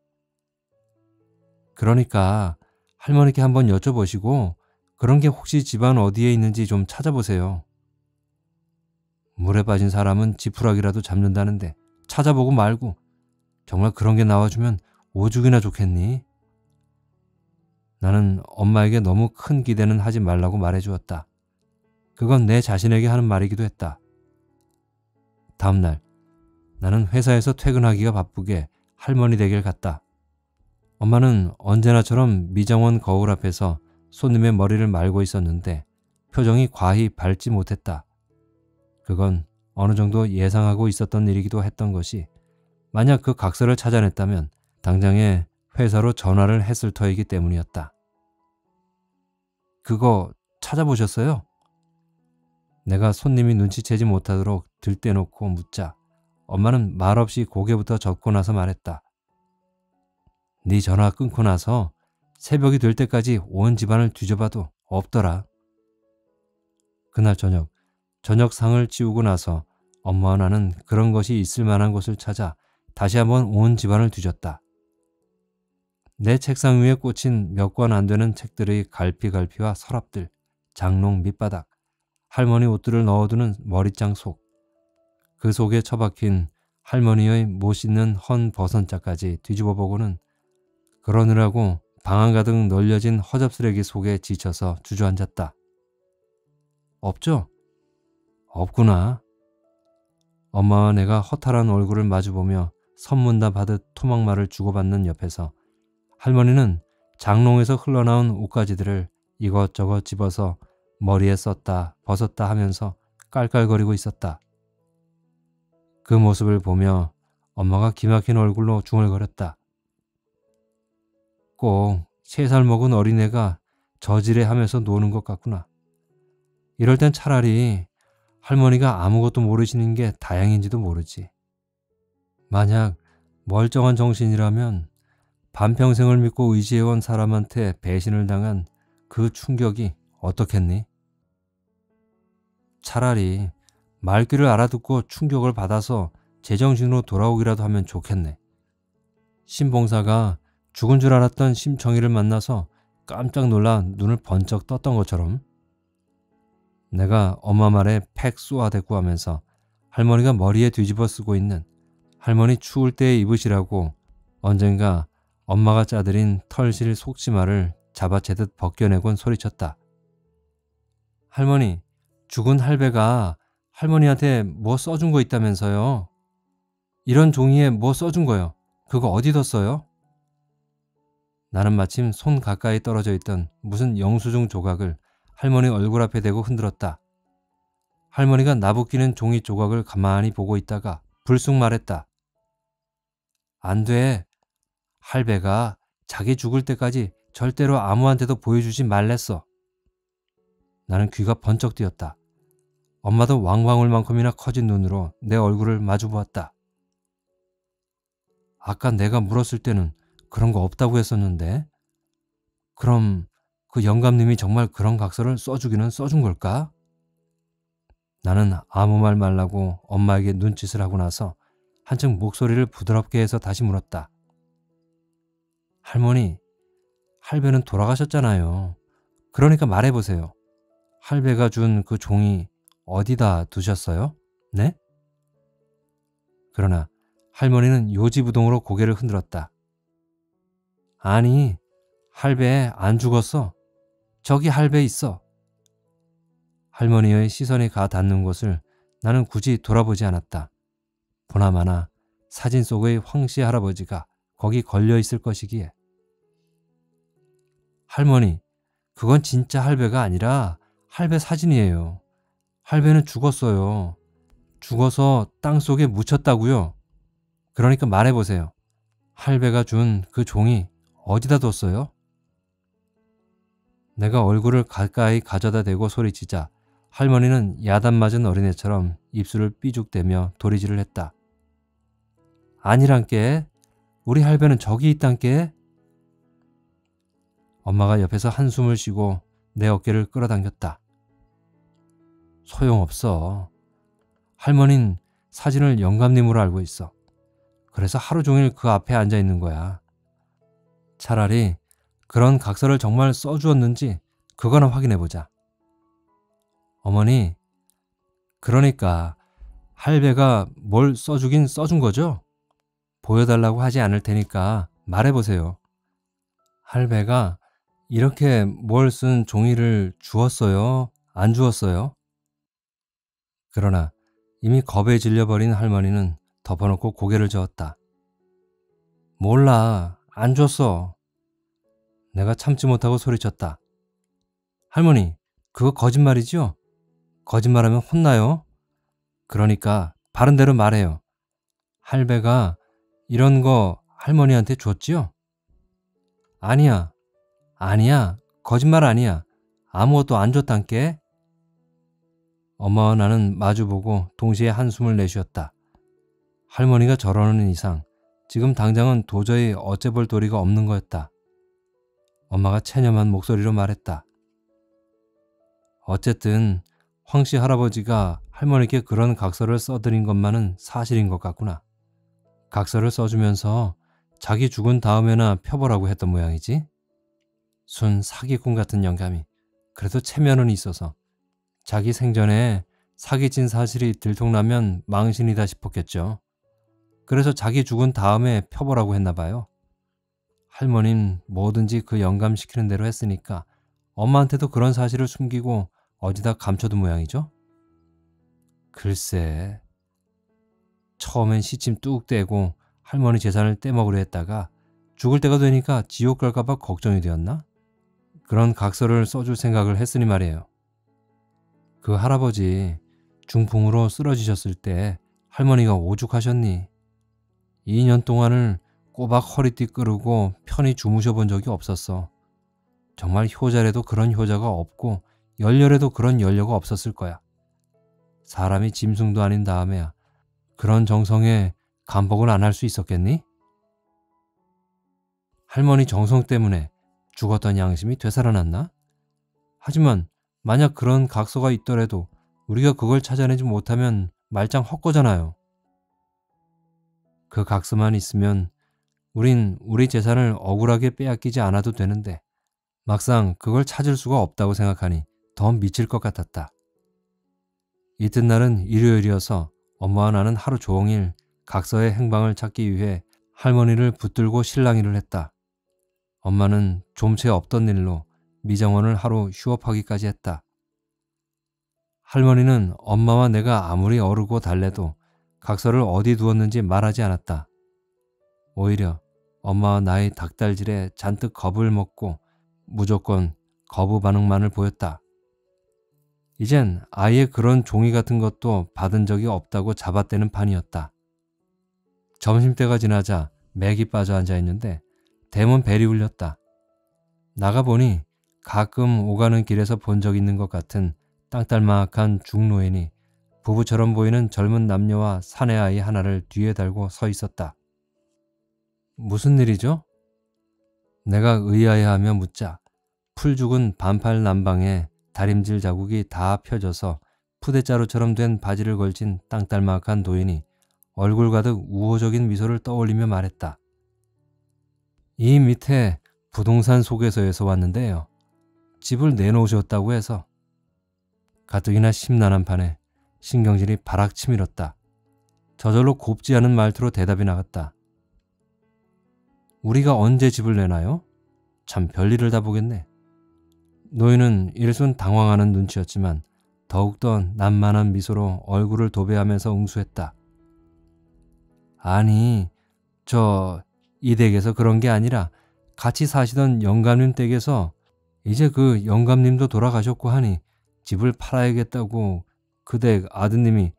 그러니까 할머니께 한번 여쭤보시고 그런 게 혹시 집안 어디에 있는지 좀 찾아보세요. 물에 빠진 사람은 지푸라기라도 잡는다는데 찾아보고 말고 정말 그런 게 나와주면 오죽이나 좋겠니? 나는 엄마에게 너무 큰 기대는 하지 말라고 말해주었다. 그건 내 자신에게 하는 말이기도 했다. 다음날 나는 회사에서 퇴근하기가 바쁘게 할머니 댁에 갔다. 엄마는 언제나처럼 미정원 거울 앞에서 손님의 머리를 말고 있었는데 표정이 과히 밝지 못했다. 그건 어느 정도 예상하고 있었던 일이기도 했던 것이 만약 그 각서를 찾아냈다면 당장에 회사로 전화를 했을 터이기 때문이었다. 그거 찾아보셨어요? 내가 손님이 눈치채지 못하도록 들떼놓고 묻자 엄마는 말없이 고개부터 젓고 나서 말했다. 네 전화 끊고 나서 새벽이 될 때까지 온 집안을 뒤져봐도 없더라. 그날 저녁상을 치우고 나서 엄마와 나는 그런 것이 있을 만한 곳을 찾아 다시 한번 온 집안을 뒤졌다. 내 책상 위에 꽂힌 몇 권 안 되는 책들의 갈피갈피와 서랍들, 장롱 밑바닥, 할머니 옷들을 넣어두는 머리장 속, 그 속에 처박힌 할머니의 못 씻는 헌 버선자까지 뒤집어보고는 그러느라고 방안 가득 널려진 허접쓰레기 속에 지쳐서 주저앉았다. 없죠? 없구나. 엄마와 내가 허탈한 얼굴을 마주보며 선문답하듯 토막말을 주고받는 옆에서 할머니는 장롱에서 흘러나온 옷가지들을 이것저것 집어서 머리에 썼다 벗었다 하면서 깔깔거리고 있었다. 그 모습을 보며 엄마가 기막힌 얼굴로 중얼거렸다. 꼭 3살 먹은 어린애가 저지레 하면서 노는 것 같구나. 이럴 땐 차라리 할머니가 아무것도 모르시는 게 다행인지도 모르지. 만약 멀쩡한 정신이라면 반평생을 믿고 의지해온 사람한테 배신을 당한 그 충격이 어떻겠니? 차라리 말귀를 알아듣고 충격을 받아서 제정신으로 돌아오기라도 하면 좋겠네. 신봉사가 죽은 줄 알았던 심청이를 만나서 깜짝 놀라 눈을 번쩍 떴던 것처럼. 내가 엄마 말에 팩 쏘아대고 하면서 할머니가 머리에 뒤집어 쓰고 있는 할머니 추울 때 입으시라고 언젠가 엄마가 짜들인 털실 속치마를 잡아채듯 벗겨내곤 소리쳤다. 할머니, 죽은 할배가 할머니한테 뭐 써준 거 있다면서요. 이런 종이에 뭐 써준 거요. 그거 어디 뒀어요? 나는 마침 손 가까이 떨어져 있던 무슨 영수증 조각을 할머니 얼굴 앞에 대고 흔들었다. 할머니가 나부끼는 종이 조각을 가만히 보고 있다가 불쑥 말했다. 안 돼. 할배가 자기 죽을 때까지 절대로 아무한테도 보여주지 말랬어. 나는 귀가 번쩍 뛰었다. 엄마도 왕왕울 만큼이나 커진 눈으로 내 얼굴을 마주보았다. 아까 내가 물었을 때는 그런 거 없다고 했었는데. 그럼 그 영감님이 정말 그런 각서를 써주기는 써준 걸까? 나는 아무 말 말라고 엄마에게 눈짓을 하고 나서 한층 목소리를 부드럽게 해서 다시 물었다. 할머니, 할배는 돌아가셨잖아요. 그러니까 말해보세요. 할배가 준 그 종이 어디다 두셨어요? 네? 그러나 할머니는 요지부동으로 고개를 흔들었다. 아니, 할배 안 죽었어. 저기 할배 있어. 할머니의 시선이 가 닿는 곳을 나는 굳이 돌아보지 않았다. 보나마나 사진 속의 황씨 할아버지가 거기 걸려있을 것이기에. 할머니, 그건 진짜 할배가 아니라 할배 사진이에요. 할배는 죽었어요. 죽어서 땅속에 묻혔다고요. 그러니까 말해보세요. 할배가 준 그 종이 어디다 뒀어요? 내가 얼굴을 가까이 가져다 대고 소리치자 할머니는 야단맞은 어린애처럼 입술을 삐죽대며 도리질을 했다. 아니란께. 우리 할배는 저기 있단께. 엄마가 옆에서 한숨을 쉬고 내 어깨를 끌어당겼다. 소용없어. 할머니는 사진을 영감님으로 알고 있어. 그래서 하루 종일 그 앞에 앉아 있는 거야. 차라리 그런 각서를 정말 써주었는지 그거나 확인해보자. 어머니, 그러니까 할배가 뭘 써주긴 써준 거죠? 보여달라고 하지 않을 테니까 말해보세요. 할배가 이렇게 뭘 쓴 종이를 주었어요? 안 주었어요? 그러나 이미 겁에 질려버린 할머니는 덮어놓고 고개를 저었다. 몰라, 안 줬어. 내가 참지 못하고 소리쳤다. 할머니, 그거 거짓말이죠? 거짓말하면 혼나요? 그러니까 바른대로 말해요. 할배가 이런 거 할머니한테 줬지요? 아니야, 아니야, 거짓말 아니야. 아무것도 안 줬단께. 엄마와 나는 마주보고 동시에 한숨을 내쉬었다. 할머니가 저러는 이상 지금 당장은 도저히 어째볼 도리가 없는 거였다. 엄마가 체념한 목소리로 말했다. 어쨌든 황씨 할아버지가 할머니께 그런 각서를 써드린 것만은 사실인 것 같구나. 각서를 써주면서 자기 죽은 다음에나 펴보라고 했던 모양이지. 순 사기꾼 같은 영감이 그래도 체면은 있어서 자기 생전에 사기친 사실이 들통나면 망신이다 싶었겠죠. 그래서 자기 죽은 다음에 펴보라고 했나봐요. 할머님 뭐든지 그 영감시키는 대로 했으니까 엄마한테도 그런 사실을 숨기고 어디다 감춰둔 모양이죠? 글쎄, 처음엔 시침 뚝 떼고 할머니 재산을 떼먹으려 했다가 죽을 때가 되니까 지옥 갈까봐 걱정이 되었나? 그런 각서를 써줄 생각을 했으니 말이에요. 그 할아버지 중풍으로 쓰러지셨을 때 할머니가 오죽하셨니? 2년 동안을 꼬박 허리띠 끄르고 편히 주무셔본 적이 없었어. 정말 효자래도 그런 효자가 없고 연려래도 그런 연려가 없었을 거야. 사람이 짐승도 아닌 다음에야 그런 정성에 감복은 안 할 수 있었겠니? 할머니 정성 때문에 죽었던 양심이 되살아났나? 하지만 만약 그런 각서가 있더라도 우리가 그걸 찾아내지 못하면 말짱 헛거잖아요. 그 각서만 있으면 우린 우리 재산을 억울하게 빼앗기지 않아도 되는데 막상 그걸 찾을 수가 없다고 생각하니 더 미칠 것 같았다. 이튿날은 일요일이어서 엄마와 나는 하루 종일 각서의 행방을 찾기 위해 할머니를 붙들고 실랑이를 했다. 엄마는 좀체 없던 일로 미정원을 하루 휴업하기까지 했다. 할머니는 엄마와 내가 아무리 어르고 달래도 각서를 어디 두었는지 말하지 않았다. 오히려 엄마와 나의 닭달질에 잔뜩 겁을 먹고 무조건 거부 반응만을 보였다. 이젠 아예 그런 종이 같은 것도 받은 적이 없다고 잡아떼는 판이었다. 점심때가 지나자 맥이 빠져 앉아있는데 대문 벨이 울렸다. 나가보니 가끔 오가는 길에서 본 적 있는 것 같은 땅딸막한 중노인이 부부처럼 보이는 젊은 남녀와 사내아이 하나를 뒤에 달고 서 있었다. 무슨 일이죠? 내가 의아해하며 묻자 풀 죽은 반팔 남방에 다림질 자국이 다 펴져서 푸대자루처럼 된 바지를 걸친 땅딸막한 노인이 얼굴 가득 우호적인 미소를 떠올리며 말했다. 이 밑에 부동산 소개서에서 왔는데요. 집을 내놓으셨다고 해서. 가뜩이나 심란한 판에 신경질이 바락 치밀었다. 저절로 곱지 않은 말투로 대답이 나갔다. 우리가 언제 집을 내나요? 참 별일을 다 보겠네. 노인은 일순 당황하는 눈치였지만 더욱더 난만한 미소로 얼굴을 도배하면서 응수했다. 아니, 이 댁에서 그런 게 아니라 같이 사시던 영감님 댁에서 이제 그 영감님도 돌아가셨고 하니 집을 팔아야겠다고 그 댁 아드님이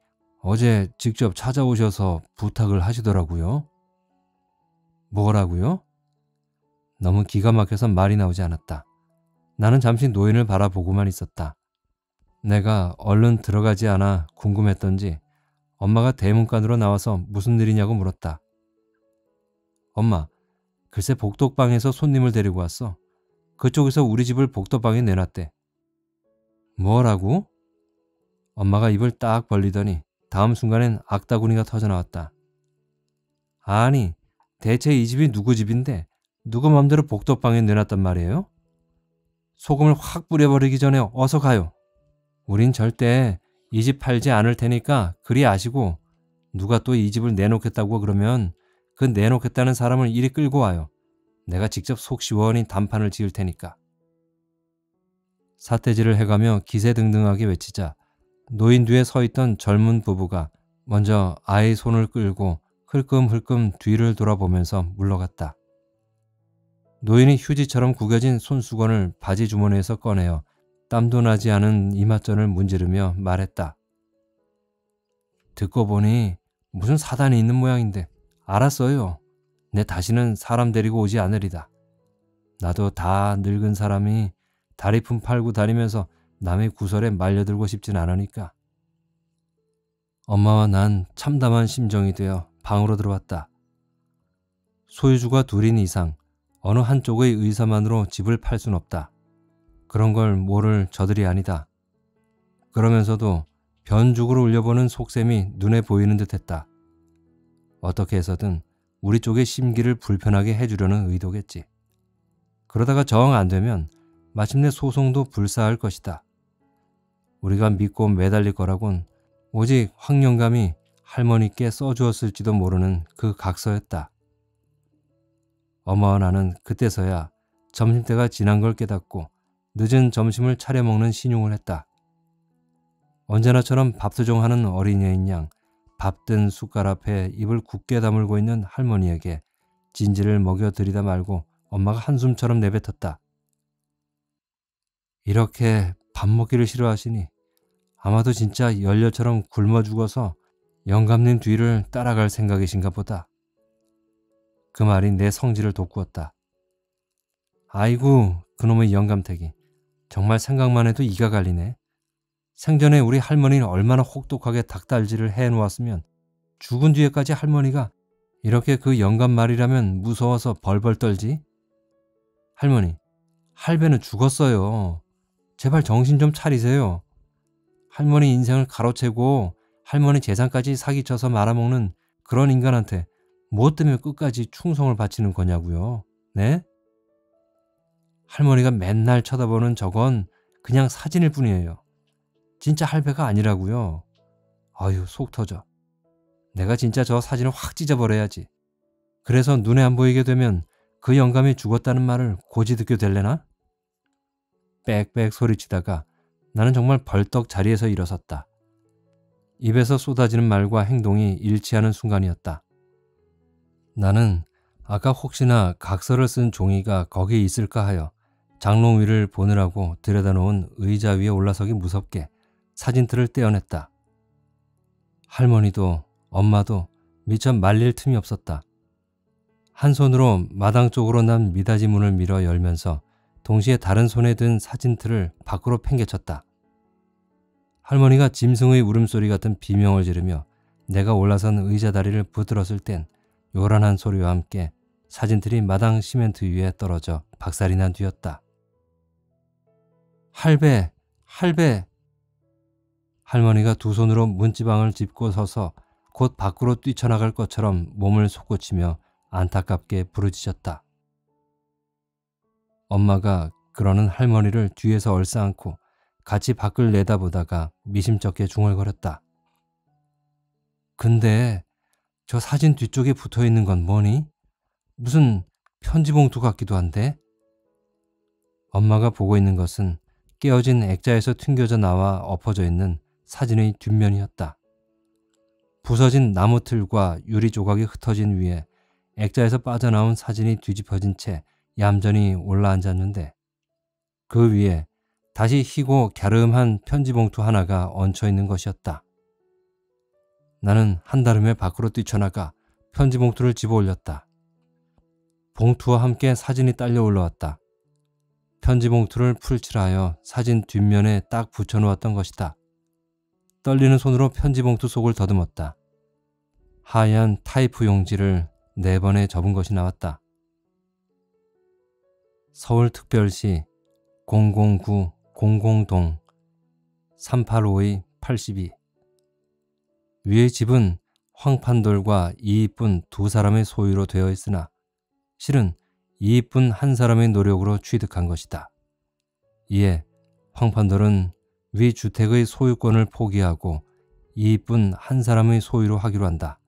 어제 직접 찾아오셔서 부탁을 하시더라고요. 뭐라고요? 너무 기가 막혀서 말이 나오지 않았다. 나는 잠시 노인을 바라보고만 있었다. 내가 얼른 들어가지 않아 궁금했던지 엄마가 대문간으로 나와서 무슨 일이냐고 물었다. 엄마, 글쎄 복덕방에서 손님을 데리고 왔어. 그쪽에서 우리 집을 복덕방에 내놨대. 뭐라고? 엄마가 입을 딱 벌리더니 다음 순간엔 악다구니가 터져나왔다. 아니, 대체 이 집이 누구 집인데 누구 맘대로 복덕방에 내놨단 말이에요? 소금을 확 뿌려버리기 전에 어서 가요. 우린 절대 이 집 팔지 않을 테니까 그리 아시고, 누가 또 이 집을 내놓겠다고 그러면 그 내놓겠다는 사람을 이리 끌고 와요. 내가 직접 속 시원히 단판을 지을 테니까. 사태질을 해가며 기세등등하게 외치자 노인 뒤에 서 있던 젊은 부부가 먼저 아이 손을 끌고 흘끔흘끔 뒤를 돌아보면서 물러갔다. 노인이 휴지처럼 구겨진 손수건을 바지 주머니에서 꺼내어 땀도 나지 않은 이마전을 문지르며 말했다. 듣고 보니 무슨 사단이 있는 모양인데 알았어요. 내 다시는 사람 데리고 오지 않으리다. 나도 다 늙은 사람이 다리품 팔고 다니면서 남의 구설에 말려들고 싶진 않으니까. 엄마와 난 참담한 심정이 되어 방으로 들어왔다. 소유주가 둘인 이상 어느 한쪽의 의사만으로 집을 팔 순 없다. 그런 걸 모를 저들이 아니다. 그러면서도 변죽으로 울려보는 속셈이 눈에 보이는 듯했다. 어떻게 해서든 우리 쪽의 심기를 불편하게 해주려는 의도겠지. 그러다가 정 안 되면 마침내 소송도 불사할 것이다. 우리가 믿고 매달릴 거라곤 오직 황령감이 할머니께 써주었을지도 모르는 그 각서였다. 엄마와 나는 그때서야 점심때가 지난 걸 깨닫고 늦은 점심을 차려먹는 신용을 했다. 언제나처럼 밥투정하는 어린애인 양 밥든 숟갈 앞에 입을 굳게 다물고 있는 할머니에게 진지를 먹여드리다 말고 엄마가 한숨처럼 내뱉었다. 이렇게 밥 먹기를 싫어하시니 아마도 진짜 연료처럼 굶어 죽어서 영감님 뒤를 따라갈 생각이신가 보다. 그 말이 내 성질을 돋구었다. 아이고, 그놈의 영감택이. 정말 생각만 해도 이가 갈리네. 생전에 우리 할머니는 얼마나 혹독하게 닭달질을 해놓았으면 죽은 뒤에까지 할머니가 이렇게 그 영감 말이라면 무서워서 벌벌 떨지? 할머니, 할배는 죽었어요. 제발 정신 좀 차리세요. 할머니 인생을 가로채고 할머니 재산까지 사기쳐서 말아먹는 그런 인간한테 무엇 때문에 끝까지 충성을 바치는 거냐고요. 네? 할머니가 맨날 쳐다보는 저건 그냥 사진일 뿐이에요. 진짜 할배가 아니라고요. 아유, 속 터져. 내가 진짜 저 사진을 확 찢어버려야지. 그래서 눈에 안 보이게 되면 그 영감이 죽었다는 말을 고지 듣게 될래나? 빽빽 소리치다가 나는 정말 벌떡 자리에서 일어섰다. 입에서 쏟아지는 말과 행동이 일치하는 순간이었다. 나는 아까 혹시나 각서를 쓴 종이가 거기에 있을까 하여 장롱 위를 보느라고 들여다놓은 의자 위에 올라서기 무섭게 사진틀을 떼어냈다. 할머니도 엄마도 미처 말릴 틈이 없었다. 한 손으로 마당 쪽으로 난 미닫이 문을 밀어 열면서 동시에 다른 손에 든 사진틀을 밖으로 팽개쳤다. 할머니가 짐승의 울음소리 같은 비명을 지르며 내가 올라선 의자 다리를 부들었을 땐 요란한 소리와 함께 사진틀이 마당 시멘트 위에 떨어져 박살이 난 뒤였다. 할배! 할배! 할머니가 두 손으로 문지방을 짚고 서서 곧 밖으로 뛰쳐나갈 것처럼 몸을 솟구치며 안타깝게 부르짖었다. 엄마가 그러는 할머니를 뒤에서 얼싸안고 같이 밖을 내다보다가 미심쩍게 중얼거렸다. 근데 저 사진 뒤쪽에 붙어있는 건 뭐니? 무슨 편지봉투 같기도 한데? 엄마가 보고 있는 것은 깨어진 액자에서 튕겨져 나와 엎어져 있는 사진의 뒷면이었다. 부서진 나무 틀과 유리 조각이 흩어진 위에 액자에서 빠져나온 사진이 뒤집어진 채 얌전히 올라앉았는데 그 위에 다시 희고 갸름한 편지봉투 하나가 얹혀있는 것이었다. 나는 한달음에 밖으로 뛰쳐나가 편지봉투를 집어올렸다. 봉투와 함께 사진이 딸려 올라왔다. 편지 봉투를 풀칠하여 사진 뒷면에 딱 붙여놓았던 것이다. 떨리는 손으로 편지 봉투 속을 더듬었다. 하얀 타이프 용지를 4번에 접은 것이 나왔다. 서울특별시 009 00동 385-82 위의 집은 황판돌과 이이뿐 2사람의 소유로 되어 있으나 실은 이이뿐 1사람의 노력으로 취득한 것이다. 이에 황판돌은 위 주택의 소유권을 포기하고 이이뿐 1사람의 소유로 하기로 한다.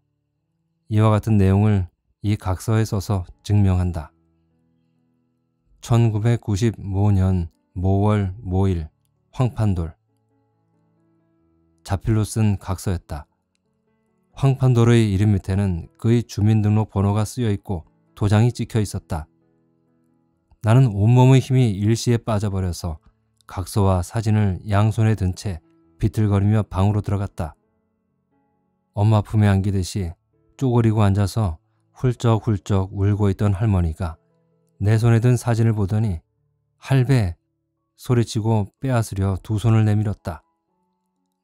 이와 같은 내용을 이 각서에 써서 증명한다. 1995년 모월 모일 황판돌 자필로 쓴 각서였다. 황판돌의 이름 밑에는 그의 주민등록번호가 쓰여있고 도장이 찍혀 있었다. 나는 온몸의 힘이 일시에 빠져버려서 각서와 사진을 양손에 든 채 비틀거리며 방으로 들어갔다. 엄마 품에 안기듯이 쪼그리고 앉아서 훌쩍훌쩍 울고 있던 할머니가 내 손에 든 사진을 보더니 할배! 소리치고 빼앗으려 두 손을 내밀었다.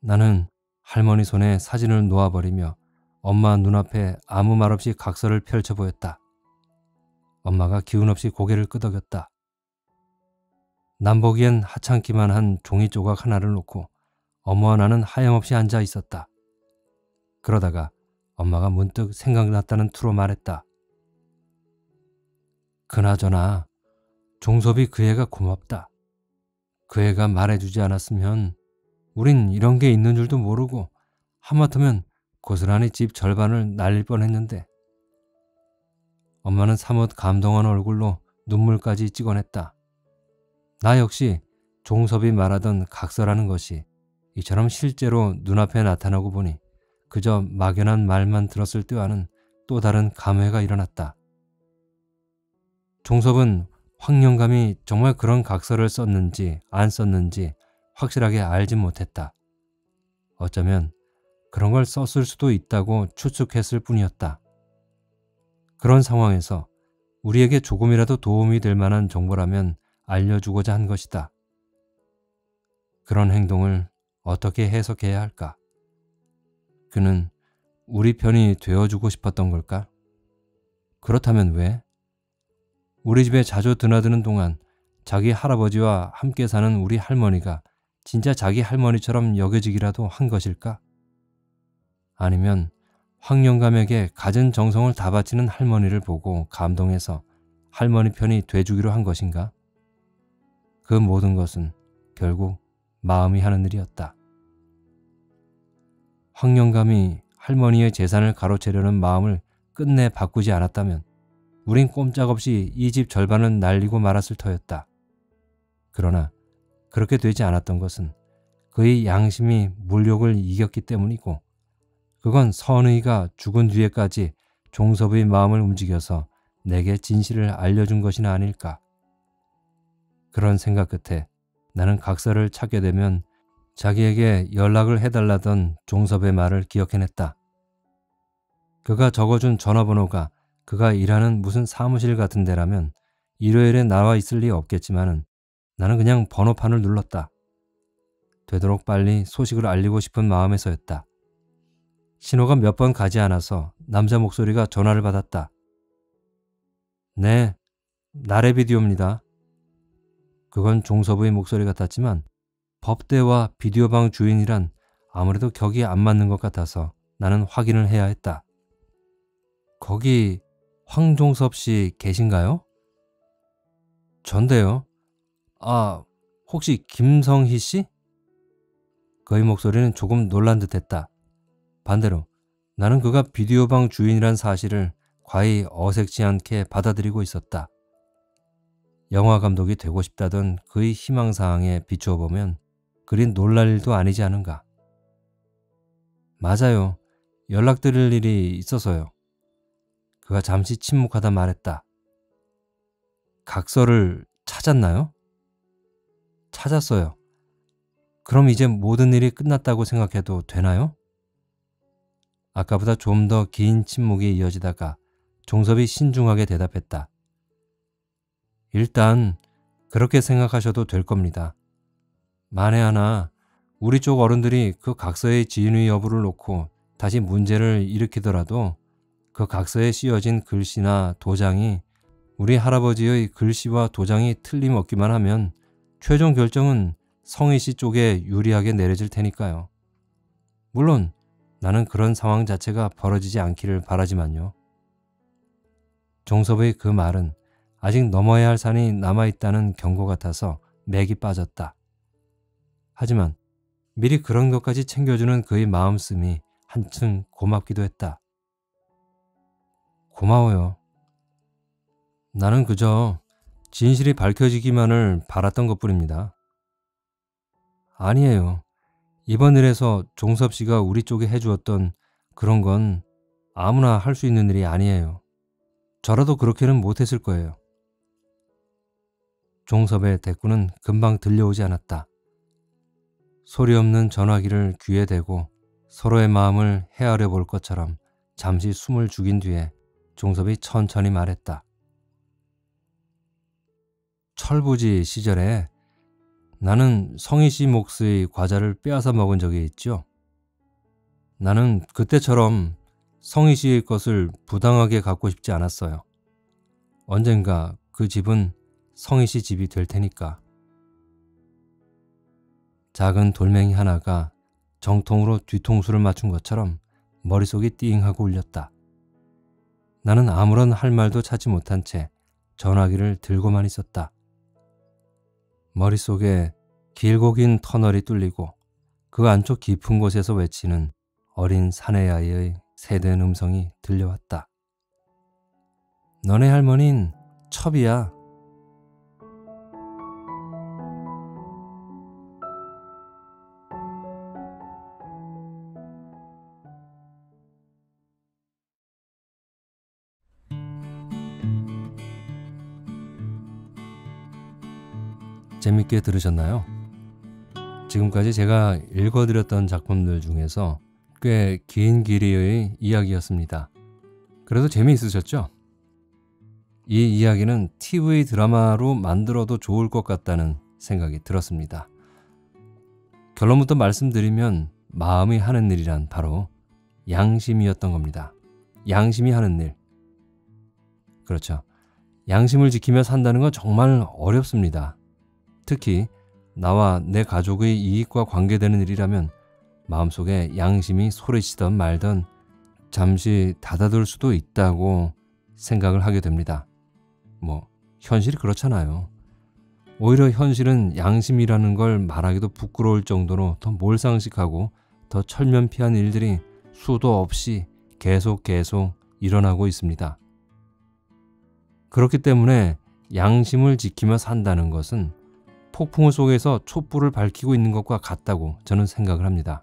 나는 할머니 손에 사진을 놓아버리며 엄마 눈앞에 아무 말 없이 각서를 펼쳐 보였다. 엄마가 기운 없이 고개를 끄덕였다. 남 보기엔 하찮기만 한 종이 조각 하나를 놓고 엄마와 나는 하염없이 앉아 있었다. 그러다가 엄마가 문득 생각났다는 투로 말했다. 그나저나 종섭이 그 애가 고맙다. 그 애가 말해주지 않았으면 우린 이런 게 있는 줄도 모르고 하마터면 고스란히 집 절반을 날릴 뻔했는데. 엄마는 사뭇 감동한 얼굴로 눈물까지 찍어냈다. 나 역시 종섭이 말하던 각서라는 것이 이처럼 실제로 눈앞에 나타나고 보니 그저 막연한 말만 들었을 때와는 또 다른 감회가 일어났다. 종섭은 황령감이 정말 그런 각서를 썼는지 안 썼는지 확실하게 알지 못했다. 어쩌면 그런 걸 썼을 수도 있다고 추측했을 뿐이었다. 그런 상황에서 우리에게 조금이라도 도움이 될 만한 정보라면 알려주고자 한 것이다. 그런 행동을 어떻게 해석해야 할까? 그는 우리 편이 되어주고 싶었던 걸까? 그렇다면 왜? 우리 집에 자주 드나드는 동안 자기 할아버지와 함께 사는 우리 할머니가 진짜 자기 할머니처럼 여겨지기라도 한 것일까? 아니면 황영감에게 갖은 정성을 다 바치는 할머니를 보고 감동해서 할머니 편이 돼주기로 한 것인가? 그 모든 것은 결국 마음이 하는 일이었다. 황영감이 할머니의 재산을 가로채려는 마음을 끝내 바꾸지 않았다면 우린 꼼짝없이 이 집 절반은 날리고 말았을 터였다. 그러나 그렇게 되지 않았던 것은 그의 양심이 물욕을 이겼기 때문이고 그건 선의가 죽은 뒤에까지 종섭의 마음을 움직여서 내게 진실을 알려준 것이나 아닐까. 그런 생각 끝에 나는 각서를 찾게 되면 자기에게 연락을 해달라던 종섭의 말을 기억해냈다. 그가 적어준 전화번호가 그가 일하는 무슨 사무실 같은 데라면 일요일에 나와 있을 리 없겠지만은 나는 그냥 번호판을 눌렀다. 되도록 빨리 소식을 알리고 싶은 마음에서였다. 신호가 몇 번 가지 않아서 남자 목소리가 전화를 받았다. 네, 나래비디오입니다. 그건 종섭의 목소리 같았지만 법대와 비디오방 주인이란 아무래도 격이 안 맞는 것 같아서 나는 확인을 해야 했다. 거기 황종섭 씨 계신가요? 전데요. 아, 혹시 김성희 씨? 그의 목소리는 조금 놀란 듯했다. 반대로 나는 그가 비디오방 주인이란 사실을 과히 어색지 않게 받아들이고 있었다. 영화감독이 되고 싶다던 그의 희망사항에 비추어 보면 그리 놀랄 일도 아니지 않은가. 맞아요. 연락드릴 일이 있어서요. 그가 잠시 침묵하다 말했다. 각서를 찾았나요? 찾았어요. 그럼 이제 모든 일이 끝났다고 생각해도 되나요? 아까보다 좀 더 긴 침묵이 이어지다가 종섭이 신중하게 대답했다. 일단 그렇게 생각하셔도 될 겁니다. 만에 하나 우리 쪽 어른들이 그 각서의 진위 여부를 놓고 다시 문제를 일으키더라도 그 각서에 씌어진 글씨나 도장이 우리 할아버지의 글씨와 도장이 틀림없기만 하면 최종 결정은 성희 씨 쪽에 유리하게 내려질 테니까요. 물론 나는 그런 상황 자체가 벌어지지 않기를 바라지만요. 종섭의 그 말은 아직 넘어야 할 산이 남아있다는 경고 같아서 맥이 빠졌다. 하지만 미리 그런 것까지 챙겨주는 그의 마음씀이 한층 고맙기도 했다. 고마워요. 나는 그저 진실이 밝혀지기만을 바랐던 것뿐입니다. 아니에요. 이번 일에서 종섭 씨가 우리 쪽에 해주었던 그런 건 아무나 할 수 있는 일이 아니에요. 저라도 그렇게는 못했을 거예요. 종섭의 대꾸는 금방 들려오지 않았다. 소리 없는 전화기를 귀에 대고 서로의 마음을 헤아려 볼 것처럼 잠시 숨을 죽인 뒤에 종섭이 천천히 말했다. 철부지 시절에 나는 성희 씨 몫의 과자를 빼앗아 먹은 적이 있죠. 나는 그때처럼 성희 씨의 것을 부당하게 갖고 싶지 않았어요. 언젠가 그 집은 성희 씨 집이 될 테니까. 작은 돌멩이 하나가 정통으로 뒤통수를 맞춘 것처럼 머릿속이 띵하고 울렸다. 나는 아무런 할 말도 찾지 못한 채 전화기를 들고만 있었다. 머릿속에 길고 긴 터널이 뚫리고 그 안쪽 깊은 곳에서 외치는 어린 사내아이의 세대는 음성이 들려왔다. 너네 할머니는 첩이야. 재밌게 들으셨나요? 지금까지 제가 읽어드렸던 작품들 중에서 꽤 긴 길이의 이야기였습니다. 그래도 재미있으셨죠? 이 이야기는 TV 드라마로 만들어도 좋을 것 같다는 생각이 들었습니다. 결론부터 말씀드리면 마음이 하는 일이란 바로 양심이었던 겁니다. 양심이 하는 일. 그렇죠. 양심을 지키며 산다는 건 정말 어렵습니다. 특히 나와 내 가족의 이익과 관계되는 일이라면 마음속에 양심이 소리치던 말던 잠시 닫아둘 수도 있다고 생각을 하게 됩니다. 뭐 현실이 그렇잖아요. 오히려 현실은 양심이라는 걸 말하기도 부끄러울 정도로 더 몰상식하고 더 철면피한 일들이 수도 없이 계속 일어나고 있습니다. 그렇기 때문에 양심을 지키며 산다는 것은 폭풍우 속에서 촛불을 밝히고 있는 것과 같다고 저는 생각을 합니다.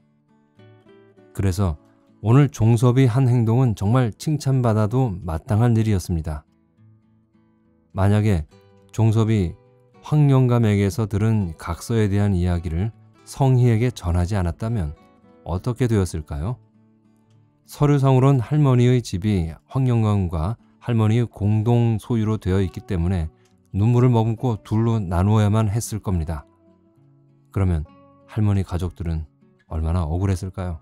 그래서 오늘 종섭이 한 행동은 정말 칭찬받아도 마땅한 일이었습니다. 만약에 종섭이 황영감에게서 들은 각서에 대한 이야기를 성희에게 전하지 않았다면 어떻게 되었을까요? 서류상으론 할머니의 집이 황영감과 할머니의 공동 소유로 되어 있기 때문에 눈물을 머금고 둘로 나누어야만 했을 겁니다. 그러면 할머니 가족들은 얼마나 억울했을까요?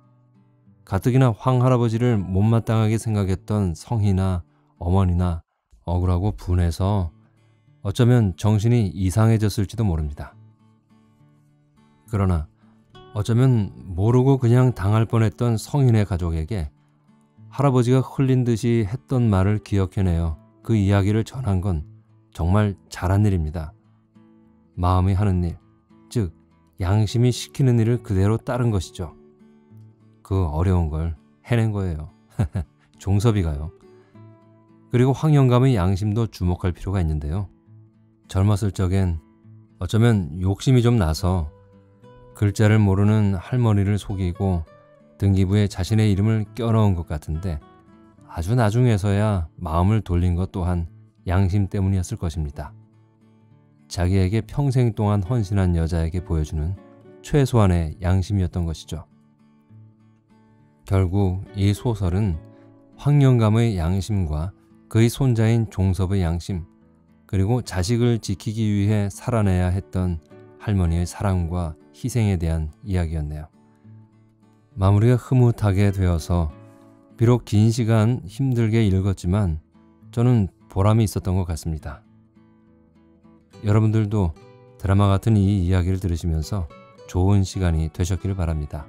가뜩이나 황 할아버지를 못마땅하게 생각했던 성희나 어머니나 억울하고 분해서 어쩌면 정신이 이상해졌을지도 모릅니다. 그러나 어쩌면 모르고 그냥 당할 뻔했던 성인의 가족에게 할아버지가 흘린 듯이 했던 말을 기억해내어 그 이야기를 전한 건 정말 잘한 일입니다. 마음이 하는 일, 즉 양심이 시키는 일을 그대로 따른 것이죠. 그 어려운 걸 해낸 거예요. 종섭이가요. 그리고 황영감의 양심도 주목할 필요가 있는데요. 젊었을 적엔 어쩌면 욕심이 좀 나서 글자를 모르는 할머니를 속이고 등기부에 자신의 이름을 껴넣은 것 같은데 아주 나중에서야 마음을 돌린 것 또한 양심 때문이었을 것입니다. 자기에게 평생 동안 헌신한 여자에게 보여주는 최소한의 양심이었던 것이죠. 결국 이 소설은 황영감의 양심과 그의 손자인 종섭의 양심, 그리고 자식을 지키기 위해 살아내야 했던 할머니의 사랑과 희생에 대한 이야기였네요. 마무리가 흐뭇하게 되어서 비록 긴 시간 힘들게 읽었지만 저는 보람이 있었던 것 같습니다. 여러분들도 드라마 같은 이 이야기를 들으시면서 좋은 시간이 되셨기를 바랍니다.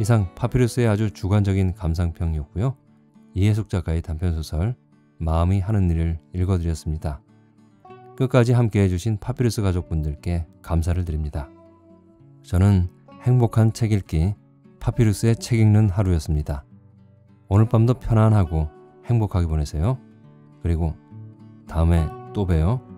이상 파피루스의 아주 주관적인 감상평이었고요. 이해숙 작가의 단편소설 마음이 하는 일을 읽어드렸습니다. 끝까지 함께해 주신 파피루스 가족분들께 감사를 드립니다. 저는 행복한 책 읽기 파피루스의 책 읽는 하루였습니다. 오늘 밤도 편안하고 행복하게 보내세요. 그리고 다음에 또 봬요.